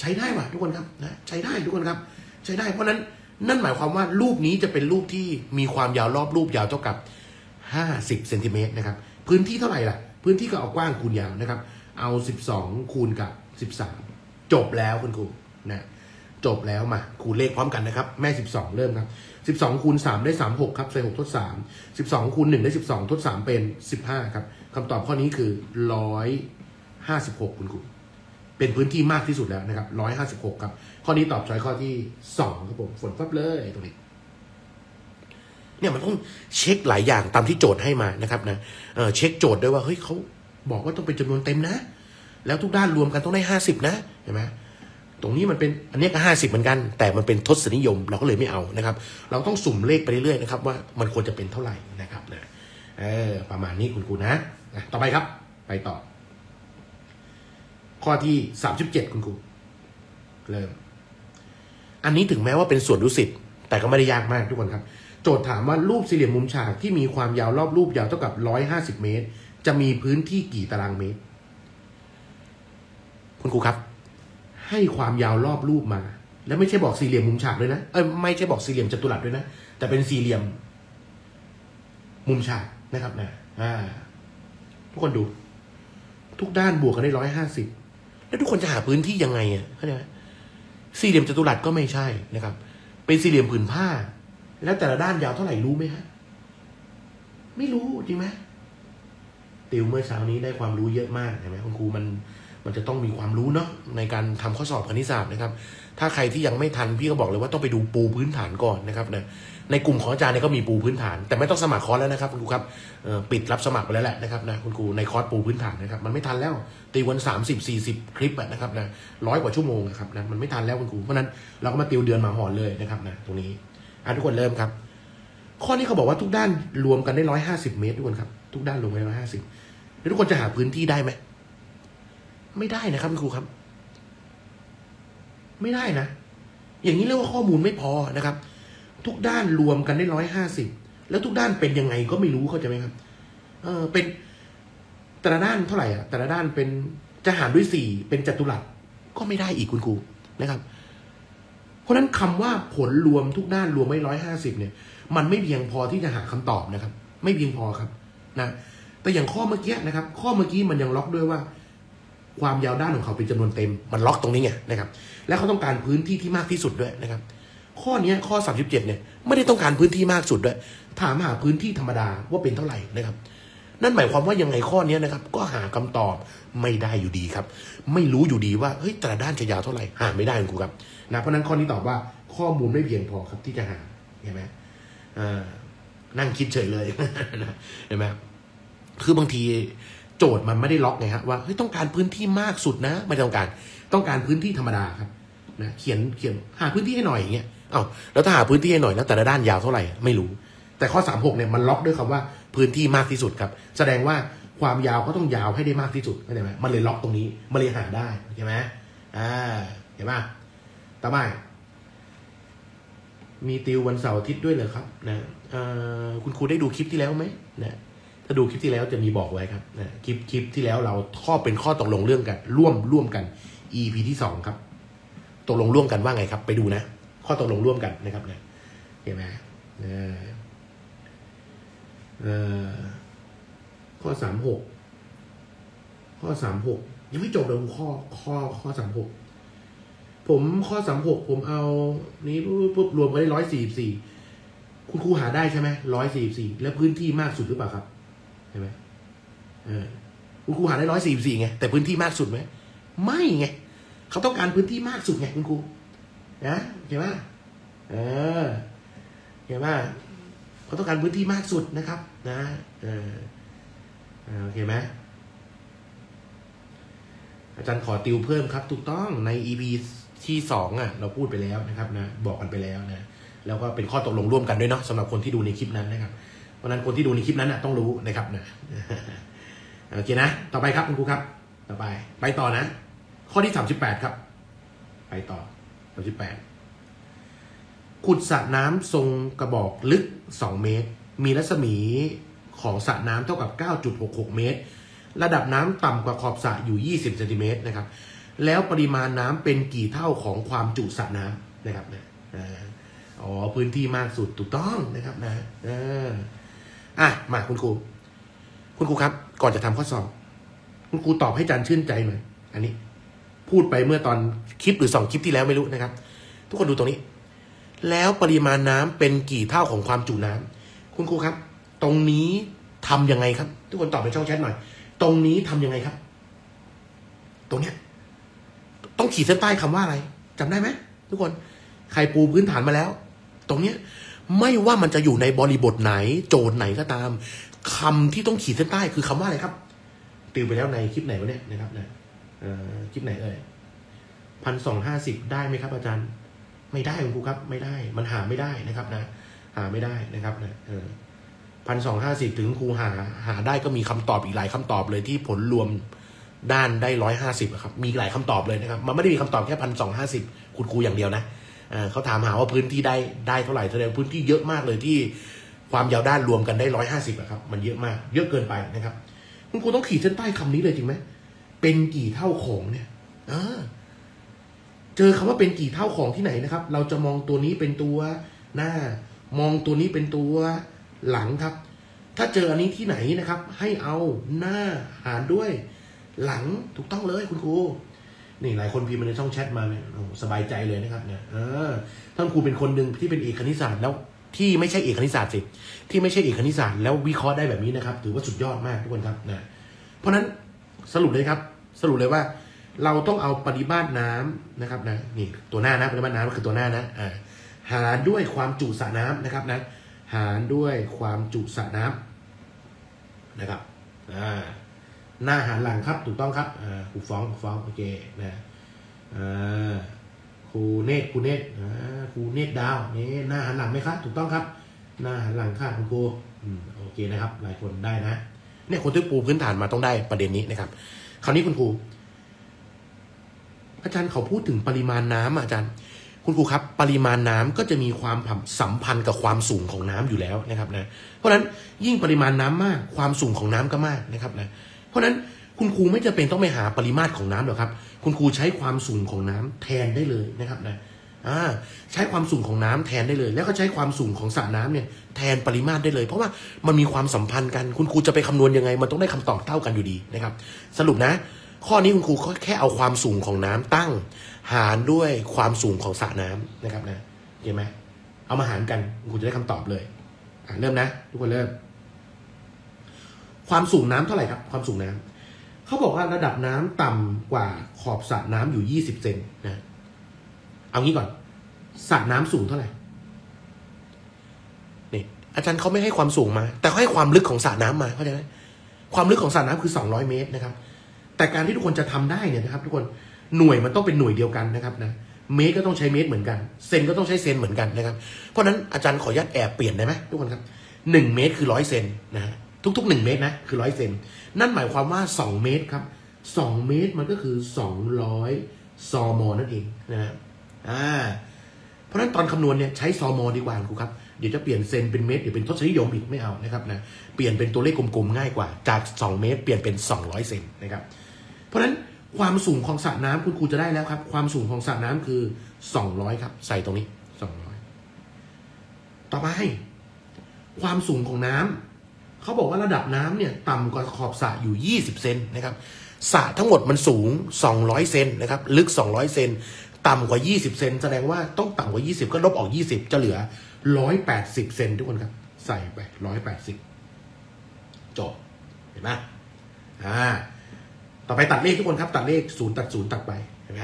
ใช้ได้ว่ะทุกคนครับนะใช้ได้ทุกคนครับใช้ได้เพราะนั้นนั่นหมายความว่ารูปนี้จะเป็นรูปที่มีความยาวรอบรูปยาวเท่ากับ50เซนติเมตรนะครับพื้นที่เท่าไหร่ล่ะพื้นที่ก็เอากว้างคูณยาวนะครับเอา12คูณกับ13จบแล้วคุณครูนะ จบแล้วมาคูณเลขพร้อมกันนะครับแม่12เริ่มครับ12คูณ3ได้36ครับใส่6ทด3 12คูณ1ได้12ทด3เป็น15ครับคำตอบข้อนี้คือ156คุณครูเป็นพื้นที่มากที่สุดแล้วนะครับ156ครับข้อนี้ตอบช้อยข้อที่2ครับผมฝนฟับเลยตรงนี้เนี่ยมันต้องเช็คหลายอย่างตามที่โจทย์ให้มานะครับนะเช็คโจทย์ด้วยว่าเฮ้ยเขาบอกว่าต้องเป็นจำนวนเต็มนะแล้วทุกด้านรวมกันต้องได้50นะเห็นไหมตรงนี้มันเป็นอันนี้ก็50เหมือนกันแต่มันเป็นทศนิยมเราก็เลยไม่เอานะครับเราต้องสุ่มเลขไปเรื่อยๆนะครับว่ามันควรจะเป็นเท่าไหร่นะครับนะประมาณนี้คุณครูนะต่อไปครับไปต่อข้อที่37คุณครูเริ่มอันนี้ถึงแม้ว่าเป็นส่วนดุสิตแต่ก็ไม่ได้ยากมากทุกคนครับโจทย์ถามว่ารูปสี่เหลี่ยมมุมฉากที่มีความยาวรอบรูปยาวเท่ากับ150เมตรจะมีพื้นที่กี่ตารางเมตรคุณครูครับให้ความยาวรอบรูปมาแล้วไม่ใช่บอกสี่เหลี่ยมมุมฉากด้วยนะไม่ใช่บอกสี่เหลี่ยมจัตุรัสด้วยนะแต่เป็นสี่เหลี่ยมมุมฉากนะครับนะทุกคนดูทุกด้านบวกกันได้150แล้วทุกคนจะหาพื้นที่ยังไงอ่ะเข้าใจไหมสี่เหลี่ยมจัตุรัสก็ไม่ใช่นะครับเป็นสี่เหลี่ยมผืนผ้าแล้วแต่ละด้านยาวเท่าไหร่รู้ไหมฮะไม่รู้จริงไหมติวเมื่อเช้านี้ได้ความรู้เยอะมากเห็นไหมคุณครูมันจะต้องมีความรู้เนาะในการทำข้อสอบคณิตศาสตร์นะครับถ้าใครที่ยังไม่ทันพี่ก็บอกเลยว่าต้องไปดูปูพื้นฐานก่อนนะครับนะในกลุ่มของอาจารย์เนี่ยก็มีปูพื้นฐานแต่ไม่ต้องสมัครคอร์สแล้วนะครับคุณครูครับปิดรับสมัครไปแล้วแหละนะครับนะคุณครูในคอร์สปูพื้นฐานนะครับมันไม่ทันแล้วติววัน30-40คลิปนะครับนะ100 กว่าชั่วโมงนะครับนะมันไม่ทันแล้วคุณครูเพราะนั้นเราก็มาติวเดือนมาหอนเลยนะครับนะตรงนี้ทุกคนเริ่มครับข้อนี้เขาบอกว่าทุกด้านรวมกันได้150เมตรทุกคนครับทุกด้านรวมกันได้150แล้วทุกคนจะหาพื้นที่ได้ไหมไม่ได้นะครับคุณครูครับไม่ได้นะอย่างนี้เรียกว่าข้อมูลไม่พอนะครับทุกด้านรวมกันได้150แล้วทุกด้านเป็นยังไงก็ไม่รู้เข้าใจไหมครับเป็นแต่ละด้านเท่าไหร่อ่ะแต่ละด้านเป็นจะหารด้วย4เป็นจัตุรัสก็ไม่ได้อีกคุณครูนะครับเพราะฉะนั้นคำว่าผลรวมทุกด้านรวมไม่150เนี่ยมันไม่เพียงพอที่จะหาคำตอบนะครับไม่เพียงพอครับนะแต่อย่างข้อเมื่อกี้นะครับข้อเมื่อกี้มันยังล็อกด้วยว่าความยาวด้านของเขาเป็นจำนวนเต็มมันล็อกตรงนี้ไงนะครับและเขาต้องการพื้นที่ที่มากที่สุดด้วยนะครับข้อนี้ข้อ37เนี่ยไม่ได้ต้องการพื้นที่มากสุดด้วยถามหาพื้นที่ธรรมดาว่าเป็นเท่าไหร่นะครับนั่นหมายความว่ายังไงข้อนี้นะครับก็หาคำตอบไม่ได้อยู่ดีครับไม่รู้อยู่ดีว่าเฮ้ยแต่ละด้านจะยาวเท่าไหร่หาไม่ได้คุณครูครับนะเพราะนั้นข้อนี้ตอบว่าข้อมูลไม่เพียงพอครับที่จะหาเห็นไหมนั่งคิดเฉยเลย เห็นไหมคือบางทีโจทย์มันไม่ได้ล็อกไงฮะว่าเฮ้ยต้องการพื้นที่มากสุดนะไม่ต้องการพื้นที่ธรรมดาครับนะเขียนหาพื้นที่ให้หน่อยอย่างเงี้ยอ้าวแล้วถ้าหาพื้นที่ให้หน่อยแล้วแต่ละด้านยาวเท่าไหร่ไม่รู้แต่ข้อ36เนี่ยมันล็อกด้วยคำว่าพื้นที่มากที่สุดครับแสดงว่าความยาวก็ต้องยาวให้ได้มากที่สุดเข้าใจไหมมันเลยล็อกตรงนี้มันเลยหาได้ใช่ไหมเห็นป่ะต่อมามีติววันเสาร์อาทิตย์ด้วยเหรอครับนะคุณครูได้ดูคลิปที่แล้วไหมนะถ้าดูคลิปที่แล้วจะมีบอกไว้ครับนะคลิปที่แล้วเราข้อเป็นข้อตกลงเรื่องกันร่วมกัน EP ที่2ครับตกลงร่วมกันว่าไงครับไปดูนะข้อตกลงร่วมกันนะครับนะเห็นไหมข้อ36ยังไม่จบเลยข้อ36ผมข้อ36ผมเอานี้ปุ๊บรวมกันได้144คุณครูหาได้ใช่ไหม144แล้วพื้นที่มากสุดหรือเปล่าครับเห็นไหมคุณครูหาได้144ไงแต่พื้นที่มากสุดไหมไม่ไงเขาต้องการพื้นที่มากสุดไงคุณครูนะเห็นไหมเห็นไหมเขาต้องการพื้นที่มากสุดนะครับนะโอเคไหมอาจารย์ขอติวเพิ่มครับถูกต้องใน EP ที่2อ่ะเราพูดไปแล้วนะครับนะบอกกันไปแล้วนะแล้วก็เป็นข้อตกลงร่วมกันด้วยเนาะสำหรับคนที่ดูในคลิปนั้นนะครับเพราะนั้นคนที่ดูในคลิปนั้นน่ะต้องรู้นะครับนะโอเคนะต่อไปครับคุณครูครับต่อไปไปต่อนะข้อที่38ครับไปต่อ38ขุดสระน้ำทรงกระบอกลึก2เมตรมีรัศมีของสระน้ำเท่ากับ 9.66 เมตรระดับน้ำต่ำกว่าขอบสระอยู่20เซนติเมตรนะครับแล้วปริมาณน้ำเป็นกี่เท่าของความจุสระน้ำนะครับนะอ๋อพื้นที่มากสุดถูกต้องนะครับนะมาคุณครูครับก่อนจะทำข้อสอบคุณครูตอบให้อาจารย์ชื่นใจหน่อยอันนี้พูดไปเมื่อตอนคลิปหรือ2 คลิปที่แล้วไม่รู้นะครับ ทุกคนดูตรงนี้แล้วปริมาณน้ำเป็นกี่เท่าของความจุน้ำคุณครูครับตรงนี้ทํำยังไงครับทุกคนตอบในช่องแชทหน่อยตรงนี้ทํำยังไงครับตรงเนี้ยต้องขีดเส้นใต้คำว่าอะไรจำได้ไหมทุกคนใครปูพื้นฐานมาแล้วตรงเนี้ยไม่ว่ามันจะอยู่ในบริบทไหนโจทย์ไหนก็ตามคำที่ต้องขีดเส้นใต้คือคำว่าอะไรครับติวไปแล้วในคลิปไหนวะเนี่ยนะครับเนี่ยคลิปไหนเอ่ย1,250ได้ไหมครับอาจารย์ไม่ได้คุณครูครับไม่ได้มันหาไม่ได้นะครับนะหาไม่ได้นะครับนะ1,250ถึงครูหาได้ก็มีคำตอบอีกหลายคำตอบเลยที่ผลรวมด้านได้150ครับมีหลายคำตอบเลยนะครับมันไม่ได้มีคำตอบแค่1,250คุณครูอย่างเดียวนะเขาถามหาว่าพื้นที่ได้เท่าไหร่แสดงพื้นที่เยอะมากเลยที่ความยาวด้านรวมกันได้150ครับมันเยอะมากเยอะเกินไปนะครับคุณครูต้องขีดเส้นใต้คำนี้เลยจริงไหมเป็นกี่เท่าของเนี่ยเจอคำว่าเป็นกี่เท่าของที่ไหนนะครับเราจะมองตัวนี้เป็นตัวหน้ามองตัวนี้เป็นตัวหลังครับถ้าเจออันนี้ที่ไหนนะครับให้เอาหน้าหารด้วยหลังถูกต้องเลยคุณครูนี่หลายคนพิมพ์มาในช่องแชทมาเนี่ยสบายใจเลยนะครับเนี่ยท่านครูเป็นคนหนึ่งที่เป็นเอกคณิตศาสตร์แล้วที่ไม่ใช่เอกคณิตศาสตร์สิที่ไม่ใช่เอกคณิตศาสตร์แล้ววิเคราะห์ได้แบบนี้นะครับถือว่าสุดยอดมากทุกคนครับนะเพราะฉะนั้นสรุปเลยครับสรุปเลยว่าเราต้องเอาปริมาตรน้ำนะครับนะนี่ตัวหน้านะปริมาตรน้ำก็คือตัวหน้านะหารด้วยความจุสระน้ำนะครับนะหารด้วยความจุสระน้ำนะครับหน้าหารหลังครับถูกต้องครับครูฟ้องโอเคนะครูเนตครูเนตดาวนี่หน้าหารหลังไหมครับถูกต้องครับหน้าหารหลังค่ะคุณครูโอเคนะครับหลายคนได้นะเนี่ยคนที่ปูพื้นฐานมาต้องได้ประเด็นนี้นะครับคราวนี้คุณครูอาจารย์เขาพูดถึงปริมาณน้ำอาจารย์คุณครูครับปริมาณน้ำก็จะมีความสัมพันธ์กับความสูงของน้ำอยู่แล้วนะครับนะเพราะฉะนั้นยิ่งปริมาณน้ำมากความสูงของน้ำก็มากนะครับนะเพราะฉะนั้นคุณครูไม่จำเป็นต้องไปหาปริมาตรของน้ำหรอกครับคุณครูใช้ความสูงของน้ำแทนได้เลยนะครับนะใช้ความสูงของน้ำแทนได้เลยแล้วก็ใช้ความสูงของสระน้ำเนี่ยแทนปริมาตรได้เลยเพราะว่ามันมีความสัมพันธ์กันคุณครูจะไปคำนวณยังไงมันต้องได้คำตอบเท่ากันอยู่ดีนะครับสรุปนะข้อนี้คุณครูแค่เอาความสูงของน้ำตั้งหารด้วยความสูงของสระน้ำนะครับนะเห็นไหมเอามาหารกันคุณครูจะได้คำตอบเลยเริ่มนะทุกคนเริ่มความสูงน้ำเท่าไหร่ครับความสูงน้ำเขาบอกว่าระดับน้ำต่ำกว่าขอบสระน้ำอยู่20เซนนะเอางี้ก่อนสระน้ำสูงเท่าไหร่นี่อาจารย์เขาไม่ให้ความสูงมาแต่เขาให้ความลึกของสระน้ำมาเข้าใจไหมความลึกของสระน้ำคือ200 เมตรนะครับแต่การที่ทุกคนจะทำได้เนี่ยนะครับทุกคนหน่วยมันต้องเป็นหน่วยเดียวกันนะครับนะเมตรก็ต้องใช้เมตรเหมือนกันเซนก็ต้องใช้เซนเหมือนกันนะครับเพราะฉะนั้นอาจารย์ขอยัดแอบเปลี่ยนได้ไหมทุกคนครับ1 เมตรคือ100เซนนะฮะทุกๆ1 เมตรนะคือ100เซนนั่นหมายความว่า2 เมตรครับ2 เมตรมันก็คือ200 ซมนั่นเองนะเพราะฉะนั้นตอนคำนวณเนี่ยใช้ซมดีกว่าครูครับเดี๋ยวจะเปลี่ยนเซนเป็นเมตรเดี๋ยวเป็นทศนิยมอีกไม่เอานะครับนะเปลี่ยนเป็นตัวเลขกลมๆง่ายกว่าจาก2 เมตรเปลี่ยนเป็น200 เซนนะครับเพราะฉะนั้นความสูงของสระน้ำคุณครูจะได้แล้วครับความสูงของสระน้ำคือ200ครับใส่ตรงนี้200ต่อไปความสูงของน้ำเขาบอกว่าระดับน้ำเนี่ยต่ำกว่าขอบสระอยู่20เซนนะครับสระทั้งหมดมันสูง200เซนนะครับลึก200เซนต่ำกว่า20เซนแสดงว่าต้องต่ำกว่า20ก็ลบออก20จะเหลือ180เซนทุกคนครับใส่ไป180จบเห็นไหมต่อไปตัดเลขทุกคนครับตัดเลข0ตัด0ตัดไปเห็นไหม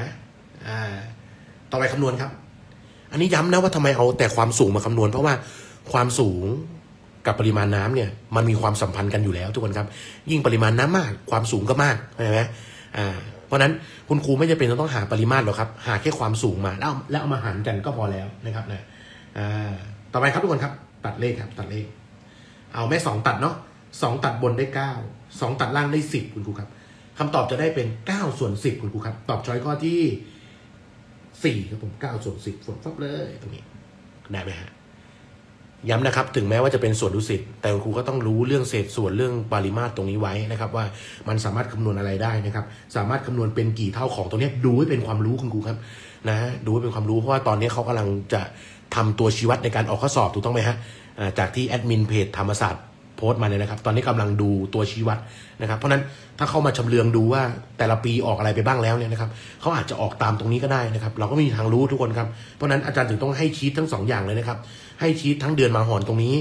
ต่อไปคำนวณครับอันนี้ย้ำนะว่าทำไมเอาแต่ความสูงมาคำนวณเพราะว่าความสูงกับปริมาณน้ำเนี่ยมันมีความสัมพันธ์กันอยู่แล้วทุกคนครับยิ่งปริมาณน้ำมากความสูงก็มากใช่ไหมเพราะนั้นคุณครูไม่จำเป็นต้องหาปริมาตรหรอกครับหาแค่ความสูงมาแล้วเอามาหารกันก็พอแล้วนะครับนะต่อไปครับทุกคนครับตัดเลขครับตัดเลขเอาแม่2ตัดเนาะ2ตัดบนได้9 2ตัดล่างได้10คุณครูครับคำตอบจะได้เป็น9/10คุณครูครับตอบช้อยข้อที่4ครับผม9/10ฝนฟับเลยตรงนี้ได้ไหมฮะย้ำนะครับถึงแม้ว่าจะเป็นส่วนดุสิตแต่ครูก็ต้องรู้เรื่องเศษส่วนเรื่องปริมาตรตรงนี้ไว้นะครับว่ามันสามารถคำนวณอะไรได้นะครับสามารถคำนวณเป็นกี่เท่าของตรงนี้ดูให้เป็นความรู้คุณครูครับนะดูให้เป็นความรู้เพราะว่าตอนนี้เขากำลังจะทำตัวชี้วัดในการออกข้อสอบถูกต้องไหมฮะจากที่แอดมินเพจธรรมศาสตร์ โพสต์มาเลยนะครับตอนนี้กำลังดูตัวชี้วัดนะครับเพราะฉะนั้นถ้าเข้ามาชำเลืองดูว่าแต่ละปีออกอะไรไปบ้างแล้วเนี่ยนะครับเขาอาจจะออกตามตรงนี้ก็ได้นะครับเราก็ไม่มีทางรู้ทุกคนครับเพราะฉะนั้นอาจารย์ถึงต้องให้ชี้ทั้ง2 อย่างเลยนะครับให้ชี้ทั้งเดือนมาหอนตรงนี้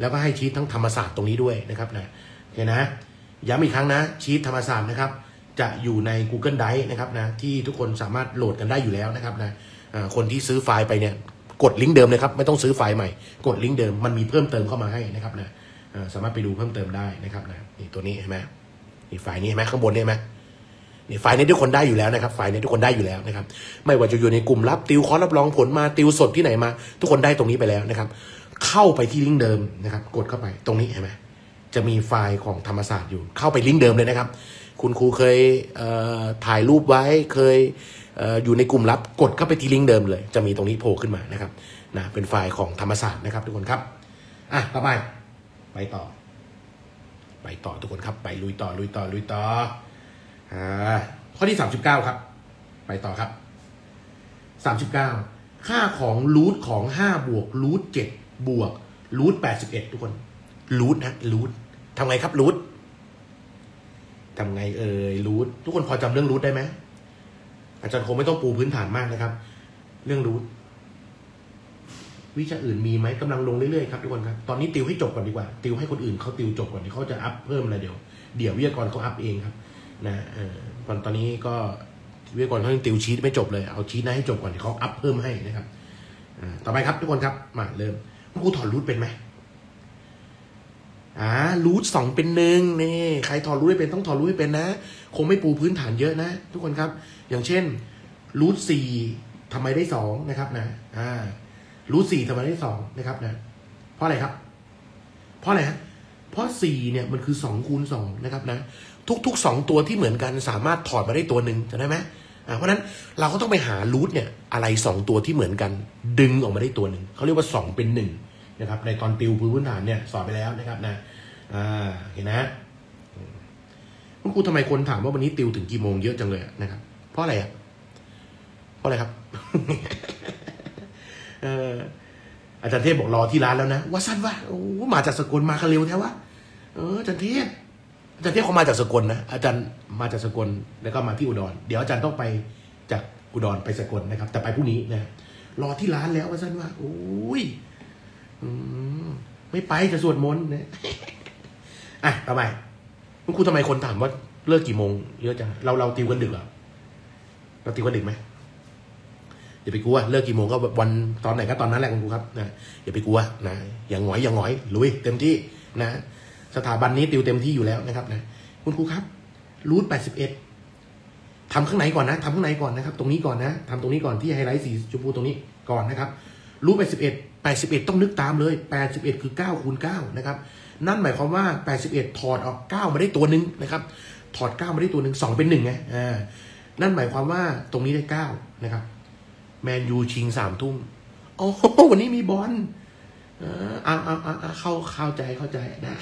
แล้วก็ให้ชี้ทั้งธรรมศาสตร์ตรงนี้ด้วยนะครับนะโอเคนะย้ำอีกครั้งนะชี้ธรรมศาสตร์นะครับจะอยู่ใน Google Drive นะครับนะที่ทุกคนสามารถโหลดกันได้อยู่แล้วนะครับนะคนที่ซื้อไฟล์ไปเนี่ยกดลิงก์เดิมเลยครับไม่ต้องซื้อไฟล์ใหม่กดลิงก์เดิมมันมีเพิ่มเติมเข้ามาให้นะครับนะสามารถไปดูเพิ่มเติมได้นะครับนะนี่ตัวนี้เห็นไหมนี่ไฟล์นี้เห็นไหมข้างบนนี่เห็นไหมนี่ไฟล์นี้ทุกคนได้อยู่แล้วนะครับไฟล์นี้ทุกคนได้อยู่แล้วนะครับไม่ว่าจะอยู่ในกลุ่มรับติวคอร์สรับรองผลมาติวสดที่ไหนมาทุกคนได้ตรงนี้ไปแล้วนะครับเข้าไปที่ลิงก์เดิมนะครับกดเข้าไปตรงนี้เห็นไหมจะมีไฟล์ของธรรมศาสตร์อยู่เข้าไปลิงก์เดิมเลยนะครับคุณครูเคยถ่ายรูปไว้เคยอยู่ในกลุ่มลับกดเข้าไปที่ลิงก์เดิมเลยจะมีตรงนี้โผล่ขึ้นมานะครับนะเป็นไฟล์ของธรรมศาสตร์นะครับทุกคนครับอ่ะต่อไปไปต่อทุกคนครับไปลุยต่อข้อที่39ครับไปต่อครับ39ค่าของรูทของ5บวกรูท7บวกรูท81ทุกคนรูทนะรูททำไงครับรูททำไงรูททุกคนพอจำเรื่องรูทได้ไหมอาจารย์คงไม่ต้องปูพื้นฐานมากนะครับเรื่องรูทวิชาอื่นมีไหมกำลังลงเรื่อยๆครับทุกคนครับตอนนี้ติวให้จบก่อนดีกว่าติวให้คนอื่นเขาติวจบก่อนที่เขาจะอัพเพิ่มอะไรเดี๋ยววิทยากรเขาอัพเองครับนะตอนนี้ก็วิทยากรเขายังติวชีทไม่จบเลยเอาชีทนั้นให้จบก่อนที่เขาอัพเพิ่มให้นะครับต่อไปครับทุกคนครับมาเริ่มครูถอดรูทเป็นไหมรูท2เป็น1นี่ใครถอดรูทให้เป็นต้องถอดรูทให้เป็นนะคงไม่ปูพื้นฐานเยอะนะทุกคนครับอย่างเช่นรูท4ทำไมได้2นะครับนะรูท4ทำไมได้2นะครับนะเพราะอะไรครับเพราะอะไรฮะเพราะ4เนี่ยมันคือ2 คูณ 2นะครับนะทุกๆ2ตัวที่เหมือนกันสามารถถอดมาได้ตัวหนึ่งจะได้ไหมเพราะนั้นเราก็ต้องไปหารูทเนี่ยอะไร2ตัวที่เหมือนกันดึงออกมาได้ตัวหนึ่งเขาเรียกว่า2เป็น1นะครับในตอนติวพื้นฐานเนี่ยสอนไปแล้วนะครับนะเห็นนะคุณครูทำไมคนถามว่าวันนี้ติวถึงกี่โมงเยอะจังเลยนะครับเพราะอะไรอ่ะเพราะอะไรครับ อาจารย์เทพบอกรอที่ร้านแล้วนะว่าสั้นว่าโอ้มาจากสกลมาเร็วแท้วะอาจารย์เทพเขามาจากสกลนะอาจารย์มาจากสกลแล้วก็มาที่อุดรเดี๋ยวอาจารย์ต้องไปจากอุดรไปสกลนะครับแต่ไปพรุ่งนี้นะรอที่ร้านแล้วว่าสั้นว่าโอ้ยไม่ไปจะสวดมนต์นะต่อไปคุณครูทำไมคนถามว่าเลิกกี่โมงเยอะจังเราติวกันดึกเหรอเราติวกันดึกไหมอย่าไปกลัวเลิกกี่โมงก็วันตอนไหนก็ตอนนั้นแหละคุณครูครับนะอย่าไปกลัวนะอย่างหงอยลุยเต็มที่นะสถาบันนี้ติวเต็มที่อยู่แล้วนะครับนะคุณครูครับรูท81ทำข้างในก่อนนะทำข้างในก่อนนะครับตรงนี้ก่อนนะทำตรงนี้ก่อนที่ไฮไลท์สีชมพูตรงนี้ก่อนนะครับรูท81ต้องนึกตามเลย81คือ9 คูณ 9นะครับนั่นหมายความว่า81ถอดออก9มาได้ตัวหนึ่งนะครับถอด9มาได้ตัวหนึ่ง2เป็น1ไงนั่นหมายความว่าตรงนี้ได้9นะครับแมนยูชิง3 ทุ่มโอ้วันนี้มีบอลเข้าใจนะ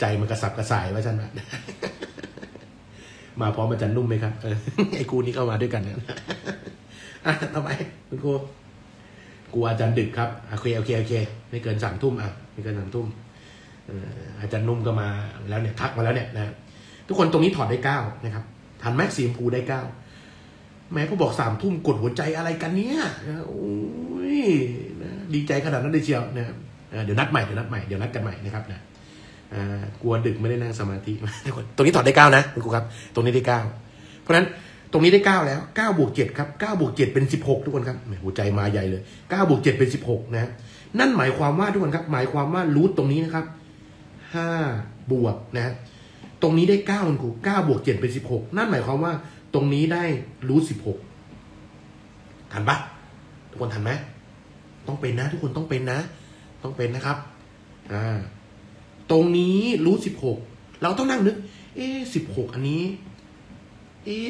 ใจมันกระสับกระส่ายว่าฉันมาพร้อมอาจารย์นุ่มไหมครับไอ้ครูนี้เข้ามาด้วยกันเนี่ยทำไมคุณครูกลัวอาจารย์ดึกครับโอเคไม่เกิน3 ทุ่มไม่เกิน3 ทุ่มอาจารย์นุ่มก็มาแล้วเนี่ยทักมาแล้วเนี่ยนะทุกคนตรงนี้ถอดได้9นะครับทันแม็กซีมพูได้9แม้ผู้บอก3 ทุ่มกดหัวใจอะไรกันเนี่ยโอ้ยดีใจขนาดนั้นเลยเชียวนะเดี๋ยวนัดกันใหม่นะครับนะกลัวดึกไม่ได้นั่งสมาธิทุกคนตรงนี้ถอดได้9นะคุณครูครับตรงนี้ได้9เพราะฉะนั้นตรงนี้ได้9แล้ว9 บวก 7ครับ9 บวก 7เป็น16ทุกคนครับหัวใจมาใหญ่เลย9 บวก 7เป็น16นะนั่นหมายความว่าทุกคนครับหมายความว่ารูทตรงนี้นะครับ5 บวกนะตรงนี้ได้9คุณครู9 บวก 7เป็น16นั่นหมายความว่าตรงนี้ได้รูท16ทันปะทุกคนทันไหมต้องเป็นนะทุกคนต้องเป็นนะครับตรงนี้รูท16เราต้องนั่งนึก16อันนี้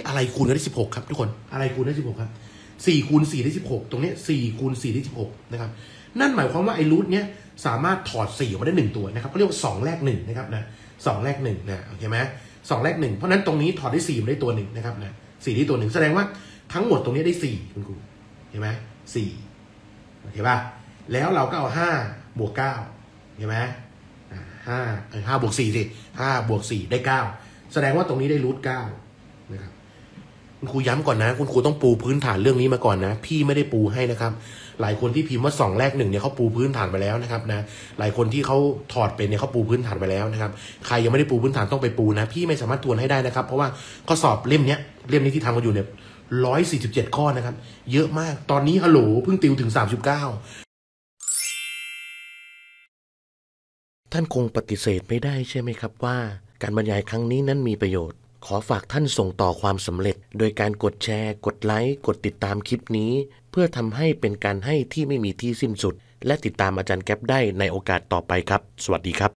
อะไรคูณได้16ครับทุกคนอะไรคูณได้16ครับ4 คูณ 4ได้16ตรงนี้4 คูณ 4ได้16นะครับนั่นหมายความว่าไอ้รูทเนี้ยสามารถถอด4ออกมาได้1ตัวนะครับเขาเรียกว่า2 แลก 1นะครับนะ2 แลก 1นะโอเคไหม2 แลก 1เพราะนั้นตรงนี้ถอดได้4มาได้ตัวหนึ่งนะครับนะ4ได้ตัวหนึ่งแสดงว่าทั้งหมดตรงนี้ได้4คุณครูเห็นไหม4โอเคป่ะแล้วเราก็เอา5 บวก 9เห็นไหม ห้าบวกสี่สิห้าบวกสี่ได้เก้าแสดงว่าตรงนี้ได้รูทเก้านะครับคุณครูย้ำก่อนนะคุณครูต้องปูพื้นฐานเรื่องนี้มาก่อนนะพี่ไม่ได้ปูให้นะครับหลายคนที่พิมพ์ว่า2แลก1เนี่ยเขาปูพื้นฐานไปแล้วนะครับนะหลายคนที่เขาถอดเป็นเนี่ยเขาปูพื้นฐานไปแล้วนะครับใครยังไม่ได้ปูพื้นฐานต้องไปปูนะพี่ไม่สามารถทวนให้ได้นะครับเพราะว่าข้อสอบเล่มนี้ที่ทำกันอยู่เนี่ย147ข้อนะครับเยอะมากตอนนี้ฮัลโหลเพิ่งติวถึง39ท่านคงปฏิเสธไม่ได้ใช่ไหมครับว่าการบรรยายครั้งนี้นั้นมีประโยชน์ขอฝากท่านส่งต่อความสำเร็จโดยการกดแชร์กดไลค์กดติดตามคลิปนี้เพื่อทำให้เป็นการให้ที่ไม่มีที่สิ้นสุดและติดตามอาจารย์แก๊ปได้ในโอกาสต่อไปครับสวัสดีครับ